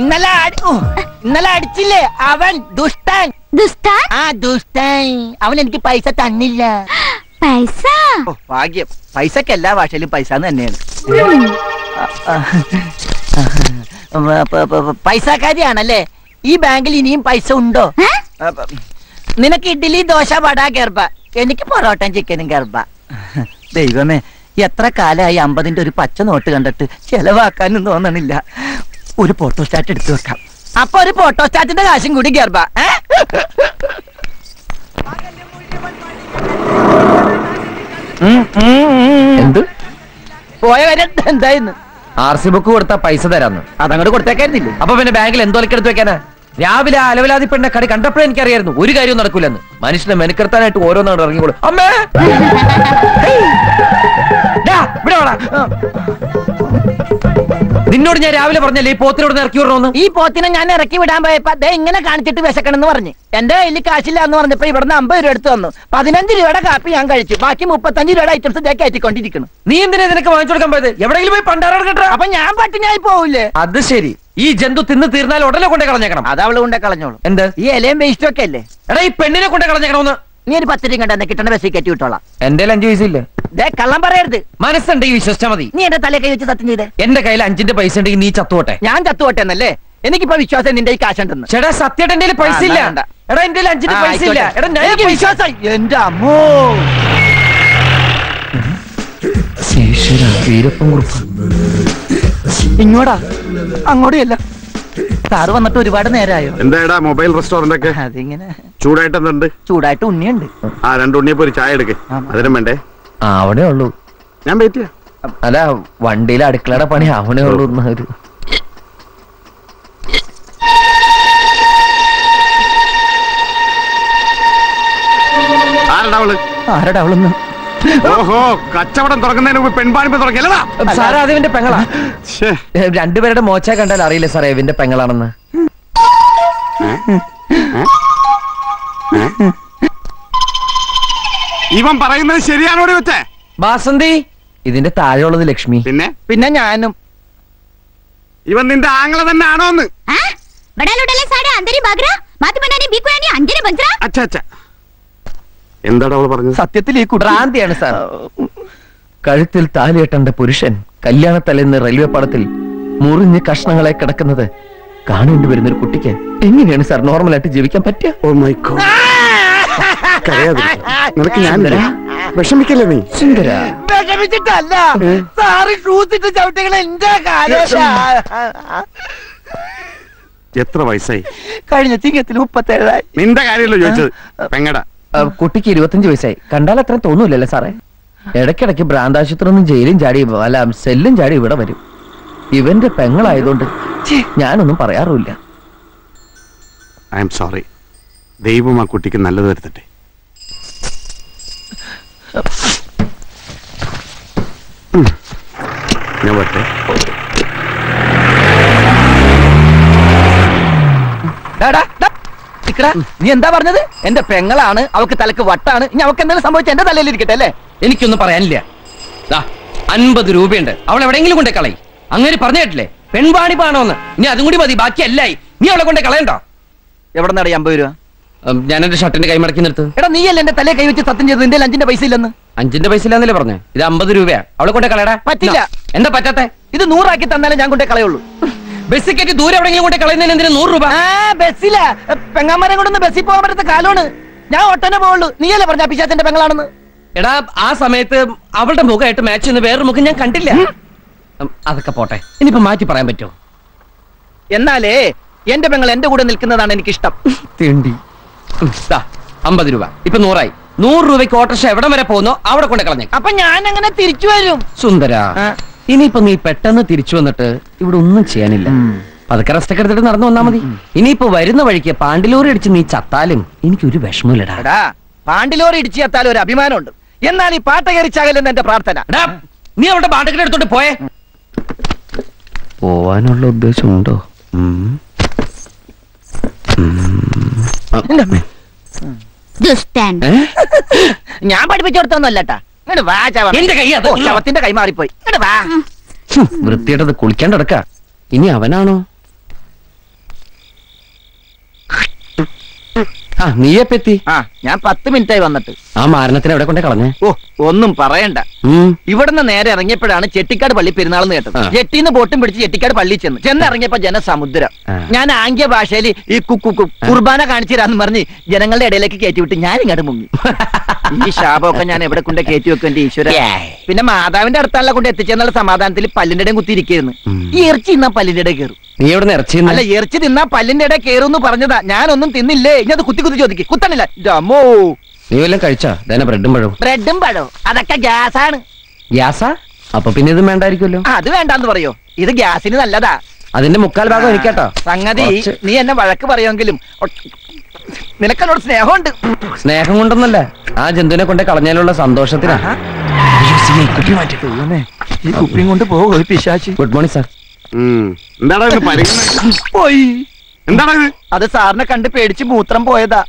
ഇന്നലെ ഇന്നലെ അടിച്ചില്ലേ അവൻ ദുഷ്ടൻ. ദുഷ്ടൻ? ആ ദുഷ്ടൻ. അവൻ എനിക്ക് പൈസ തന്നില്ല. പൈസ? ഓ ഭാഗ്യം. പൈസക്ക് എല്ലാ ഭാഷയിലും പൈസ തന്നെയാണ്. പൈസക്കാരിയാണല്ലേ? ഈ ബാങ്കിൽ ഇനിയും പൈസ ഉണ്ടോ? നിനക്ക് ഇഡ്ഡലി ദോശ വട ഗർഭ, എനിക്ക് പൊറോട്ടയും ചിക്കനും ഗർഭ. ദൈവമേ, എത്ര കാലമായി അമ്പതിന്റെ ഒരു പച്ച നോട്ട് കണ്ടിട്ട് ചെലവാക്കാനും തോന്നണില്ല. ഒരു ഫോട്ടോസ്റ്റാറ്റ് എടുത്തു വെക്കാം. അപ്പൊ ഒരു ഫോട്ടോസ്റ്റാറ്റിന്റെ കാശും കൂടി ഗർഭ. പോയവരെ എന്തായിരുന്നു? ആർ സി ബുക്ക് കൊടുത്താ പൈസ തരാന്ന്. അതങ്ങോട്ട് കൊടുത്തേക്കായിരുന്നില്ലേ? അപ്പൊ പിന്നെ ബാങ്കിൽ എന്തോലൊക്കെ എടുത്തു വെക്കാനാ? രാവിലെ അലവലാതി പെണ്ണ കടി കണ്ടപ്പോഴേ എനിക്കറിയായിരുന്നു ഒരു കാര്യവും നടക്കൂലെന്ന്. മനുഷ്യനെ മെനക്കെടുത്താനായിട്ട് ഓരോന്നാണ് ഇറങ്ങിക്കോളൂ. അമ്മേ, നിന്നോട് ഞാൻ രാവിലെ പറഞ്ഞല്ലേ ഈ പോത്തിനോട് ഇറക്കി വിടണമെന്ന്? ഈ പോത്തിനെ ഞാൻ ഇറക്കി വിടാൻ പോയപ്പോ അതേ ഇങ്ങനെ കാണിച്ചിട്ട് വിശക്കണെന്ന് പറഞ്ഞു. എന്റെ കയ്യിൽ കാശില്ല എന്ന് പറഞ്ഞപ്പോ ഇവിടുന്ന് അമ്പത് രൂപ എടുത്തു തന്നു. പതിനഞ്ച് രൂപയുടെ കാപ്പി ഞാൻ കഴിച്ചു. ബാക്കി മുപ്പത്തഞ്ച് രൂപയുടെ ഐറ്റംസ് ഞാൻ കയറ്റിക്കൊണ്ടിരിക്കുന്നു. നീ എന്തിനാ നിനക്ക് വാങ്ങിച്ചു കൊടുക്കാൻ പോയത്? എവിടെയെങ്കിലും പോയി പണ്ടാറെടുക്കട്ടെ. അപ്പൊ ഞാൻ പട്ടിനായി പോവില്ലേ? അത് ശരി. ഈ ജന്തു തിന്ന് തീർന്നാൽ ഉടനെ കൊണ്ടേ കളഞ്ഞേക്കണം. അത് അവള് കൊണ്ടേ കളഞ്ഞോളൂ. എന്ത് ഈ ഇലയും വേസ്റ്റ് ഒക്കെ അല്ലേ? എടാ, ഈ പെണ്ണിനെ കൊണ്ടേ കളഞ്ഞേക്കണമെന്ന്. നീ ഒരു പത്ത് രൂപ കണ്ടെന്നെ കിട്ടണ ബസ്സിൽ കയറ്റി വിട്ടോളാം. എന്റെ അഞ്ചു പൈസയില്ലേ? കള്ളം പറയരുത്. മനസ്സുണ്ടെങ്കിൽ വിശ്വസിച്ചാൽ മതി. നീ എന്റെ തലയിൽ കൈ വെച്ച് സത്യം ചെയ്തേ. എന്റെ കയ്യിൽ അഞ്ചിന്റെ പൈസ ഉണ്ടെങ്കിൽ നീ ചത്തുവട്ടെ. ഞാൻ ചത്തുവട്ടെ എന്നല്ലേ? എനിക്കിപ്പോ വിശ്വാസം നിന്റെ ഈ കാശുണ്ടെന്ന്. ചേട്ടാ സത്യം, എന്റെ പൈസ ഇല്ല. എടാ എന്റെ അഞ്ചിന്റെ പൈസ ഇല്ല. എടാ എനിക്ക് വിശ്വാസം. എന്റെ അമ്മോ, ഇങ്ങോടാ അങ്ങോട്ടല്ല. സാറ് വന്നിട്ട് ഒരുപാട് നേരമായോ? എന്താ മൊബൈൽ റെസ്റ്റോറന്റ് ഒക്കെ അതിങ്ങനെ ചൂടായിട്ട് എന്തുണ്ട്? ചൂടായിട്ട് ഉണ്ണിയുണ്ട്. ആ രണ്ട് ഉണ്ണിയപ്പോ ഒരു ചായ എടുക്കേ. അതിനും വേണ്ടേ? ആ അവിടെ ഉള്ളൂ. ഞാൻ പറ്റില്ല. അല്ല, വണ്ടിയിൽ അടുക്കളയുടെ പണി അവിടെ ഉള്ളൂ. ആരടാ അവളൊന്ന്? ഓഹോ, കച്ചവടം തുറക്കുന്നതിന് മുമ്പ് പെൺപാണിപ്പ് തുറക്കില്ലടാ. സാറേ, അത് ഇവന്റെ പെങ്ങളാ. രണ്ടുപേരുടെ മോച്ച കണ്ടാൽ അറിയില്ല സാറേ ഇവന്റെ പെങ്ങളാണെന്ന്. ഇവൻ പറയുന്നത് ശരിയാണോ? ബാസന്തി ഇതിന്റെ താഴെയുള്ളത് ലക്ഷ്മി, പിന്നെ പിന്നെ ഞാനും. ഇവൻ നിന്റെ ആംഗ്ല തന്നെ ആണോന്ന്? സത്യത്തിൽ ഈ കുറാന്തിയാണ് സാർ. കഴുത്തിൽ താലിയെട്ടന്റെ പുരുഷൻ കല്യാണത്തലേന്ന് റെയിൽവേ പാളത്തിൽ മുറിഞ്ഞ് കഷ്ണങ്ങളെ കിടക്കുന്നത് കാണേണ്ടി വരുന്ന ഒരു കുട്ടിക്ക് എങ്ങനെയാണ് സാർ നോർമലായിട്ട് ജീവിക്കാൻ പറ്റിയ? ഓ മൈ ഗോഡ്, എത്ര വയസ്സായി? കഴിഞ്ഞ തിങ്കത്തിൽ മുപ്പത്തേഴായി. നിന്റെ കാര്യമല്ലോ ചോദിച്ചത്. പെങ്ങട കുട്ടിക്ക് ഇരുപത്തിയഞ്ച് വയസ്സായി. കണ്ടാൽ അത്ര തോന്നൂലല്ലേ സാറേ? ഇടയ്ക്കിടയ്ക്ക് ഭ്രാന്താശുപത്രിന്നും ജയിലും ചാടി അല്ല സെല്ലും ചാടി ഇവിടെ വരും. ഇവന്റെ പെങ്ങളായതുകൊണ്ട് ഞാനൊന്നും പറയാറുമില്ല. I am sorry. ദൈവം ആ കുട്ടിക്ക് നല്ലത് വരുത്തട്ടെ. ഞാൻ വരട്ടെ. നീ എന്താ പറഞ്ഞത്? എന്റെ പെങ്ങളാണ്, അവക്ക് തലക്ക് വട്ടാണ്. ഇനി അവക്ക് എന്തെങ്കിലും സംഭവിച്ച എന്റെ തലയിൽ ഇരിക്കട്ടെ അല്ലേ? എനിക്കൊന്നും പറയാനില്ല. അൻപത് രൂപയുണ്ട്, അവൾ എവിടെയെങ്കിലും കൊണ്ടേ കളയി. അങ്ങനെ പറഞ്ഞിട്ടില്ലേ പെൺവാണിപ്പാണോന്ന്? ഇനി അതും കൂടി മതി, ബാക്കി എല്ലായി. നീ അവളെ കൊണ്ടേ കളയണ്ടോ? എവിടെ നിന്നാണ് ഈ അമ്പത് രൂപ? ഞാൻ എന്റെ ഷർട്ടിന്റെ കൈ മടക്കി നിർത്ത്. എടാ, നീ അല്ലേ എന്റെ തലയിൽ കൈ വെച്ച് സത്യം ചെയ്തത്? എന്റെ അഞ്ചിന്റെ പൈസ ഇല്ലെന്ന്. അഞ്ചിന്റെ പൈസ ഇല്ലെന്നല്ലേ പറഞ്ഞേ? ഇത് അമ്പത് രൂപയാ. അവളെ കൊണ്ടേ കളയടാ. പറ്റില്ല. എന്താ പറ്റാത്തെ? ഇത് നൂറാക്കി തന്നാലും ഞാൻ കൊണ്ടേ കളയുള്ളൂ. ബസ്സിൽ കയറ്റി ദൂരെ എവിടെയെങ്കിലും കൊണ്ടേ കളയുന്നതിന് എന്തിനാ നൂറ് രൂപ? ബസ്സില പെങ്ങാമാരെ കൊണ്ടൊന്ന് ബസ്സിൽ പോകാൻ പറ്റാത്ത കാലമാണ്. ഞാൻ ഒട്ടനെ പോവുള്ളൂ. നീയല്ലേ പറഞ്ഞ പിശാചിന്റെ പെങ്ങളാണെന്ന്. എടാ ആ സമയത്ത് അവളുടെ മുഖമായിട്ട് മാച്ച് ചെയ്യുന്ന വേറൊരു മുഖം ഞാൻ കണ്ടില്ല. അതൊക്കെ പോട്ടെ, ഇനിയിപ്പോ മാറ്റി പറയാൻ പറ്റുമോ? എന്നാലേ എന്റെ പെങ്ങൾ എന്റെ കൂടെ നിൽക്കുന്നതാണ് എനിക്കിഷ്ടം. തേണ്ടി അമ്പത് രൂപ ഇപ്പൊ നൂറായി. നൂറ് രൂപയ്ക്ക് ഓട്ടോറിക്ഷ എവിടം വരെ പോകുന്നോ അവിടെ കൊണ്ട് കളഞ്ഞേ. അപ്പൊ ഞാൻ അങ്ങനെ തിരിച്ചു വരും. സുന്ദര, ഇനിയിപ്പോ നീ പെട്ടെന്ന് തിരിച്ചു വന്നിട്ട് ഇവിടെ ഒന്നും ചെയ്യാനില്ല. പതുക്കെ റെസ്റ്റ് എടുത്തിട്ട് നടന്നു വന്നാ മതി. ഇനിയിപ്പോ വരുന്ന വഴിക്ക് പാണ്ടിലോറി അടിച്ച് നീ ചത്താലും എനിക്കൊരു വിഷമമില്ലടാ. പാണ്ടിലോറി ഇടിച്ച് ചത്താലും ഒരു അഭിമാനമുണ്ട്. എന്നാൽ ഈ പാട്ട കയറിച്ചാകലെന്ന് എന്റെ പ്രാർത്ഥന. നീ അവിടെ പാട്ടൊക്കെ എടുത്തോണ്ട് പോയേ. പോവാനുള്ള ഉദ്ദേശമുണ്ടോ? ഞാൻ പഠിപ്പിച്ചെടുത്തൊന്നുമല്ലട്ടാ. കൈമാറിപ്പോയി വൃത്തിയായിട്ടത് കുളിക്കാണ്ട് കിടക്ക. ഇനി അവനാണോ? ആ നീയെത്തി. ആ ഞാൻ പത്ത് മിനിറ്റ് ആയി വന്നിട്ട്. ആ മാരണത്തിന് എവിടെ കൊണ്ടേ കളഞ്ഞേ? ഓ ഒന്നും പറയണ്ട. ഇവിടുന്ന് നേരെ ഇറങ്ങിയപ്പോഴാണ് ചെട്ടിക്കാട് പള്ളി പെരുന്നാളെന്ന് കേട്ടത്. ചെട്ടിന്ന് ബോട്ടും പിടിച്ച് ചെട്ടിക്കാട് പള്ളി ചെന്ന് ചെന്നിറങ്ങിയപ്പോ ജനസമുദ്രം. ഞാൻ ആംഗ്യ ഭാഷയിൽ ഈ കുക്കു കുർബാന കാണിച്ചു തരാന്ന് പറഞ്ഞ് ജനങ്ങളുടെ ഇടയിലേക്ക് കയറ്റി വിട്ട് ഞാൻ ഇങ്ങോട്ട് മുങ്ങി. ഈ ശാപമൊക്കെ ഞാൻ എവിടെ കൊണ്ടേ കയറ്റി വെക്കേണ്ട ഈശ്വര. പിന്നെ മാതാവിന്റെ അടുത്താണല്ല കൊണ്ട് എത്തിച്ചെന്നുള്ള സമാധാനത്തിൽ പല്ലിന്റെ ഇടയും കുത്തിയിരിക്കുന്നു. ഈ ഇറച്ചി ഇന്നാ പല്ലിന്റെ ഇടയിൽ കയറും. നീ എവിടെ ഇറച്ചി? അല്ല ഇറച്ചി തിന്നാ പല്ലിന്റെ ഇടയിൽ കയറുമെന്ന് പറഞ്ഞതാ. ഞാനൊന്നും തിന്നില്ലേ. ഇനി അത് കുത്തി കുത്തി ചോദിക്കും. കുത്തണില്ല. നീ വല്ലതും കഴിച്ചാ? ബ്രെഡും പഴവും. ബ്രെഡും പഴവും അതൊക്കെ ഗ്യാസാണ്. ഗ്യാസാ? അപ്പൊ പിന്നെ ഇത് വേണ്ടായിരിക്കുമല്ലോ. അത് വേണ്ടാന്ന് പറയോ? ഇത് ഗ്യാസിന് നല്ലതാ. അതിന്റെ മുക്കാൽ ഭാഗം എനിക്കാട്ടോ. സംഗതി നീ എന്നെ വഴക്ക് പറയുമെങ്കിലും നിനക്കെന്നോട് സ്നേഹമുണ്ട്. സ്നേഹം കൊണ്ടൊന്നല്ല, ആ ജന്തുവിനെ കൊണ്ട് കളഞ്ഞാലുള്ള സന്തോഷത്തിനാ. ഈ കുപ്പിയും കൊണ്ട് പോകും പിശാചി. Good morning sir. അത് സാറിനെ കണ്ട് പേടിച്ച് മൂത്രം പോയതാ.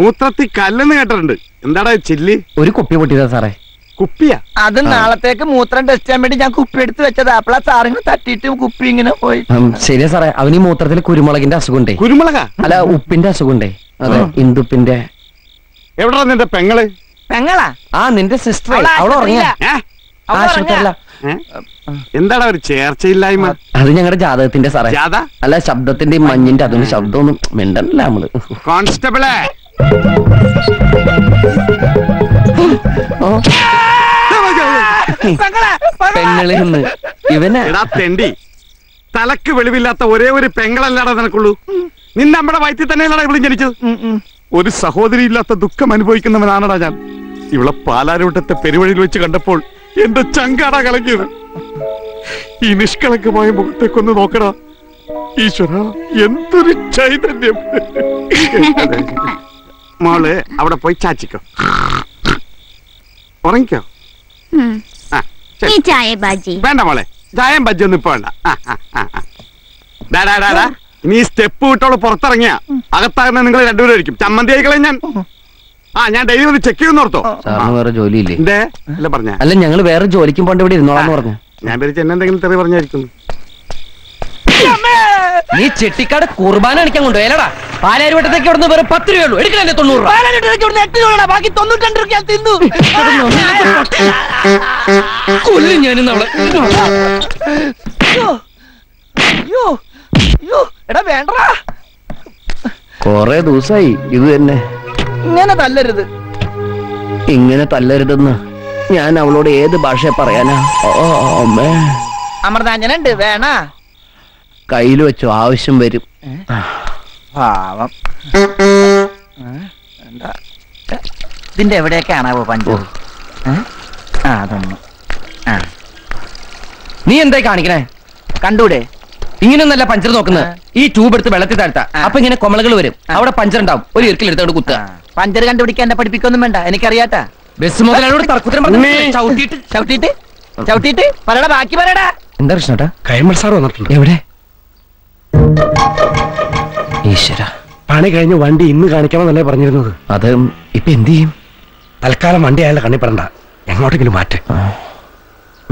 മൂത്രത്തിൽ കല്ലെന്ന് കേട്ടിട്ടുണ്ട്. എന്താടാ ചില്ലി? ഒരു കുപ്പി പൊട്ടിയതാ സാറേ. കുപ്പിയാ? അത് നാളത്തേക്ക് മൂത്രം ടെസ്റ്റ് ചെയ്യാൻ വേണ്ടി ഞാൻ കുപ്പി എടുത്ത് വെച്ചതാ. അപ്പളാ സാറിങ്ങനെ തട്ടിയിട്ട് കുപ്പി ഇങ്ങനെ പോയി. ശരിയാ സാറേ. അവന് ഈ മൂത്രത്തിൽ കുരുമുളകിന്റെ അസുഖണ്ടേ. കുരുമുളക? അല്ല ഉപ്പിന്റെ അസുഖണ്ടേ. അതെ ഇന്ദുപ്പിന്റെ. എവിടാ നിന്റെ പെങ്ങള്? പെങ്ങളാ? ആ നിന്റെ സിസ്റ്റർ. അവള് ഉറങ്ങിയാ? എന്താടാ ഒരു ചേർച്ചയില്ലായ്മ? അത് ഞങ്ങളുടെ ജാതകത്തിന്റെ സാറേ. അല്ല ശബ്ദത്തിന്റെ മഞ്ഞിന്റെ. അതുകൊണ്ട് ശബ്ദമൊന്നും മിണ്ടല്ല നമ്മള്. കോൺസ്റ്റബിളെ പെങ്ങളിന്ന് ഇവനെ തെണ്ടി തലക്ക് വെളിവില്ലാത്ത ഒരേ ഒരു പെങ്ങളല്ലാടാ നിനക്കുള്ളൂ. നിന്നെ നമ്മുടെ വയറ്റിൽ തന്നെയല്ലാടാ ഇവിടെ ജനിച്ചത്. ഒരു സഹോദരി ഇല്ലാത്ത ദുഃഖം അനുഭവിക്കുന്നവനാണടാ ഞാൻ. ഇവിടെ പാലാരൂട്ടത്തെ പെരുവഴിയിൽ വെച്ച് കണ്ടപ്പോൾ എന്റെ ചങ്കാടാ കലങ്ങിയത്. ഈ നിഷ്കളങ്കമായ മുഖത്തേക്കൊന്ന് നോക്കടാ ഈശ്വര. എന്തൊരു ചൈതന്യം. മോള് അവിടെ പോയി ചാച്ചിക്കോ, ഉറങ്ങിക്കോ. വേണ്ട മോളെ, ചായം ബജ്ജി ഒന്നും ഇപ്പൊ വേണ്ട. ഡാടാ നീ സ്റ്റെപ്പ് വിട്ടോളൂ. പുറത്തിറങ്ങിയ അകത്താകുന്ന നിങ്ങൾ രണ്ടുപേരും ആയിരിക്കും ചമ്മന്തി ആയിക്കളെ. ഞാൻ ആ ഞാൻ ഡെയിലി ഒന്ന് ചെക്ക് ചെയ്യുന്ന ഓർത്തോ. വേറെ ജോലിയില്ലേ? അല്ല പറഞ്ഞ അല്ല ഞങ്ങൾ വേറെ ജോലിക്കും പോണ്ട് ഇവിടെ ഇരുന്നോളാന്ന് പറഞ്ഞു. ഞാൻ പേര് ചെന്നെ എന്തെങ്കിലും തെറി പറഞ്ഞായിരിക്കുന്നു. നീ ചെട്ടിക്കാട് കുർബാന അടിക്കാൻ കൊണ്ടുപോയാലടാ. പാലാരിവട്ടത്തേക്ക് ഇവിടുന്ന് വേറെ പത്ത് രൂപയുള്ളൂ. എടുക്കണല്ലേ തൊണ്ണൂറ് രൂപ. പാലാരിവട്ടത്തേക്ക് ഇവിടുന്ന് എട്ട് രൂപ. ബാക്കി തൊണ്ണൂറ്റി രണ്ട് രൂപ തിന്നു. കൊല്ലും ഞാനിന്ന് അവളെ. എടാ വേണ്ടടാ, കൊറേ ദിവസമായി ഇത് തന്നെ. ഇങ്ങനെ തല്ലരുത്, ഇങ്ങനെ തല്ലരുതെന്ന് ഞാൻ അവളോട് ഏത് ഭാഷ പറയാനാ? അമൃതാഞ്ജനുണ്ട് വേണ കയ്യിൽ വെച്ചോ, ആവശ്യം വരും. പാവം ഇതിന്റെ എവിടെയൊക്കെയാണാവോ പഞ്ചു? ആ അതൊന്നും. ആ നീ എന്തായി കാണിക്കണേ? കണ്ടൂടെ ഇങ്ങനെയൊന്നല്ല പഞ്ചർ നോക്കുന്നത്. ഈ ട്യൂബ് എടുത്ത് വെള്ളത്തിൽ താഴ്ത്ത, അപ്പൊ ഇങ്ങനെ കൊമളകൾ വരും. അവിടെ പഞ്ചർ ഉണ്ടാവും. ഒരു ഇരിക്കലെടുത്തോട് കുത്തുക. പഞ്ചർ കണ്ടുപിടിക്കാൻ എന്നെ പഠിപ്പിക്കൊന്നും വേണ്ട, എനിക്കറിയാട്ടാ. ബസ് മുതലോട് തർക്കുത്തരം ചവിട്ടിട്ട് പറയടാ, ബാക്കി പറയടാ. എന്താ കൃഷ്ണേട്ടാ? കൈമൾ സാർ വന്നിട്ടുണ്ട്. എവിടെ? ഈശ്വര, പണി കഴിഞ്ഞ വണ്ടി ഇന്ന് കാണിക്കണമെന്നല്ലേ പറഞ്ഞിരുന്നത്. അത് ഇപ്പൊ എന്ത് ചെയ്യും? തൽക്കാലം വണ്ടി അയാളുടെ കണ്ണി പെടണ്ട, എങ്ങോട്ടെങ്കിലും മാറ്റ്.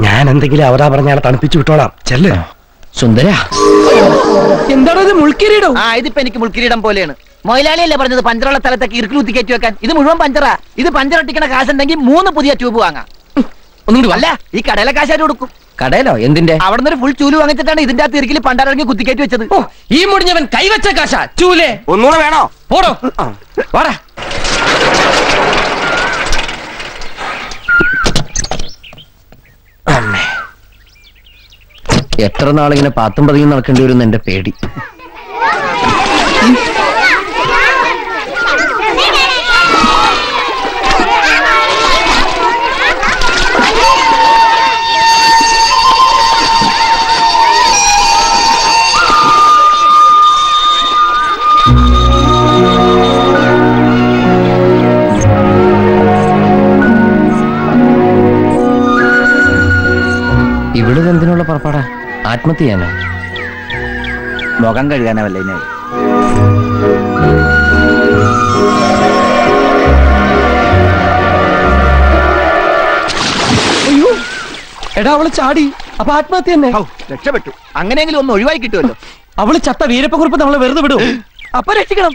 ഞാൻ എന്തെങ്കിലും അവരാ പറഞ്ഞ അയാളെ തണുപ്പിച്ചു വിട്ടോളാം. ചെല്ല സുന്ദര. എന്താണോ ഇത്? മുൾക്കിരീടം. ആ ഇതിപ്പോ എനിക്ക് മുൾക്കിരീടം പോലെയാണ്. മൊയിലാളിയല്ലേ പറഞ്ഞത് പഞ്ചറുള്ള സ്ഥലത്തൊക്കെ ഇരുക്കിൽ കുത്തി കയറ്റി വെക്കാൻ? ഇത് മുഴുവൻ പഞ്ചറാ. ഇത് പഞ്ചറട്ടിക്കണ കാശുണ്ടെങ്കിൽ മൂന്ന് പുതിയ ട്യൂബ് വാങ്ങാം. ഒന്നും അല്ല, ഈ കടയിലെ കാശായിട്ട് കൊടുക്കും. കടയിലോ എന്തിന്റെ? അവിടെ നിന്ന് ഫുൾ ചൂല് വാങ്ങിച്ചിട്ടാണ് ഇതിന്റെ അകത്ത് ഇരിക്കല് പണ്ടാരടങ്ങി കുത്തിക്കയറ്റി വെച്ചത്. ഓ, ഈ മുടിഞ്ഞവൻ കൈവച്ച കാശ ചൂലേ ഒന്നുകൂടെ വേണോ? പോടോ വാടാ. എത്ര നാളിങ്ങനെ പാത്തും പതിയും നടക്കേണ്ടി വരും എന്റെ പേടി. ഇവിടെ എന്തിനുള്ള പുറപ്പാടാ? ആത്മഹത്യ ചെയ്യാനോ? മുഖം കഴുകാനോ? വല്ല ഇനി എടാ അവള് ചാടി, അപ്പൊ ആത്മഹത്യ തന്നെ. രക്ഷപ്പെട്ടു, അങ്ങനെയെങ്കിലും ഒന്ന് ഒഴിവായി കിട്ടുമല്ലോ. അവള് ചത്ത വീരപ്പക്കുറിപ്പ് നമ്മളെ വെറുതെ വിടും. അപ്പൊ രക്ഷിക്കണം.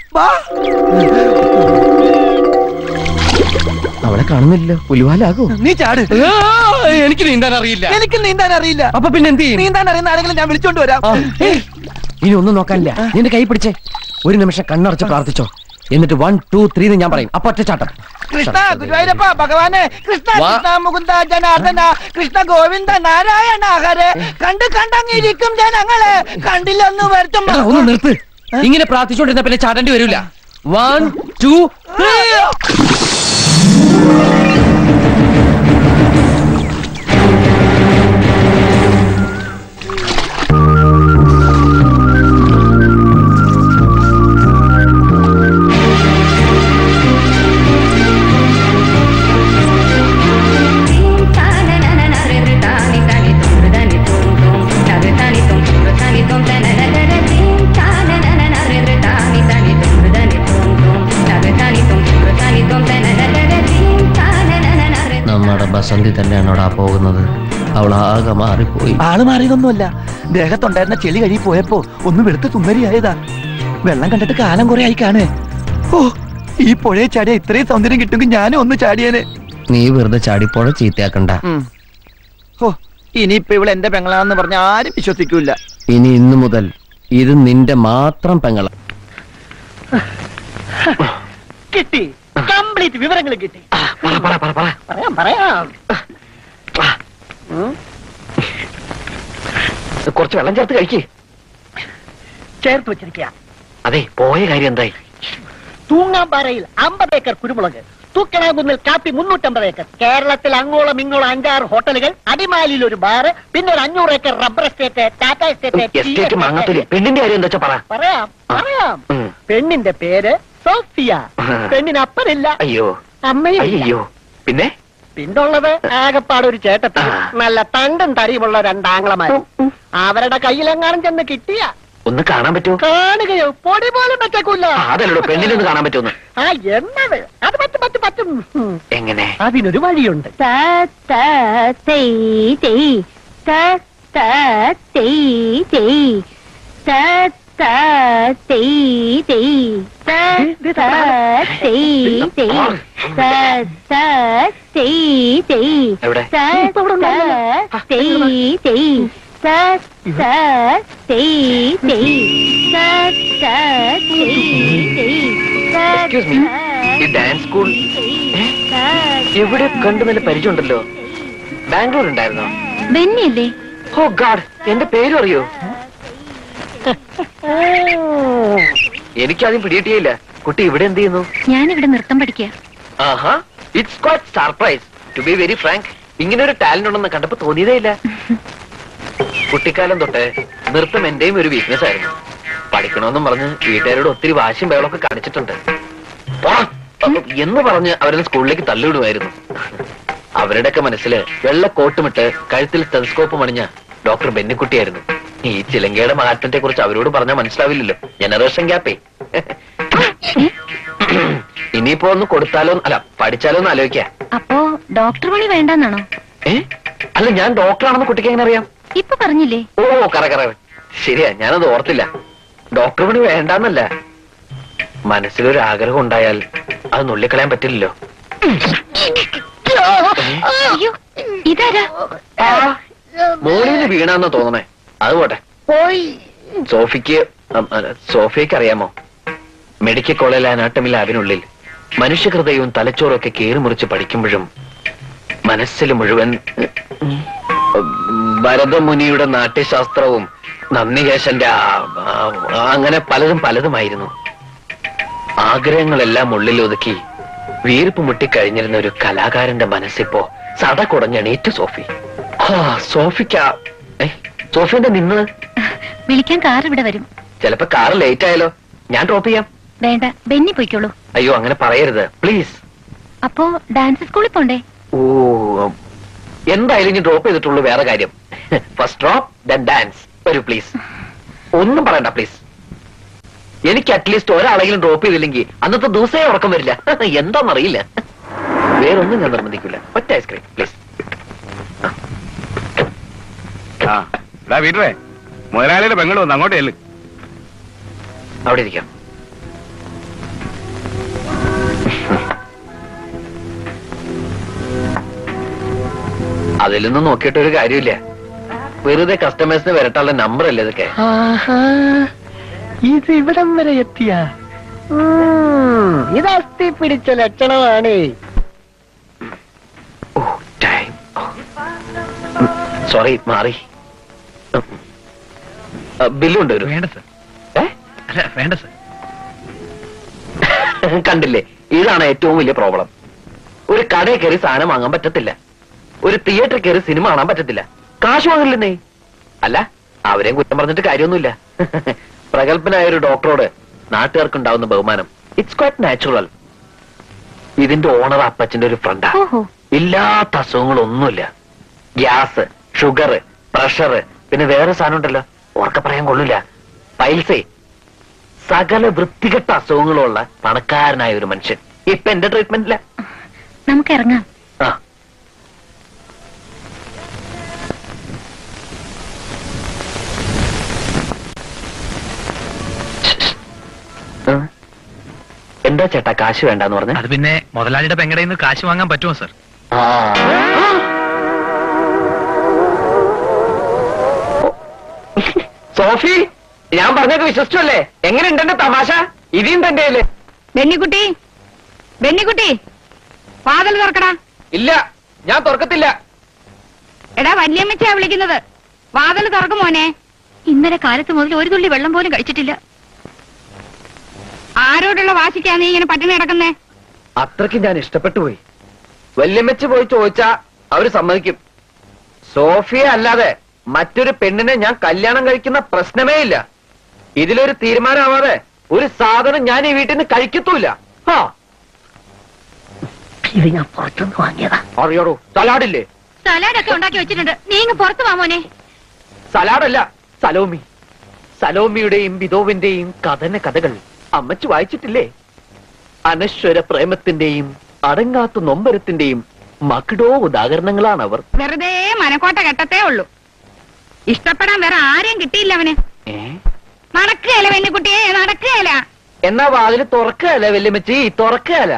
അവളെ കാണുന്നില്ല, പുലിവാലാകോ? നീ ചാട്. എനിക്ക് നീന്താൻ അറിയില്ല. എനിക്ക് നീന്താൻ അറിയില്ല. അപ്പൊ പിന്നെ എന്ത് ചെയ്യും? നീന്താൻ അറിയുന്ന ആരെങ്കിലും ഞാൻ വിളിച്ചോണ്ട് വരാം. ഇനി ഒന്നും നോക്കാനില്ല, നിന്റെ കൈ പിടിച്ചേ. ഒരു നിമിഷം കണ്ണടച്ച് പ്രാർത്ഥിച്ചോ, എന്നിട്ട് വൺ ടു ത്രീ എന്ന് ഞാൻ പറയും. അപ്പൊ ഒറ്റച്ചാട്ടം. കൃഷ്ണ ഗുരുവായൂരപ്പ ഭഗവാനെ, കൃഷ്ണ കൃഷ്ണ മുകുന്ദ ജനാർദ്ദന, കൃഷ്ണ ഗോവിന്ദ നാരായണ ഹരേ. കണ്ട് കണ്ടങ്ങിയിരിക്കും ജനങ്ങളെ, കണ്ടില്ലെന്ന് വരുത്തും. ഒന്ന് നിർത്ത്. ഇങ്ങനെ പ്രാർത്ഥിച്ചോണ്ടിരുന്ന പിന്നെ ചാടേണ്ടി വരൂല. One two three. സന്ധി തന്നെയാണോടാ പോകുന്നത്? അവൾ ആകെ മാറിപ്പോയി. ആള് മാറിയതൊന്നുമല്ല, ദേഹത്തുണ്ടായിരുന്ന ചെളി കഴുകി പോയപ്പോ ഒന്ന് വെളുത്ത് തുമ്മരിയായതാ. വെള്ളം കണ്ടിട്ട് കാലം കുറെ ആയി കാണേ. ഓ, ഈ പുഴയെ ചാടിയ ഇത്രയും സൗന്ദര്യം കിട്ടുമെങ്കിൽ ഞാനും ഒന്ന് ചാടിയേനെ. നീ വെറുതെ ചാടി പുഴ ചീത്തയാക്കണ്ട. ഓ, ഇനിയിപ്പോ ഇവിടെ എന്റെ പെങ്ങളാണെന്ന് പറഞ്ഞ ആരും വിശ്വസിക്കൂല. ഇനി ഇന്നു മുതൽ ഇത് നിന്റെ മാത്രം പെങ്ങള. കിട്ടി കംപ്ലീറ്റ് വിവരങ്ങൾ കിട്ടി. പറയാം പറയാം. കുറച്ച് വെള്ളം ചേർത്ത് കഴിക്ക്. ചേർത്ത് വെച്ചിരിക്കുക. അതെ, പോയ കാര്യം എന്തായി? തൂങ്ങാമ്പാറയിൽ അമ്പത് ഏക്കർ കുരുമുളക്, തൂക്കണാകുന്നിൽ കാപ്പി മുന്നൂറ്റമ്പത് ഏക്കർ, കേരളത്തിൽ അങ്ങോളം ഇങ്ങോളം അഞ്ചാറ് ഹോട്ടലുകൾ, അടിമാലിയിൽ ഒരു ബാറ്, പിന്നെ ഒരു അഞ്ഞൂറ് acre rubber estate, Tata estate. പെണ്ണിന്റെ കാര്യം എന്താ? പറയാം പറയാം. പെണ്ണിന്റെ പേര് സോഫിയ. പെണ്ണിന് അപ്പനില്ല, അയ്യോ അമ്മയും അയ്യോ. പിന്നെ പിന്നുള്ളത് ആകെപ്പാട് ഒരു ചേട്ടത്തി, നല്ല തണ്ടും തരിയുമുള്ള രണ്ടാംഗ്ലമാരും. അവരുടെ കയ്യിലെങ്ങാനും ചെന്ന് കിട്ടിയ ഒന്ന് കാണാൻ പറ്റുമോ? കാണുകയോ? പൊടി പോലും പറ്റക്കൂല. അതല്ലോ പെണ്ണിനൊന്ന് കാണാൻ പറ്റുമെന്ന്. ആ എന്നത് അത് പറ്റും പറ്റും പറ്റും. എങ്ങനെ? അതിനൊരു വഴിയുണ്ട്. ഡാൻസ് സ്കൂൾ എവിടെ കണ്ടു? നല്ല പരിചയമുണ്ടല്ലോ. ബാംഗ്ലൂർ ഉണ്ടായിരുന്നോ? ബെന്നിയല്ലേ? ഓ ഗാഡ്, എന്റെ പേരും അറിയോ? എനിക്കാദ്യം പിടിയിട്ടില്ല. കുട്ടി ഇവിടെ എന്ത് ചെയ്യുന്നു? ഞാനിവിടെ നൃത്തം പഠിക്കുക. ആഹാ, it's quite surprise to be very frank. ഇങ്ങനെ ഒരു ടാലന്റ് ഉണ്ടെന്ന് കണ്ടപ്പോ തോന്നിയതേ ഇല്ല. കുട്ടിക്കാലം തൊട്ടേ നൃത്തം എന്റെയും ഒരു വീക്ക്നെസ് ആയിരുന്നു. പഠിക്കണമെന്നും പറഞ്ഞ് വീട്ടുകാരോട് ഒത്തിരി വാശിയും ബഹളമൊക്കെ കാണിച്ചിട്ടുണ്ട്. എന്ന് പറഞ്ഞ് അവരെ സ്കൂളിലേക്ക് തള്ളിവിടുമായിരുന്നു. അവരുടെയൊക്കെ മനസ്സിൽ വെള്ള കോട്ടുമിട്ട് കഴുത്തിൽ ടെലിസ്കോപ്പ് മണിഞ്ഞ ഡോക്ടർ ബെന്നിക്കുട്ടിയായിരുന്നു. ഈ ചിലങ്കയുടെ മഹാത്മത്തെ കുറിച്ച് അവരോട് പറഞ്ഞാൽ മനസ്സിലാവില്ലല്ലോ, ജനറേഷൻ ഗ്യാപ്പേ. ഇനിയിപ്പോ ഒന്ന് കൊടുത്താലോ, അല്ല പഠിച്ചാലോ എന്ന് ആലോചിക്കാം. അപ്പോ ഡോക്ടർ പണി വേണ്ടെന്നാണോ? ഏ അല്ല, ഞാൻ ഡോക്ടറാണെന്ന് കുട്ടിക്ക് എങ്ങനെ അറിയാം? ഇപ്പൊ പറഞ്ഞില്ലേ? ഓ കറ കറ ശരിയാ, ഞാനത് ഓർത്തില്ല. ഡോക്ടർ പണി വേണ്ടെന്നല്ല, മനസ്സിലൊരു ആഗ്രഹം ഉണ്ടായാൽ അത് നുള്ളിക്കളയാൻ പറ്റില്ലല്ലോ. ഇതാരാ? മോളിന്ന് വീണാന്നാ തോന്നണേ. അത് പോട്ടെ, സോഫിക്ക് സോഫിയക്ക് അറിയാമോ മെഡിക്കൽ കോളേജിലെ അനാട്ടമില്ല അതിനുള്ളിൽ മനുഷ്യഹൃദയവും തലച്ചോറും ഒക്കെ കയറി മുറിച്ച് പഠിക്കുമ്പോഴും മനസ്സിൽ മുഴുവൻ ഭരതമുനിയുടെ നാട്യശാസ്ത്രവും നന്ദികേശന്റെ അങ്ങനെ പലതും പലതുമായിരുന്നു. ആഗ്രഹങ്ങളെല്ലാം ഉള്ളിൽ ഒതുക്കി വീർപ്പ് മുട്ടിക്കഴിഞ്ഞിരുന്ന ഒരു കലാകാരന്റെ മനസ്സിപ്പോ സദാ കുടഞ്ഞണീറ്റു സോഫി. ആ സോഫിക്കാ സോഫിയുടെ നിന്ന് വിളിക്കാൻ കാർ ഇവിടെ വരും. ചിലപ്പോ കാർ ലേറ്റ് ആയാലോ? ഞാൻ ഡ്രോപ്പ് ചെയ്യാം. വേണ്ട, ബെന്നി പോയിക്കോളൂ. അയ്യോ അങ്ങനെ പറയരുത് പ്ലീസ്. അപ്പോ ഡാൻസ് സ്കൂളിൽ പോണ്ടേ? ഓ എന്തായാലും ഞാൻ ഡ്രോപ്പ് ചെയ്തിട്ടുള്ളൂ. വേറെ കാര്യം, ഫസ്റ്റ് ഡ്രോപ്പ് ദെൻ ഡാൻസ്. വരൂ പ്ലീസ്, ഒന്നും പറയണ്ട പ്ലീസ്. എനിക്ക് അറ്റ്ലീസ്റ്റ് ഒരാളെങ്കിലും ഡ്രോപ്പ് ചെയ്തില്ലെങ്കിൽ അന്നത്തെ ദിവസമേ ഉറക്കം വരില്ല. എന്താണെന്നറിയില്ല. വേറൊന്നും ഞാൻ നിർബന്ധിക്കില്ല. ഒറ്റ ഐസ്ക്രീം പ്ലീസ്. വീട്ടേ മുതലാളിയുടെ പെങ്ങൾ വന്ന് അങ്ങോട്ടേ അവിടെ ഇരിക്കാം. അതിലൊന്നും നോക്കിയിട്ടൊരു കാര്യമില്ല. വെറുതെ കസ്റ്റമേഴ്സിന് വരട്ടാനുള്ള നമ്പർ അല്ലേ ഇതൊക്കെ? ഇത് ഇവിടം വരെ എത്തിയ ഇത് അസ്ഥി പിടിച്ച ലക്ഷണമാണ്. സോറി മാറി. ബില്ലുണ്ട്. വേണ്ട സർ, വേണ്ട സർ. കണ്ടില്ലേ, ഇതാണ് ഏറ്റവും വലിയ പ്രോബ്ലം. ഒരു കടയിൽ കയറി സാധനം വാങ്ങാൻ പറ്റത്തില്ല, ഒരു തിയേറ്ററിൽ കയറി സിനിമ കാണാൻ പറ്റത്തില്ല. കാശ് വാങ്ങില്ലെന്നേ. അല്ല, അവരെയും കുറ്റം പറഞ്ഞിട്ട് കാര്യമൊന്നുമില്ല. പ്രഗത്ഭനായ ഒരു ഡോക്ടറോട് നാട്ടുകാർക്കുണ്ടാവുന്ന ബഹുമാനം ഇറ്റ്സ് ക്വൈറ്റ് നാച്ചുറൽ. ഇതിന്റെ ഓണർ അപ്പച്ചന്റെ ഒരു ഫ്രണ്ടാ. ഇല്ലാത്ത അസുഖങ്ങളൊന്നുമില്ല. ഗ്യാസ്, ഷുഗർ, പ്രഷർ, പിന്നെ വേറെ സാധനം ഉണ്ടല്ലോ, ഓർക്കെ പറയാൻ കൊള്ളില്ല, പൈൽസേ, സകല വൃത്തികെട്ട അസുഖങ്ങളുള്ള പണക്കാരനായ ഒരു മനുഷ്യൻ ഇപ്പൊ എന്റെ ട്രീറ്റ്മെന്റില്ല. നമുക്ക് ഇറങ്ങാം. ആ എന്താ ചേട്ടാ കാശ് വേണ്ടെന്ന് പറഞ്ഞു? അത് പിന്നെ മുതലാളിയുടെ പെങ്ങടയിൽ നിന്ന് കാശ് വാങ്ങാൻ പറ്റുമോ സർ? സോഫി, ഞാൻ പറഞ്ഞത് വിശ്വസിച്ചല്ലേ? എങ്ങനെ ഉണ്ടെന്റെ തമാശ? ഇതിയും തന്റെ അല്ലേ? ബെന്നിക്കുട്ടി, ബെന്നിക്കുട്ടി, വാതിൽ തുറക്കടാ. ഇല്ല, ഞാൻ തുറക്കത്തില്ല. എടാ വല്യമ്മച്ചാ വിളിക്കുന്നത്, വാതിൽ തുറക്കും മോനെ. ഇന്നലെ കാലത്ത് മുതൽ ഒരു തുള്ളി വെള്ളം പോലും കഴിച്ചിട്ടില്ല. ആരോടുള്ള വാശിക്കാ നീ ഇങ്ങനെ പട്ടിണി കിടക്കുന്നേ? അത്രയ്ക്ക് ഞാൻ ഇഷ്ടപ്പെട്ടു പോയി. വല്യമ്മച്ച് പോയി ചോദിച്ചാ അവര് സമ്മതിക്കും. സോഫിയെ അല്ലാതെ മറ്റൊരു പെണ്ണിനെ ഞാൻ കല്യാണം കഴിക്കുന്ന പ്രശ്നമേ ഇല്ല. ഇതിലൊരു തീരുമാനമാവാതെ ഒരു സാധനം ഞാൻ ഈ വീട്ടിൽ നിന്ന് കഴിക്കത്തൂല്ല. അറിയോടോ സലാഡില്ലേ? സലാഡൊക്കെ ഉണ്ടാക്കി വെച്ചിട്ടുണ്ട്. നീങ്ങ പുറത്തു വാ മോനെ. സലാഡല്ല, സലോമി. സലോമിയുടെയും ബിദോവിന്റെയും കഥന കഥകൾ അമ്മച്ചു വായിച്ചിട്ടില്ലേ? അനശ്വര പ്രേമത്തിന്റെയും അടങ്ങാത്ത നൊമ്പരത്തിന്റെയും മക്ഡോ ഉദാഹരണങ്ങളാണ് അവർ. വെറുതെ മനക്കോട്ട കെട്ടത്തേ ഉള്ളൂ. ഇഷ്ടപ്പെടാൻ വേറെ ആരെയും കിട്ടിയില്ല അവന്. നടക്കുകയല്ല വെല്ലുകുട്ടിയെ, നടക്കുകയല്ല. എന്നാ വാതില് തുറക്കുകയല്ല വെല്ലുമച്ചി, തുറക്കുകയല്ല.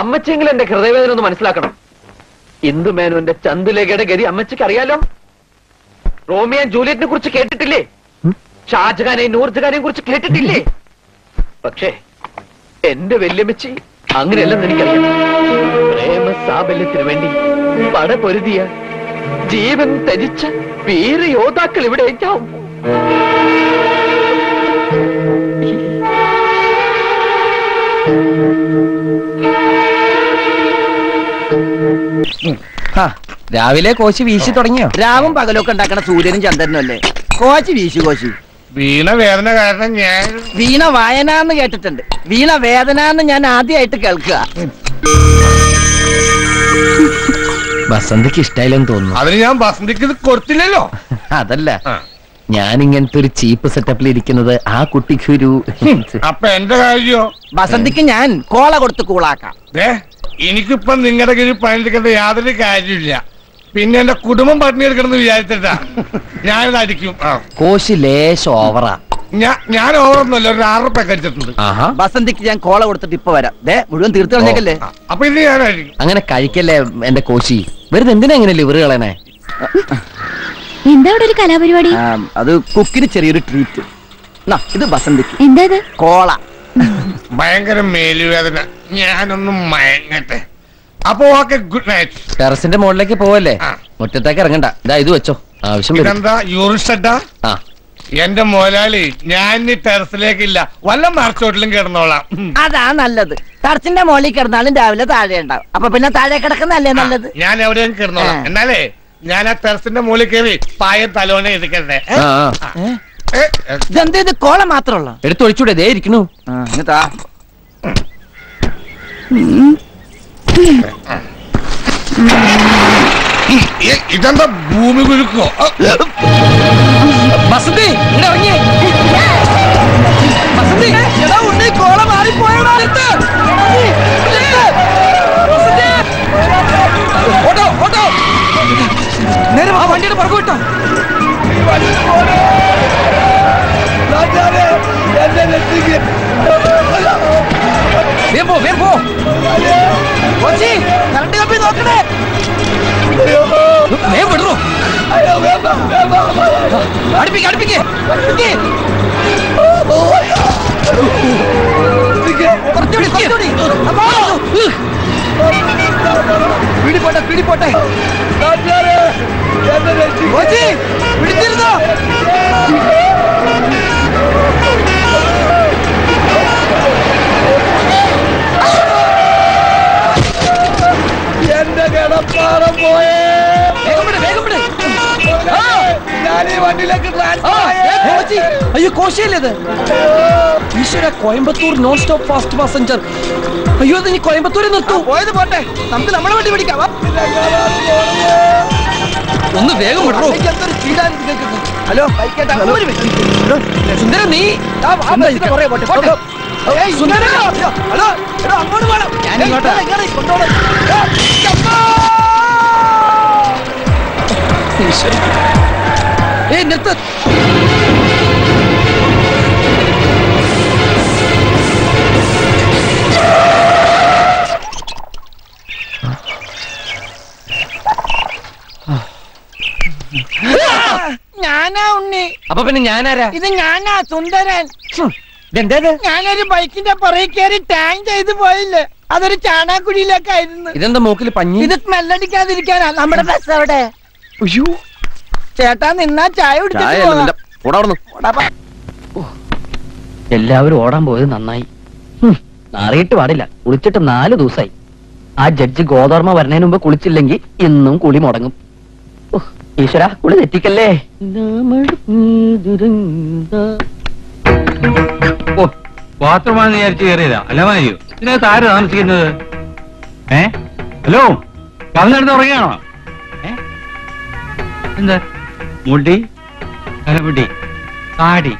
അമ്മച്ചെങ്കിലും എന്റെ ഹൃദയവേദന ഒന്ന് മനസ്സിലാക്കണം. ഇന്ദുമേനോന്റെ ചന്ദുലേഖയുടെ ഗതി അമ്മച്ചിക്ക് അറിയാലോ. റോമിയോ ജൂലിയറ്റിനെ കുറിച്ച് കേട്ടിട്ടില്ലേ? ഷാജഹാനെയും നൂർജഹാനെയും കുറിച്ച് കേട്ടിട്ടില്ലേ? പക്ഷേ എന്റെ വെല്ലുമച്ചി അങ്ങനെയല്ലെന്ന് എനിക്കറിയാം. പ്രേമസാബല്യത്തിന് വേണ്ടി പട പൊരുതിയ ജീവൻ ത്യജിച്ച വീര യോദ്ധാക്കൾ ഇവിടെ ഉണ്ടാവും. രാവിലെ കോശി വീശി തുടങ്ങിയോ? രാവും പകലൊക്കെ ഉണ്ടാക്കണ സൂര്യനും ചന്ദ്രനും അല്ലേ? കോശി വീശു കോശി. വീണ വേദന കാരണം ഞാൻ വീണ വായന എന്ന് കേട്ടിട്ടുണ്ട്. വീണ വേദന എന്ന് ഞാൻ ആദ്യമായിട്ട് കേൾക്കുക. ബസന്തിക്ക് ഇഷ്ടായില്ലെന്ന് തോന്നുന്നു. അതിന് ഞാൻ ബസന്തിക്ക് ഇത് കൊടുത്തില്ലല്ലോ. അതല്ല, ഞാൻ ഇങ്ങനത്തെ ഒരു ചീപ്പ് സെറ്റപ്പിൽ ഇരിക്കുന്നത് ആ കുട്ടിക്ക് ഒരു. അപ്പൊ എന്റെ കാര്യോ? ബസന്തിക്ക് ഞാൻ കോള കൊടുത്ത് കൂളാക്കാം. എനിക്കിപ്പം നിങ്ങളുടെ കീഴിൽ പണിയെടുക്കേണ്ട യാതൊരു കാര്യമില്ല. പിന്നെ എന്റെ കുടുംബം പട്ടിണി എടുക്കണമെന്ന് വിചാരിച്ചിട്ടാ ഞാനിത് അടിക്കും. കോശി ലേശം ഓവറാ. ഞാൻ ഓവറൊന്നുമല്ല, ഒരു ആറുപ്യ കഴിച്ചിട്ടുണ്ട്. ബസന്തിക്ക് ഞാൻ കോള കൊടുത്തിട്ട് ഇപ്പൊ വരാം. മുഴുവൻ തീർത്ത് കളഞ്ഞേക്കല്ലേ? അപ്പൊ ഇത് ഞാൻ അങ്ങനെ കഴിക്കല്ലേ എന്റെ കോശി. വെറുതെ എന്തിനാ ഇങ്ങനെയല്ലേ വെറു കളയണേ? എന്താ ഒരു കലാപരിപാടി? അത് കുക്കിന് ചെറിയൊരു ട്രീറ്റ്. ഇത് ബസന്തിക്ക്. എന്താ ഇത്? കോള. ഭയങ്കര മേലുവേദന. ഞാനൊന്നും മയങ്ങട്ടെ. അപ്പൊ ഓക്കെ, ഗുഡ് നൈറ്റ്. ടെറസിന്റെ മുകളിലേക്ക് പോവല്ലേ, മുറ്റത്തേക്ക് ഇറങ്ങണ്ട. ഇതാ ഇത് വെച്ചോ, ആവശ്യം വരും. എന്താ യൂറിൻഷെഡാ? ആ, എന്റെ മോലാളി, ഞാൻ ടെറസിലേക്കില്ല, വല്ല മറച്ചോട്ടിലും കിടന്നോളാം. അതാ നല്ലത്. ടെറസിന്റെ മോളിൽ കിടന്നാലും രാവിലെ താഴെ ഉണ്ടാവും. അപ്പൊ പിന്നെ താഴെ കിടക്കുന്നല്ലേ നല്ലത്. ഞാൻ എവിടെയും കിടന്നോളാം. എന്നാലേ ഞാൻ ആ ടെറസിന്റെ മുകളിൽ കയറി പായ തലോനെ എടുക്കട്ടെ. ഇതെന്താ ഇത്? കോള മാത്രമുള്ള എടുത്തൊഴിച്ചൂടെ? ദേ ഇരിക്കണു. എന്നിട്ടാ ഇതെന്താ ഭൂമി കുലുക്കോ? വസന്തി ഇറങ്ങി. വസന്തി എടാ ഉണ്ണി, കോള മാറിപ്പോയടാ. ഓട്ടോ ഓട്ടോ നേരെ ആ വണ്ടിയുടെ പുറകു വിട്ടോ. കറണ്ട് കപ്പി നോക്കണേ. അടുപ്പിക്ക് അടുപ്പിക്ക്. പിടിപ്പോട്ടെ പിടിപ്പോട്ടെ. പിടിച്ചിരുന്നോ? എന്റെ കിടപ്പാറം പോയേ. അയ്യോ കോശിയല്ലേ? ഈശ്വര, Coimbatore non stop fast passenger. അയ്യോ, അത് ഇനി കോയമ്പത്തൂരെ നിർത്തൂ. പോയത് പോട്ടെ, നമുക്ക് നമ്മളെ വണ്ടി പിടിക്കാം. ഒന്ന് വേഗം വിടോ. ഹലോ സുന്ദര, നീ പോട്ടെ. സുന്ദര ഹലോ, അങ്ങോട്ട് വേണം. ഏയ് നിർത്ത്. ഞാനാ ഉണ്ണി. അപ്പൊ പിന്നെ ഞാനാരാ? ഇത് ഞാനാ സുന്ദരൻ. ഞാനൊരു ബൈക്കിന്റെ പുറകെ കയറി ടാങ്ക് ചെയ്ത് പോയില്ലേ, അതൊരു ചാണാക്കുഴിയിലേക്കായിരുന്നു. ഇതെന്താ മൂക്കിൽ പഞ്ഞി? ഇത് സ്മെല്ലടിക്കാതിരിക്കാനാ. നമ്മുടെ ബസ് അവിടെ. അയ്യോ ചേട്ടാ, നിന്നാ ചായ കുടിച്ചിട്ട്. എല്ലാവരും ഓടാൻ പോയത് നന്നായി. അറിയിട്ട് പാടില്ല, കുളിച്ചിട്ട് നാല് ദിവസമായി. ആ ജഡ്ജ് ഗോതർമ്മ വരുന്നതിന് മുമ്പ് കുളിച്ചില്ലെങ്കിൽ ഇന്നും കുളി മുടങ്ങും. ഈശ്വര, കുളി തെറ്റിക്കല്ലേ. ബാത്റൂമാണെന്ന് വിചാരിച്ചു കയറിയതാ. അല്ല മാനിയോ, ഇതിനകത്ത് ആര് താമസിക്കുന്നത്? ഏ ഹലോ, കവിഞ്ഞിടന്ന് ഉറങ്ങിയാണോ? എന്താ മുടി കലപുടി താടി?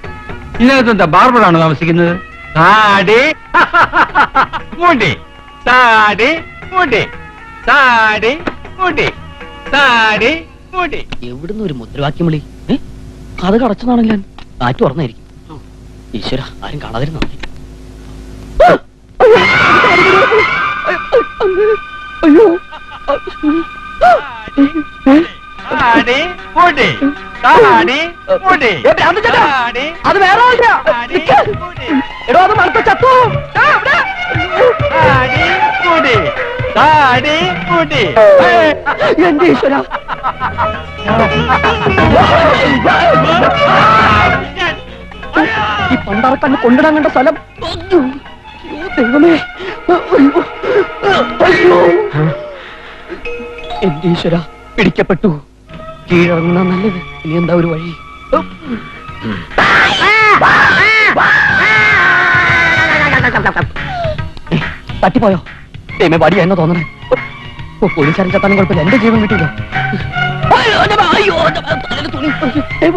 ഇതിനകത്ത് എന്താ ബാർബറാണോ താമസിക്കുന്നത്? താടി മുടി താടി മുടി താടി മുടി താടി മുടി. എവിടുന്ന് ഒരു മുദ്രാവാക്യം വിളി? അത് കടച്ചതാണല്ലോ. കാറ്റ് ഉറന്നായിരിക്കും. ഈശ്വര, ആരും കാണാതിരുന്നോ? അയ്യോ അത് വേറെ എന്റെ ഈശ്വര. ഈ പണ്ടാറ തന്നെ കൊണ്ടിടാൻ കണ്ട സ്ഥലം. ദൈവമേ, എന്റെ ഈശ്വര, പിടിക്കപ്പെട്ടു. കീഴടങ്ങുന്ന നല്ലത്. ഇനി എന്താ ഒരു വഴി? തട്ടിപ്പോയോ? ദൈവമേ, വടിയായെന്ന് തോന്നണേ. പോലീസുകാരൻ ചത്താനും കുഴപ്പമില്ല, എന്റെ ജീവൻ കിട്ടിയില്ല.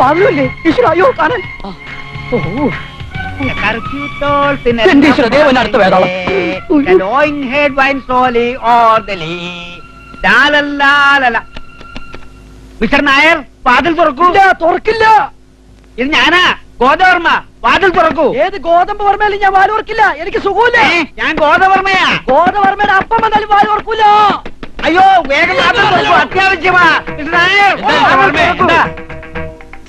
വാങ്ങുമല്ലേ ഈശ്വര? അയ്യോ കാണാൻ. മിസ്റ്റർ നായർ, വാതിൽ തുറക്കൂ. തുറക്കില്ല. ഇത് ഞാനാ ഗോതവർമ്മ. വാതിൽ തുറക്കൂ. ഏത് ഗോതമ്പ് വർമ്മയിലും ഞാൻ വാല് തുറക്കില്ല, എനിക്ക് സുഖമില്ല. ഞാൻ ഗോതവർമ്മയാ. ഗോതവർമ്മയുടെ അപ്പം വന്നാലും വാല് തുറക്കൂല. అయ్యో వేగమాతం దొరుకు అత్యావశ్యమా మిస్టర్ నాయర్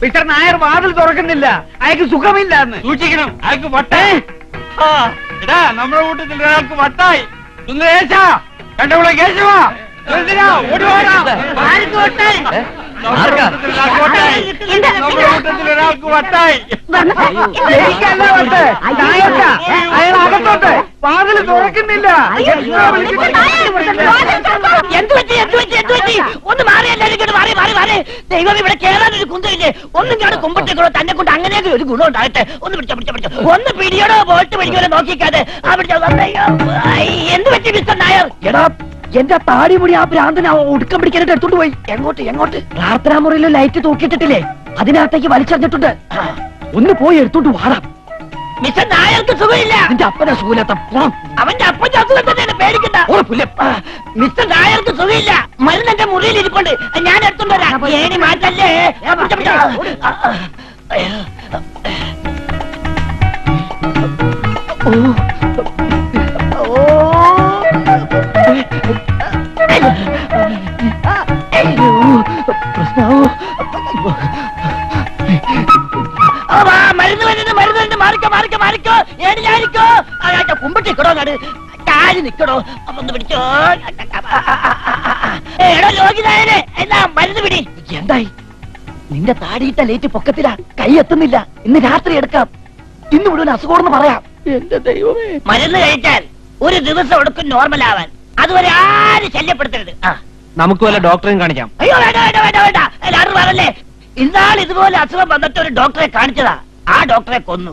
മിസ്റ്റർ നായർ വാതിൽ തുറക്കുന്നില്ല, അയാൾക്ക് സുഖമില്ല എന്ന് സൂക്ഷിക്കണം. അയാൾക്ക് വട്ടായി. എടാ നമ്മുടെ കൂട്ടത്തിൽ ഒരാൾക്ക് വട്ടായി. സുന്ദരേശ കണ്ടോളെ കേശവാ ഒരാൾക്ക് വട്ടായി. അയാൾ അകത്തോട്ട് വാതിൽ തുറക്കുന്നില്ല. ഒന്ന് മാറി എല്ലാവരും ദൈവം ഇവിടെ കേറാനൊരു കുന്തമില്ലേ? ഒന്നും കാണും കുമ്പട്ടേക്കോ തന്നെ കൊണ്ട് അങ്ങനെയൊക്കെ ഒരു ഗുണം ഉണ്ടാകട്ടെ. ഒന്ന് പിടിച്ചോ പിടിച്ചോ പിടിച്ചോ ഒന്ന് പിടിയോടോ ബോട്ട് പിടിക്കോലോ നോക്കിക്കാതെ എന്ത് പറ്റി മിസ്റ്റർ നായർ? എടാ എന്റെ താടിപൊടി ആ ഭ്രാന്തൻ ഒടുക്കം പിടിക്കാനായിട്ട് എടുത്തോണ്ട് പോയി. എങ്ങോട്ട് എങ്ങോട്ട്? പ്രാർത്ഥനാ മുറിയിലും ലൈറ്റ് തൂക്കിയിട്ടിട്ടില്ലേ, അതിനകത്തേക്ക് വലിച്ചെറിഞ്ഞിട്ടുണ്ട്. ഒന്ന് പോയി എടുത്തോണ്ട് വാടാ. മിസ്റ്റർ നായർക്ക് സുഖമില്ല. നിന്റെ അപ്പന്റെ സുഖമില്ലാത്ത അവന്റെ അപ്പൻ ചത്തുകെട്ടെന്ന് പേടിക്കണ്ട. മിസ്റ്റർ നായർക്ക് സുഖമില്ല. മരുന്ന് എന്റെ മുറിയിൽ ഇരിപ്പുണ്ട്, ഞാൻ എടുത്തോണ്ട് വരാം. ഏണി മാറ്റല്ലേ. പ്രശ്നമാവോ? മരുന്ന് വരുന്നത് മരുന്ന് വരുന്നത് മാറിക്കോ മാറിക്കോ മാറിക്കോ ഏണിയായിരിക്കോ. അയാൾക്ക് കുമ്പിട്ട് നിൽക്കണോ? കാട് കാല് നിൽക്കണോ? ഒന്ന് പിടിച്ചോ. എടോ രോഗിതായനെ എന്നാ മരുന്ന് പിടി. എന്തായി നിന്റെ താടിയിട്ട ലേറ്റ് പൊക്കത്തിലാ, കൈ എത്തുന്നില്ല. ഇന്ന് രാത്രി എടുക്കാം. ഇന്ന് മുഴുവൻ അസുഖമെന്ന് പറയാം. എന്റെ ദൈവമേ, മരുന്ന് കഴിച്ചാൽ ഒരു ദിവസം എടുക്കും നോർമൽ ആവാൻ. അതുവരെ ആരും ശല്യപ്പെടുത്തരുത്. നമുക്ക് വല്ല ഡോക്ടറെയും കാണിക്കാം. അയ്യോ വേണ്ട വേണ്ട വേണ്ട വേണ്ട. എല്ലാവരും പറഞ്ഞല്ലേ ഇന്നാൾ ഇതുപോലെ അസുഖം വന്നിട്ട് ഒരു ഡോക്ടറെ കാണിച്ചതാ, ആ ഡോക്ടറെ കൊന്നു.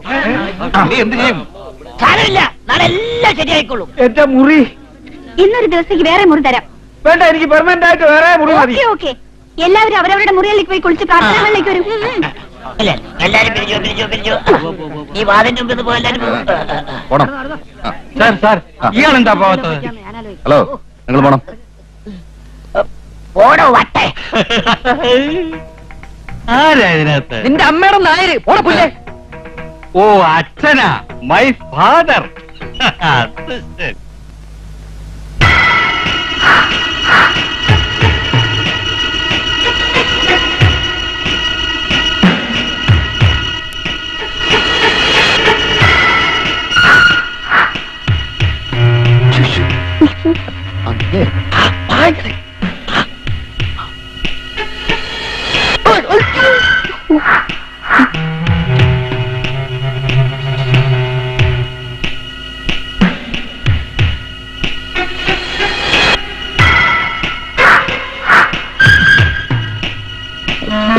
കാര്യമില്ല, നാളെ എല്ലാം ശരിയായിക്കോളും. എന്റെ മുറി ഇന്നൊരു ദിവസത്തേക്ക് വേറെ മുറി തരാം. വേണ്ട, എനിക്ക് പെർമനന്റ് ആയിട്ട് വേറെ മുറി മതി. ഓക്കേ, എല്ലാവരും അവരവരുടെ മുറിയിലേക്ക് പോയി കുളിച്ച് പ്രാർത്ഥനകളിലേക്ക് വരും. അല്ലേ എല്ലാരും പിരിഞ്ഞോ പിരിഞ്ഞോ പിരിഞ്ഞോ. ഈ വാതിന്റെ മുമ്പിൽ പോയി എല്ലാരും പോണം. സാർ സാർ ഇയാളെന്താ പോകാത്തത്? ഹലോ, നിങ്ങൾ പോണം. ഓടോ വട്ടെ. നിന്റെ അമ്മയുടെ നായര് ഓടപ്പില്ലേ? ഓ അച്ഛനാ, മൈ ഫാദർ.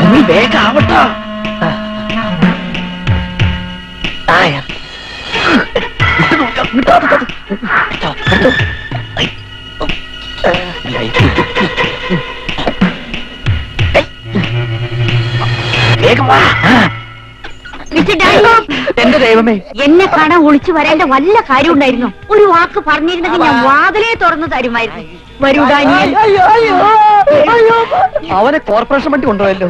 അങ്ങനെ വേഗാവട്ടോ. എന്റെ ദൈവമേ, എന്നെ കാണാൻ ഒളിച്ചു വരേണ്ട വല്ല കാര്യം ഉണ്ടായിരുന്നു? ഒരു വാക്ക് പറഞ്ഞിരുന്നെങ്കിൽ ഞാൻ വാതിലേ തുറന്നു തരുമായിരുന്നു. വരൂ ഡാനിയൽ. അവനെ കോർപ്പറേഷൻ വണ്ടി കൊണ്ടുപോയല്ലോ.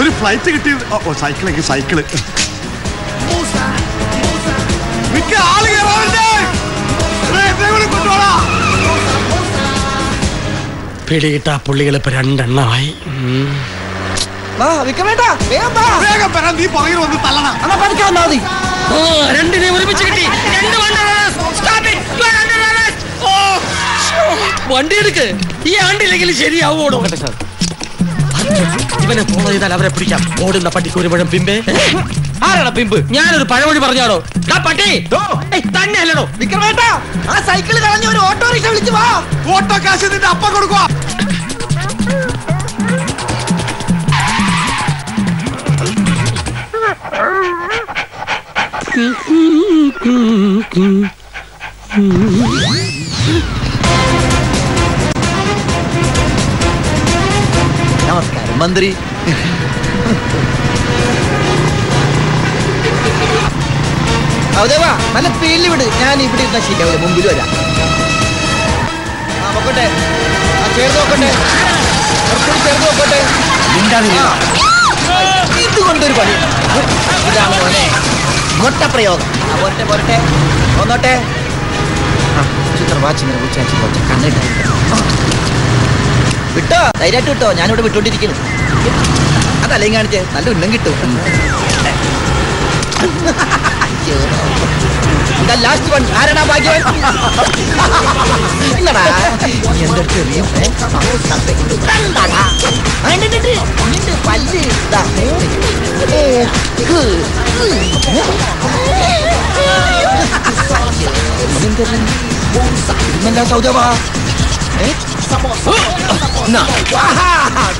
ഒരു ഫ്ലൈറ്റ് കിട്ടിയത്. ഓ സൈക്കിളെങ്കിൽ സൈക്കിള്. മിക്ക ആള് കൊണ്ടുപോടാ. പിടിയിട്ട ആ പുള്ളികൾ ഇപ്പൊ രണ്ടെണ്ണമായി. രണ്ടിനെ ഒരുമിച്ച് കിട്ടി. വണ്ടി എടുക്ക്, ഈ ആണ്ടില്ലെങ്കിൽ ശരിയാവോടോ? ഇവനെ ഫോളോ ചെയ്താൽ അവരെ പിടിക്കാം. ഓടുന്ന പട്ടിക്ക് ഒരു പഴം പിമ്പേ. ആരാണ് പിമ്പ്? ഞാനൊരു പഴമൊഴി പറഞ്ഞാണോ? പട്ടി തന്നെ അല്ലടോ. വിക്രമേട്ട, ആ സൈക്കിൾ കളഞ്ഞ ഒരു ഓട്ടോറിക്ഷ വിളിച്ചു വാ. ഓട്ടോ കാശ് നിന്റെ അപ്പ കൊടുക്കുക. നമസ്കാരം മന്ത്രി. നല്ല സ്പീഡിൽ വിട്. ഞാൻ ഇവിടെ ഇരുന്ന ശരിയാവില്ല, മുമ്പിൽ വരാം. ആ നോക്കട്ടെ. വിട്ടോ ധൈര്യമായിട്ട് വിട്ടോ, ഞാനിവിടെ വിട്ടോണ്ടിരിക്കുന്നു. അതല്ലെങ്കിൽ കാണിച്ചേ നല്ല ഉന്നം കിട്ടും. ലാസ്റ്റ് വൺ ആരാണ് ഭാഗ്യവൻ?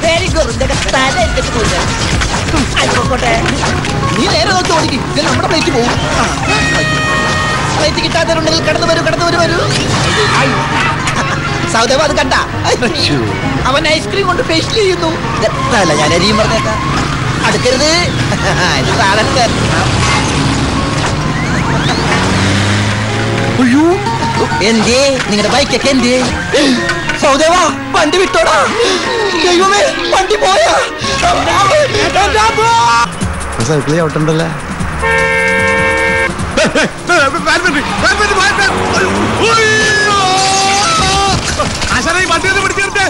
Very good. ആയിക്കോട്ടെ, നീ നേരെ നോക്കി ഓടിക്കും, ഇതിൽ നമ്മുടെ പ്ലേറ്റ് പോകും. പ്ലേറ്റ് കിട്ടാത്തവരുണ്ടെങ്കിൽ കടന്നു വരൂ, കടന്നു വരൂ, വരൂ സൗദേവ. അത് കണ്ട അവൻ ഐസ്ക്രീം കൊണ്ട് ഫേഷ്യൽ ചെയ്യുന്നു. എത്തല്ല ഞാൻ അരിയും പറഞ്ഞേക്കാം, അടുക്കരുത്. അയ്യോ എന്തേ നിങ്ങളുടെ ബൈക്കൊക്കെ എന്തേ? സൗദേവ വണ്ടി വിട്ടോടാ, ദൈവമേ വണ്ടി പോയാ. ണ്ടല്ലേ ആശാനെ വണ്ടിയൊന്ന് പിടിച്ചെടുത്തേ.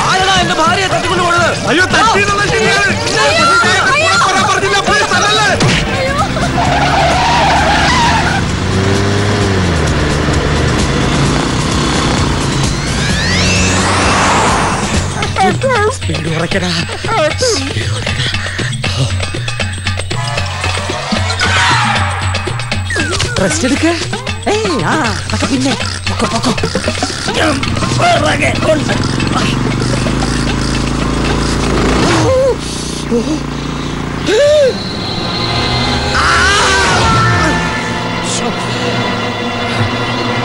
ആരാ എന്റെ ഭാര്യയെ തട്ടിക്കൊണ്ട് പോണത്? അയ്യോ തട്ടിയെന്നുള്ള ശരിയാണ് പറഞ്ഞില്ല, പോയി സ്ഥലല്ലേ. റെസ്റ്റ് എടുക്ക. പിന്നെ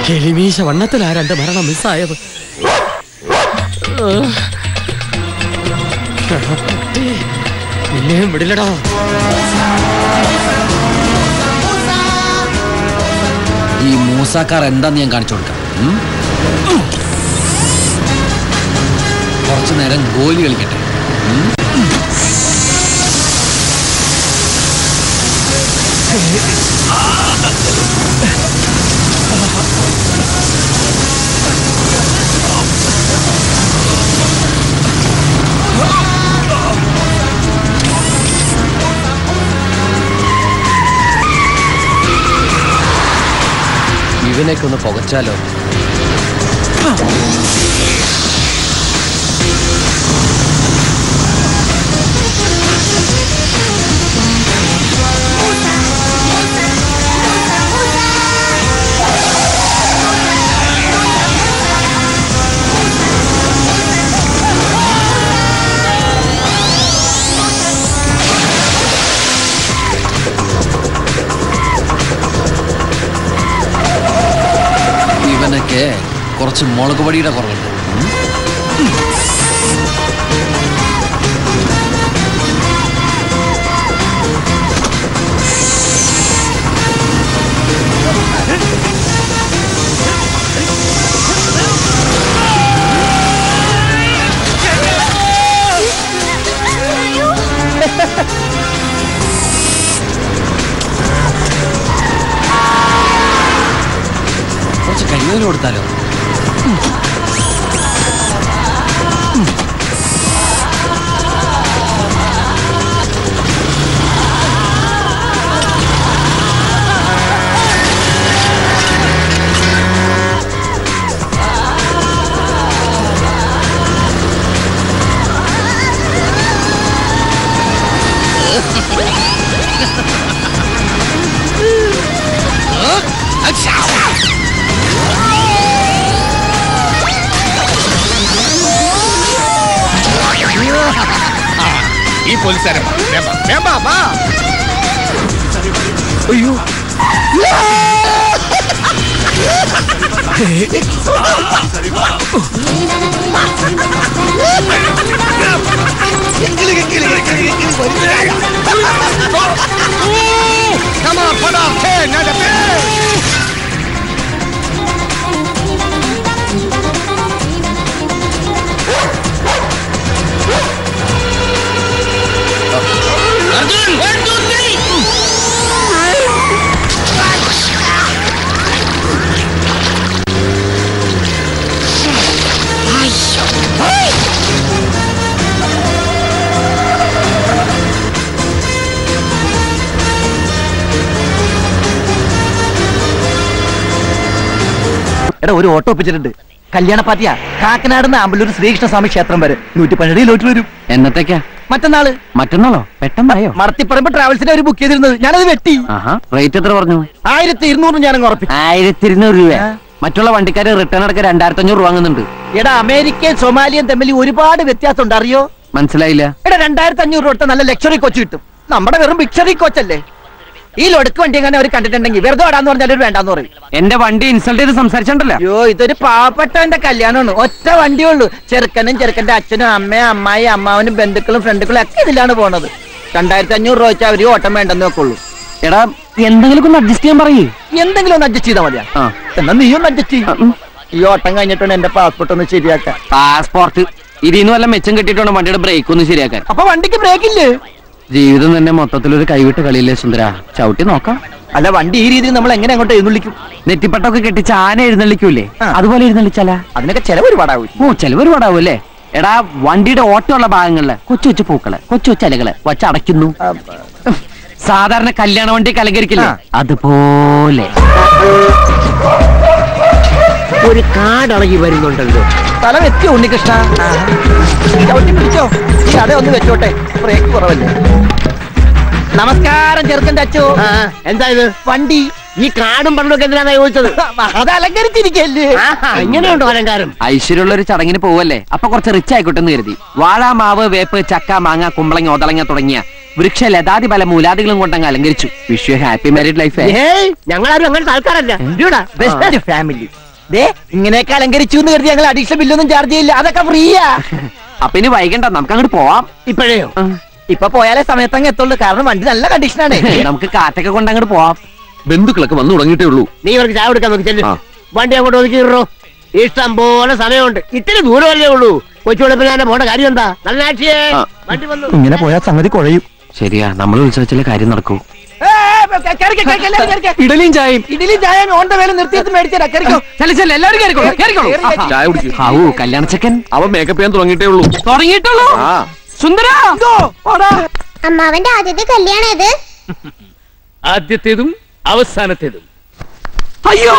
കിളിമീശ വണ്ണത്തിലാ രണ്ട് മരണം മിസ്സായത്. പിന്നെയും വിടില്ലടാ. ഈ മൂസാക്കാർ എന്താന്ന് ഞാൻ കാണിച്ചു കൊടുക്കാം. കുറച്ചു നേരം ഗോലി കളിക്കട്ടെ. ഇവനൊക്കെ ഒന്ന് പുകച്ചാലോ? കുറച്ച് മുളക് പൊടിയുടെ കുറവുണ്ട്. കുറച്ച് കൈവേല കൊടുത്താലോ? ഈ പോലീസുകാരൻ അയ്യോ Come on, put off ten, not a bit. Arjun, one, two, three! എടാ ഒരു ഓട്ടോ പിടിച്ചിട്ടുണ്ട്. കല്യാണ പാർട്ടിയാ. കാക്കനാടുന്ന അമ്പലൂർ ശ്രീകൃഷ്ണസ്വാമി ക്ഷേത്രം വരെ നൂറ്റിപ്പന്നടി ലോട്ടിൽ വരും. എന്നത്തേക്കാ? മറ്റന്നാള്. മറ്റന്നാളോ? പെട്ടെന്നായോ? മർത്തിപ്പറമ്പ് ട്രാവൽസിനെ ഒരു ബുക്ക് ചെയ്തിരുന്നത് ഞാനത് വെട്ടി. റേറ്റ് എത്ര പറഞ്ഞു? ആയിരത്തി ഇരുന്നൂറ് ഞാൻ ഉറപ്പിച്ചു. ആയിരത്തി ഇരുന്നൂറ് രൂപ. മറ്റുള്ള വണ്ടിക്കാര് റിട്ടേൺ അടക്കം രണ്ടായിരത്തി അഞ്ഞൂറ് രൂപ വാങ്ങുന്നുണ്ട്. എടാ അമേരിക്കൻ സൊമാലിയൻ തമ്മിൽ ഒരുപാട് വ്യത്യാസം ഉണ്ട്, അറിയോ? മനസ്സിലായില്ല. എടാ രണ്ടായിരത്തി അഞ്ഞൂറ് രൂപ കൊടുത്ത നല്ല ലക്ഷറി കോച്ച് കിട്ടും. നമ്മുടെ വെറും ബിക്ഷറി കോച്ചല്ലേ. ഈ ലൊടുക്ക് വണ്ടി എങ്ങനെ അവർ കണ്ടിട്ടുണ്ടെങ്കിൽ വെറുതെ ഓടാന്ന് പറഞ്ഞാൽ വേണ്ടാന്ന് പറയും. എന്റെ വണ്ടി ഇൻസൾട്ട് ചെയ്ത് സംസാരിച്ചിട്ടുണ്ടല്ലോ. അയ്യോ, ഇതൊരു പാവപ്പെട്ടവന്റെ കല്യാണമാണ്. ഒറ്റ വണ്ടിയേ ഉള്ളൂ. ചെറുക്കനും ചെറുക്കന്റെ അച്ഛനും അമ്മയും അമ്മായി അമ്മാവനും ബന്ധുക്കളും ഫ്രണ്ടുക്കളും ഒക്കെ ഇതിലാണ് പോണത്. രണ്ടായിരത്തി അഞ്ഞൂറ് രൂപ വെച്ചാൽ അവര് ഓട്ടം വേണ്ടെന്ന് വെക്കുള്ളൂ. എടാ എന്തെങ്കിലും ഒന്ന് അഡ്ജസ്റ്റ് ചെയ്യാൻ പറയൂ. എന്തെങ്കിലും ഒന്ന് അഡ്ജസ്റ്റ് ചെയ്താൽ മതിയാ. എന്നാ നീ ഒന്ന് അഡ്ജസ്റ്റ് ചെയ്യും. ഈ ഓട്ടം കഴിഞ്ഞിട്ടാണ് എന്റെ പാസ്പോർട്ട് ഒന്ന് ശരിയാക്കാൻ. പാസ്പോർട്ട് ഇതിന്ന് വല്ല മെച്ചം കിട്ടിയിട്ടാണ് വണ്ടിയുടെ ബ്രേക്ക് ഒന്ന് ശരിയാക്കാൻ. അപ്പൊ വണ്ടിക്ക് ബ്രേക്കില്ലേ? ജീവിതം തന്നെ മൊത്തത്തിൽ ഒരു കൈവിട്ട് കളിയില്ലേ സുന്ദര? ചവിട്ടി നോക്കാം. അല്ല, വണ്ടി ഈ രീതിയിൽ നമ്മൾ എങ്ങനെ അങ്ങോട്ട് എഴുന്നള്ളിക്കും? നെറ്റിപ്പട്ടൊക്കെ കെട്ടിച്ച് ആന എഴുന്നള്ളിക്കൂലേ, അതുപോലെ എഴുന്നള്ളിച്ചാല? അതിനൊക്കെ ചെലവ് ഒരുപാടാവും. ഓ, ചെലവ് ഒരുപാടാവും അല്ലേ? എടാ വണ്ടിയുടെ ഓട്ടമുള്ള ഭാഗങ്ങളില് കൊച്ചു കൊച്ചു പൂക്കള്, കൊച്ചു കൊച്ചു അലകള് വച്ചടയ്ക്കുന്നു. സാധാരണ കല്യാണ വണ്ടി കലങ്കരിക്കില്ല, അതുപോലെ ഒരു കാടളകി വരുന്നുണ്ടല്ലോ. സ്ഥലം എത്തിയോ ഉണ്ണികൃഷ്ണ? ചവിട്ടി പിടിച്ചോ? ഈ അതെ ഒന്ന് വെച്ചോട്ടെ, ബ്രേക്ക് കുറവല്ലേ. നമസ്കാരം ചെറുക്കൻ്റെ അച്ചോ. എന്താ ഇത് വണ്ടി? ഈ കാടും പണ്ടൊക്കെ എന്തിനാ ചോദിച്ചത്? അത് അലങ്കരിച്ചിരിക്കല്ലേ. എങ്ങനെയുണ്ടോ അലങ്കാരം? ഐശ്വര്യമുള്ള ഒരു ചടങ്ങിന് പോവല്ലേ, അപ്പൊ കുറച്ച് റിച്ച് ആയിക്കോട്ടെ എന്ന് കരുതി വാഴ, മാവ്, വേപ്പ്, ചക്ക, മാങ്ങ, കുമ്പളങ്ങ, ഒതളങ്ങ തുടങ്ങിയ വൃക്ഷ ലതാതി പല മൂലാദികളും കൊണ്ടങ്ങ് അലങ്കരിച്ചു. Wish you happy married life. ഞങ്ങളാരും അങ്ങനത്തെ ആൾക്കാരല്ല, ഫാമിലി. ഇങ്ങനെയൊക്കെ അലങ്കരിച്ചു എന്ന് കരുതി ഞങ്ങൾ അഡീഷണൽ ബില്ലൊന്നും ചാർജ് ചെയ്യില്ല, അതൊക്കെ ഫ്രീയാ. അപ്പൊ ഇനി വൈകണ്ട, നമുക്ക് അങ്ങോട്ട് പോവാം. ഇപ്പോഴേയോ? ഇപ്പൊ പോയാലേ സമയത്ത് അങ്ങ് എത്തുള്ളൂ, കാരണം വണ്ടി നല്ല കണ്ടീഷനാണ്. നമുക്ക് കാറ്റൊക്കെ കൊണ്ട് അങ്ങോട്ട് പോവാം. ബന്ധുക്കളൊക്കെ വന്നു തുടങ്ങിയിട്ടേ ഉള്ളൂ. നീ ഇവർക്ക് ചായ കൊടുക്കാൻ നോക്കി ചെല്ലു. വണ്ടി അങ്ങോട്ട് ഒതുക്കി ഇടോ, ഇഷ്ടം പോലെ സമയമുണ്ട്. ഇത്തിരി ദൂരമല്ലേ ഉള്ളൂ. കൊച്ചു വെളുപ്പിനെ പോകേണ്ട കാര്യം എന്താ? നല്ല ആക്ഷിയേ, വണ്ടി വന്നു. ഇങ്ങനെ പോയാൽ സംഗതി കുഴയും. ശരിയാ, നമ്മൾ വിളിച്ചാൽ കാര്യം നടക്കൂ. ഇഡലിയും ചായയും ഇഡലിയും ചായയും ഓണ്ട വേല നിർത്തിയിട്ട് മേടിച്ചാലും കല്യാണച്ചക്കൻ അവൻ മേക്കപ്പ് ചെയ്യാൻ തുടങ്ങിയിട്ടേ ഉള്ളൂ. തുടങ്ങിയിട്ടുള്ളൂ സുന്ദര. അമ്മാവന്റെ ആദ്യത്തെ കല്യാണം ഇത്, ആദ്യത്തേതും അവസാനത്തേതും. അയ്യോ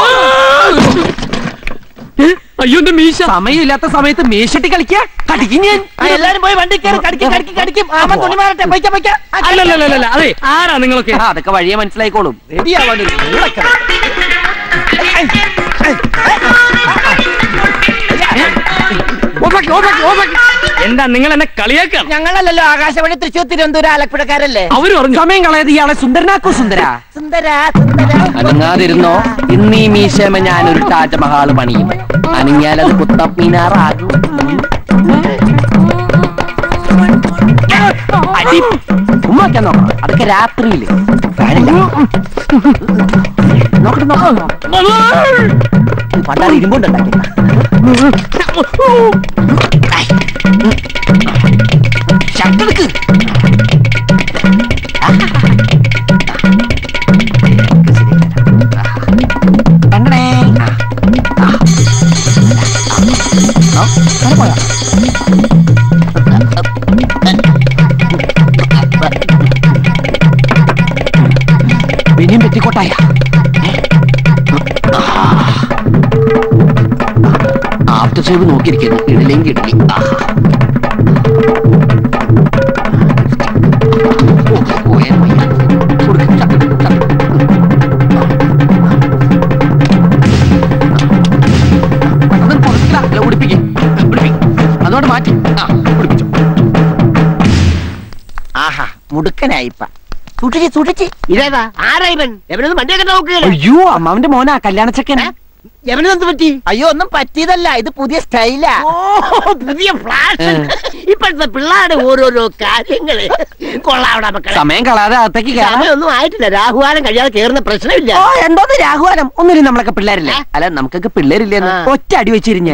അയ്യോ, എന്റെ മീശ. സമയമില്ലാത്ത സമയത്ത് മീശട്ടി കളിക്കാ കടിക്കും ഞാൻ. എല്ലാരും പോയി വണ്ടി കയറി കടിക്കും കടിക്കും കടിക്കും. അല്ലല്ല, അതെ ആരാ നിങ്ങളൊക്കെ? അതൊക്കെ വഴിയെ മനസ്സിലായിക്കോളും. റെഡിയാവാൻ എന്താ നിങ്ങൾ എന്നെ കളിയാക്കാം? ഞങ്ങളല്ലല്ലോ, ആകാശവാണി തൃശൂർ തിരുവനന്തപുരം ആലപ്പുഴക്കാരല്ലേ. അവര് പറഞ്ഞു സമയം കളയത് ഇയാളെ സുന്ദരനാക്കോ. സുന്ദര സുന്ദര അനങ്ങാതിരുന്നോ? ഇന്നീ മീശമ ഞാനൊരു താജ്മഹാള് പണിയും. അനങ്ങിയാലത് കുത്തബ് മിനാറാകും. ഉമ്മാക്കാൻ നോക്കണം, അതൊക്കെ രാത്രിയില്. നോക്കട്ടെ നോക്കണം, പണ്ടാണ് ഇരുമ്പുണ്ടാക്കി. ഷട്ടെടുക്ക്. പിന്നെയും പെറ്റിക്കോട്ടായ ആഫ്റ്റർ സേവ് നോക്കിയിരിക്കുന്നു. ഇടലെങ്കിൽ ഇടലി. കല്യാണച്ചക്കൻ അയ്യോ ഒന്നും പറ്റിയതല്ല, ഇത് പുതിയ സ്റ്റൈലാ, പുതിയ ഫ്ലാഷ്. ഇപ്പോഴത്തെ പിള്ളേരുടെ ഓരോരോ കാര്യങ്ങള് കൊള്ളാവടാ മക്കളെ. സമയം കളയാതെ അകത്തേക്ക് കയറാൻ. ഒന്നും ആയിട്ടില്ല, രാഹുവാനം കഴിയാതെ കേറുന്ന പ്രശ്നമില്ല. എന്തോന്ന് രാഹുവാനം? ഒന്നും നമ്മളൊക്കെ പിള്ളേരില്ല. അല്ല നമുക്കൊക്കെ പിള്ളേരില്ല, ഒറ്റ അടി വെച്ചിരിഞ്ഞ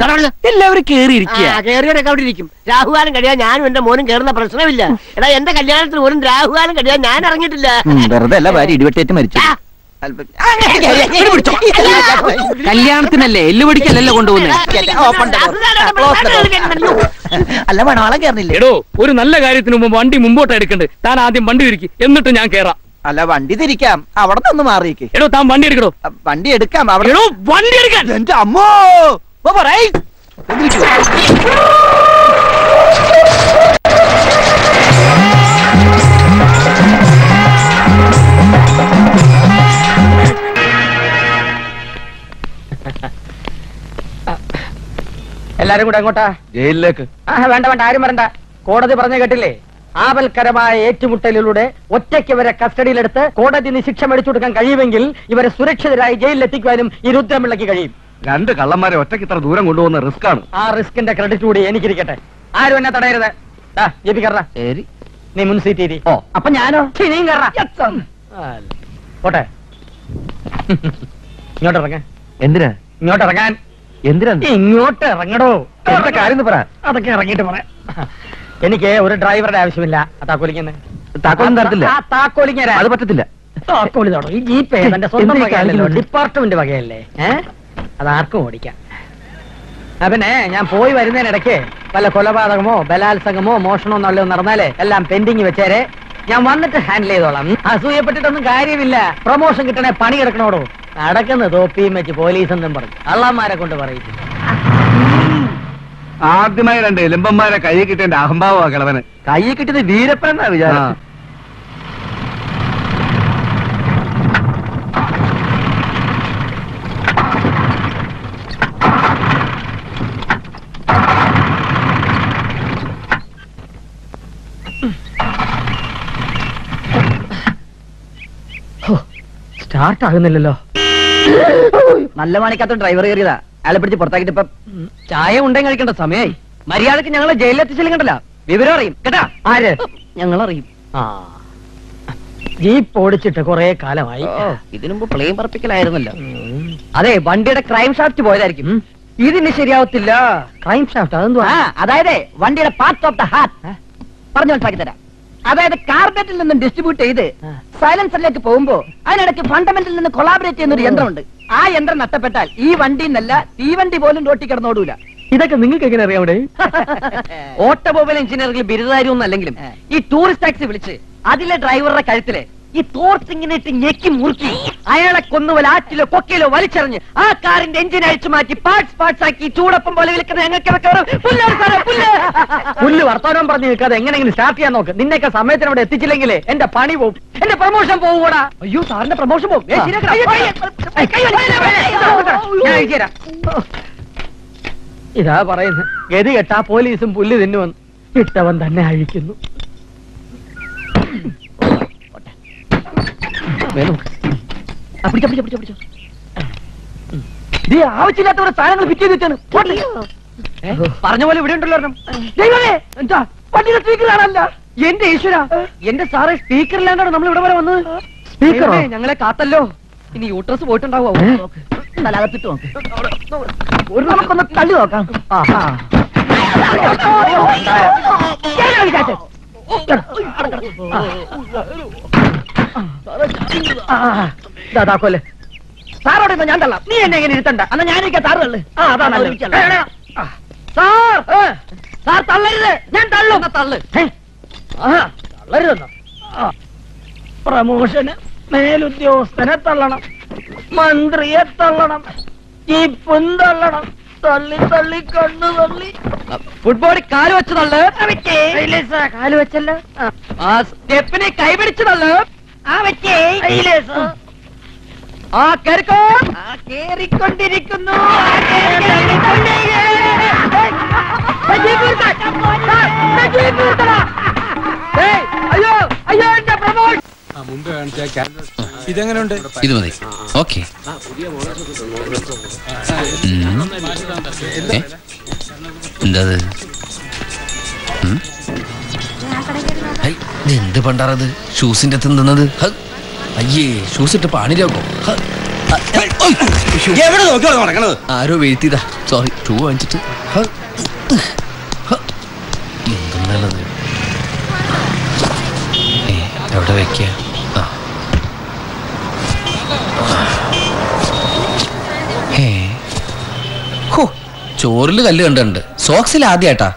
എല്ലാവരും കേറിയിരിക്കുക. കേറിയോടൊക്കെ അവിടെ ഇരിക്കും. രാഹുവാനം കഴിയാൻ ഞാനും എന്റെ മോനും കേറുന്ന പ്രശ്നമില്ല. എടാ എന്റെ കല്യാണത്തിന് പോലും രാഹുവാനം കഴിയാൻ ഞാൻ ഇറങ്ങിയിട്ടില്ല. വെറുതെ അല്ല ഭാര്യ ഇടിവെട്ടേറ്റ് മരിച്ചു. കല്യാണത്തിനല്ലേ എല്ലു പിടിക്കല്ലല്ലോ കൊണ്ടുപോകുന്നത്. എടോ ഒരു നല്ല കാര്യത്തിന് മുമ്പ് വണ്ടി മുമ്പോട്ട് എടുക്കണ്ടേ? താൻ ആദ്യം വണ്ടി തിരിക്കും, എന്നിട്ട് ഞാൻ കേറാം. അല്ല വണ്ടി തിരിക്കാം, അവിടെ നിന്ന് മാറിയിരിക്കും. എടോ താൻ വണ്ടി എടുക്കടോ. വണ്ടി എടുക്കാം, വണ്ടി എടുക്കാം. എന്റെ അമ്മോ പറയ്. എല്ലാരും കൂടെ അങ്ങോട്ടാ ജയിലിലേക്ക്. വേണ്ട വേണ്ട, ആരും വരണ്ട. കോടതി പറഞ്ഞു കേട്ടില്ലേ, ആപൽക്കരമായ ഏറ്റുമുട്ടലിലൂടെ ഒറ്റയ്ക്ക് ഇവരെ കസ്റ്റഡിയിലെടുത്ത് കോടതി നിശിക്ഷ മേടിച്ചു കൊടുക്കാൻ കഴിയുമെങ്കിൽ ഇവരെ സുരക്ഷിതരായി ജയിലിലെത്തിക്കുവാനും ഈ രുദ്രമിളക്ക് കഴിയും. രണ്ട് കള്ളന്മാരെ ഒറ്റയ്ക്ക് ഇത്ര ദൂരം കൊണ്ടുപോകുന്ന റിസ്ക് ആണ്. ആ റിസ്കിന്റെ ക്രെഡിറ്റ് കൂടി എനിക്കിരിക്കട്ടെ. ആരും എന്നെ തടയരുത്. ശരി, നീ മുൻ സീറ്റ്. അപ്പൊ ഞാനോ? നീയും പോട്ടെ. ഇങ്ങോട്ടിറങ്ങാൻ. എന്തിനാ ഇങ്ങോട്ടിറങ്ങാൻ? ഇങ്ങോട്ട് ഇറങ്ങടോ. അതൊക്കെ ഇറങ്ങിട്ട് പറയാം. എനിക്ക് ഒരു ഡ്രൈവറുടെ ആവശ്യമില്ല. ഡിപ്പാർട്ട്മെന്റ് വകയല്ലേ, അതാർക്കും ഓടിക്കാം. പിന്നെ ഞാൻ പോയി വരുന്നതിനിടയ്ക്ക് വല്ല കൊലപാതകമോ ബലാത്സംഗമോ മോഷണമോ എന്നുള്ളത് നടന്നാലേ എല്ലാം പെൻഡിങ് വെച്ചേരെ. ഞാൻ വന്നിട്ട് ഹാൻഡിൽ ചെയ്തോളാം. അസൂയപ്പെട്ടിട്ടൊന്നും കാര്യമില്ല. പ്രൊമോഷൻ കിട്ടണേ പണി കിടക്കണോടോ. നടക്കുന്ന തോപ്പിയും വെച്ച് പോലീസെന്നും പറഞ്ഞു അള്ളാന്മാരെ കൊണ്ട് പറയിച്ചു. ആദ്യമായി രണ്ട് എലുമ്പന്മാരെ കൈ കിട്ടേണ്ട അഹംഭാവ കിളവന്. കൈ കിട്ടിയത് വീരപ്പൻ എന്നാ വിചാരം. സ്റ്റാർട്ട് ആകുന്നില്ലല്ലോ. നല്ല മണിക്കാത്ത ഡ്രൈവർ കയറിയതാ. അയാളെ പിടിച്ച് പുറത്താക്കിട്ട് ഇപ്പം ചായ ഉണ്ടെങ്കിൽ കഴിക്കേണ്ട സമയമായി. മര്യാദക്ക് ഞങ്ങളെ ജയിലെത്തിച്ചില്ലെങ്കിൽ കണ്ടല്ല വിവരം അറിയും കേട്ടാ. ആര്? ഞങ്ങളറിയും. ആ ജീപ്പ് ഓടിച്ചിട്ട് കൊറേ കാലമായി. ഇതിനു മുമ്പ് പ്ലെയിൻ പറപ്പിക്കലായിരുന്നല്ലോ. അതെ, വണ്ടിയുടെ ക്രൈം ഷാഫ്റ്റ് പോയതായിരിക്കും. ഇതിന് ശരിയാവത്തില്ല. ക്രൈം ഷാഫ്റ്റ് അതെന്താ? അതായത് വണ്ടിയുടെ പാർട്ട് ഓഫ് ദ ഹാർട്ട്. പറഞ്ഞു മനസ്സിലാക്കി തരാം. അതായത് കാർബറ്റിൽ നിന്നും ഡിസ്ട്രിബ്യൂട്ട് ചെയ്ത് സൈലൻസറിലേക്ക് പോകുമ്പോ അതിനിടയ്ക്ക് ഫണ്ടമെന്റലിൽ നിന്ന് കൊളാബറേറ്റ് ചെയ്യുന്നൊരു യന്ത്രമുണ്ട്. ആ യന്ത്രം നഷ്ടപ്പെട്ടാൽ ഈ വണ്ടി എന്നല്ല തീവണ്ടി പോലും റോട്ടി കിടന്നോടൂല. ഇതൊക്കെ നിങ്ങൾക്ക് എങ്ങനെ അറിയാം? അവിടെ ഓട്ടോമൊബൈൽ എഞ്ചിനീയറിൽ ബിരുദധാരിയൊന്നും അല്ലെങ്കിലും ഈ ടൂറിസ്റ്റ് ടാക്സി വിളിച്ച് അതിലെ ഡ്രൈവറുടെ കഴുത്തില് ഈ തോർത്തിങ്ങനെയിട്ട് ഞെക്കി മുറുക്കി അയാളെ കൊന്നുപോലെ ആറ്റിലോ കൊക്കയിലോ വലിച്ചെറിഞ്ഞ് ആ കാറിന്റെ എഞ്ചിൻ അഴിച്ചു മാറ്റി പാർട്സ് പാർട്സ് ആക്കി ചൂടൊപ്പം പോലെ വിൽക്കുന്ന ഞങ്ങൾക്ക് വർത്തമാനം പറഞ്ഞു നിൽക്കാതെ എങ്ങനെയെങ്കിലും സ്റ്റാർട്ട് ചെയ്യാൻ നോക്ക്. നിന്നെയൊക്കെ സമയത്തിന് അവിടെ എത്തിച്ചില്ലെങ്കിൽ എന്റെ പണി പോവും, എന്റെ പ്രൊമോഷൻ പോവൂടാ. അയ്യോ സാറിന്റെ പ്രൊമോഷൻ പോവും. ഇതാ പറയുന്നത് ഗതി കെട്ടാ പോലീസും പുല്ല് തിന്നുവന്ന് ഇട്ടവൻ തന്നെ അഴിക്കുന്നു. ആവശ്യമില്ലാത്തവരെ സാധനങ്ങൾ വിറ്റ് ചെയ്തിട്ടാണ് പറഞ്ഞ പോലെ ഇവിടെ ഉണ്ടല്ലോ. എന്താ വണ്ടിയുടെ സ്പീക്കറാണല്ല? എന്റെ ഈശ്വര, എന്റെ സാറെ സ്പീക്കറില്ലാണ്ടാണ് നമ്മൾ ഇവിടെ വരെ വന്നത്. സ്പീക്കർ ഞങ്ങളെ കാത്തല്ലോ. ഇനി യൂട്രസ് പോയിട്ടുണ്ടാവോ? നല്ലകത്തിട്ട് ഒരു നമുക്കൊന്ന് തള്ളി നോക്കാം. ാക്കോല്ലേ സാറോടെ ഞാൻ തള്ളാം. നീ എന്നെ എങ്ങനെ ഇരുത്തണ്ട. എന്നാ ഞാനിരിക്കാ, സാറ് തള്ളു. സാർ തള്ളരുത്. ഞാൻ തള്ളു. തള്ളു തള്ളരുതെന്ന പ്രമോഷന് മേലുദ്യോഗസ്ഥനെ തള്ളണം, മന്ത്രിയെ തള്ളണം, ജീപ്പും തള്ളണം. തള്ളി തള്ളി കണ്ണു തള്ളി ഫുട്ബോളിൽ കാല് വെച്ച് തള്ളു. കാല് വെച്ചല്ലോ. ആ സ്റ്റെപ്പിനെ കൈപിടിച്ച് തള്ളു. ആ വെച്ചേ ആ കരുക്കോ കേറിക്കൊണ്ടിരിക്കുന്നു. ഇതെങ്ങനെയുണ്ട്? ഇത് മതി. ഓക്കെ എന്താ എന്ത് പണ്ടാറത് ഷൂസിന്റെ അത്ത് നിന്നത് അയ്യേ ഷൂസ് ഇട്ട് പാണിരാക്കോ ആരോ വീഴ്ത്തിയതാ സോറി ഷൂ വാങ്ങിച്ചിട്ട് എന്തുണ്ടത് എവിടെ വെക്കുക ചോറിൽ കല്ല് കണ്ടിട്ടുണ്ട് സോക്സിൽ ആദ്യമായിട്ടാ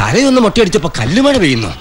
തലയൊന്ന് മുട്ടയടിച്ചപ്പോ കല്ലുമഴ പെയ്യുന്നു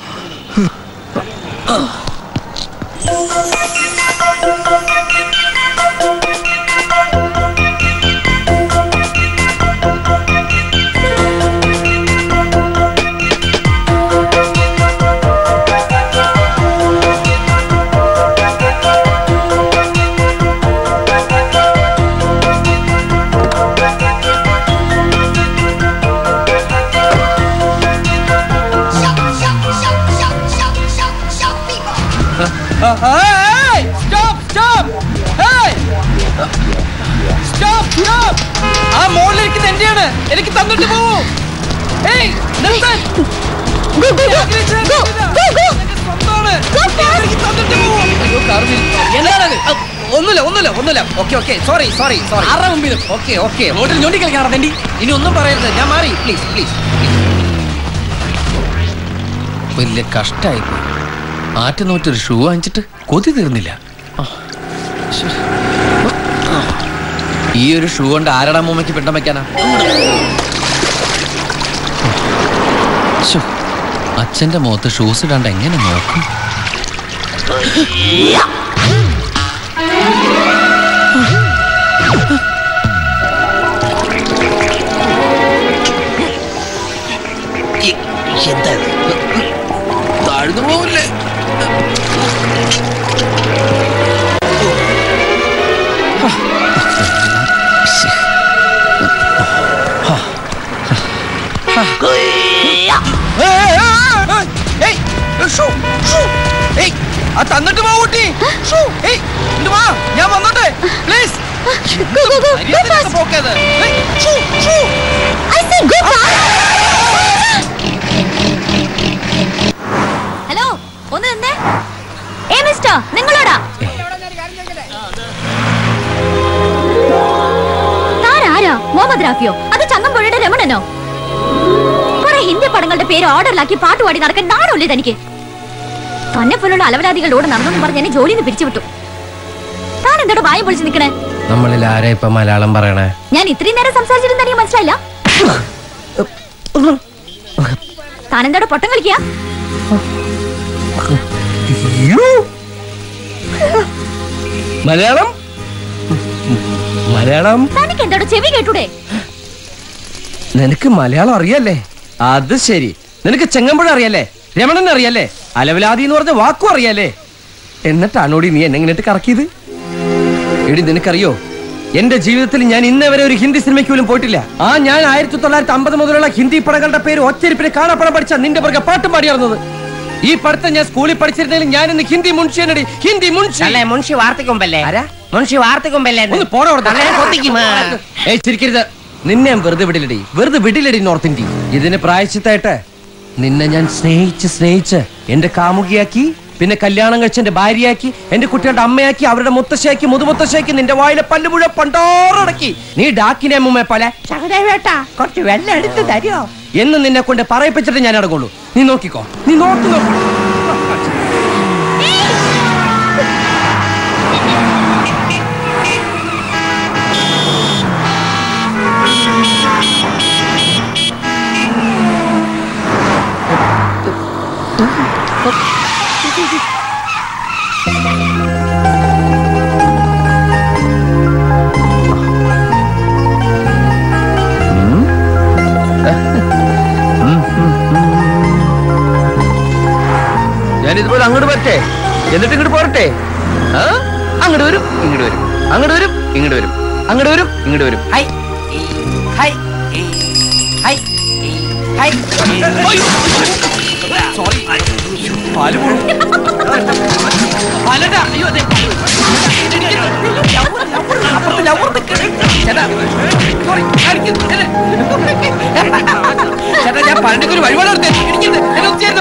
വലിയ കഷ്ടായി ആറ്റുനൂറ്റൊരു ഷൂ വാങ്ങിച്ചിട്ട് കൊതി തീർന്നില്ല. ഈ ഒരു ഷൂ കൊണ്ട് ആരടാ മൂമ്മയ്ക്ക് പിണ്ടം വെക്കാനാ? അച്ഛന്റെ മുഖത്ത് ഷൂസ് ഇടാണ്ട് എങ്ങനെ നോക്കും? താഴ്ന്നു പോവില്ലേ? തന്നിട്ട് പോ കുട്ടി ഞാൻ വന്നോട്ടെ പ്ലീസ് പോക്കത് ഹലോ ഒന്ന് നിന്നേ ഏ മിസ്റ്റർ നിങ്ങളോടാ താരാരാ മുഹമ്മദ് റാഫിയോ അത് ചങ്ങമ്പുഴയുടെ രമണനോ കുറെ ഹിന്ദി പടങ്ങളുടെ പേര് ഓർഡറിലാക്കി പാട്ടുപാടി നടക്കാൻ നാണല്ലേ തനിക്ക് തന്നെ പോലുള്ള അലവരാധികളോട് നടന്നു പറഞ്ഞ് എന്നെ ജോലിയിൽ നിന്ന് പിരിച്ചുവിട്ടു താൻ എന്തോട് വായ പൊളിച്ച് നിൽക്കണേ നമ്മളിൽ ആരാ ഇപ്പൊ മലയാളം പറയണേ ഞാൻ ഇത്രയും നേരം സംസാരിച്ചിരുന്ന തനിക്ക് മനസ്സിലായില്ല താൻ എന്തോട് പൊട്ടം കളിക്കുക മലയാളം മലയാളം തനിക്ക് എന്തോട് ചെവി കേട്ടൂടെ നിനക്ക് മലയാളം അറിയല്ലേ അത് ശരി നിനക്ക് ചെങ്ങമ്പുഴ അറിയല്ലേ രമണൻ അറിയല്ലേ അലവലാതി എന്ന് പറഞ്ഞ വാക്കും അറിയാലേ എന്നിട്ടാണോടി നീ എന്നെ ഇങ്ങോട്ട് കറക്കിയത് എടി നിനക്കറിയോ എന്റെ ജീവിതത്തിൽ ഞാൻ ഇന്നേ വരെ ഒരു ഹിന്ദി സിനിമയ്ക്ക് പോലും പോയിട്ടില്ല ആ ഞാൻ ആയിരത്തി തൊള്ളായിരത്തി അമ്പത് മുതലുള്ള ഹിന്ദി പടങ്ങളുടെ പേര് ഒറ്റരിപ്പിന് കാണാപ്പടം പഠിച്ച നിന്റെ പുറകെ പാട്ടും പാടിയായിരുന്നത് ഈ പഠിത്തം ഞാൻ സ്കൂളിൽ പഠിച്ചിരുന്നെങ്കിൽ ഞാൻ ഇന്ന് ഹിന്ദി മുൻഷിയാനടി ഹിന്ദി മുൻഷി മുൻഷി വാർത്തക്കുമ്പല്ലേ മുൻഷി വാർത്തക്കുമ്പല്ലേ ചിരിക്കരുത് നിന്നെ വെറുതെ വിടില്ലടി വെറുതെ വിടില്ലടി നോർത്ത് ഇന്ത്യ ഇതിന് പ്രായശ്ചിത്തായിട്ട് നിന്നെ ഞാൻ സ്നേഹിച്ച് സ്നേഹിച്ച് എന്റെ കാമുകിയാക്കി പിന്നെ കല്യാണം കഴിച്ച് എന്റെ ഭാര്യയാക്കി എന്റെ കുട്ടികളുടെ അമ്മയാക്കി അവരുടെ മുത്തശ്ശയാക്കി മുതുമുത്തശ്ശയാക്കി നിന്റെ വായിലെ പല്ല് മുഴുവൻ പണ്ടാറടക്കി നീ ഡാക്കിനെ അമ്മൂമ്മയെ പോലെ കുറച്ച് വെള്ളം എടുത്ത് തരുമോ എന്ന് നിന്നെ കൊണ്ട് പറയിപ്പിച്ചിട്ട് ഞാൻ അടങ്ങുള്ളൂ നീ നോക്കിക്കോ നീ നോക്കി നോക്കൂ ഞാനിതുപോലെ അങ്ങോട്ട് പറ്റേ എന്നിട്ട് ഇങ്ങോട്ട് പോരട്ടെ ആ അങ്ങോട്ട് വരും ഇങ്ങോട്ട് വരും അങ്ങോട്ട് വരും ഇങ്ങോട്ട് വരും അങ്ങോട്ട് വരും ഇങ്ങോട്ട് വരും hi hi hi hi sorry फालतू फालतू अयो दे अपन लाओ तो चला सॉरी आर्किड चला चला जा पालने को वाली वाला और दे इनके दे चलो चल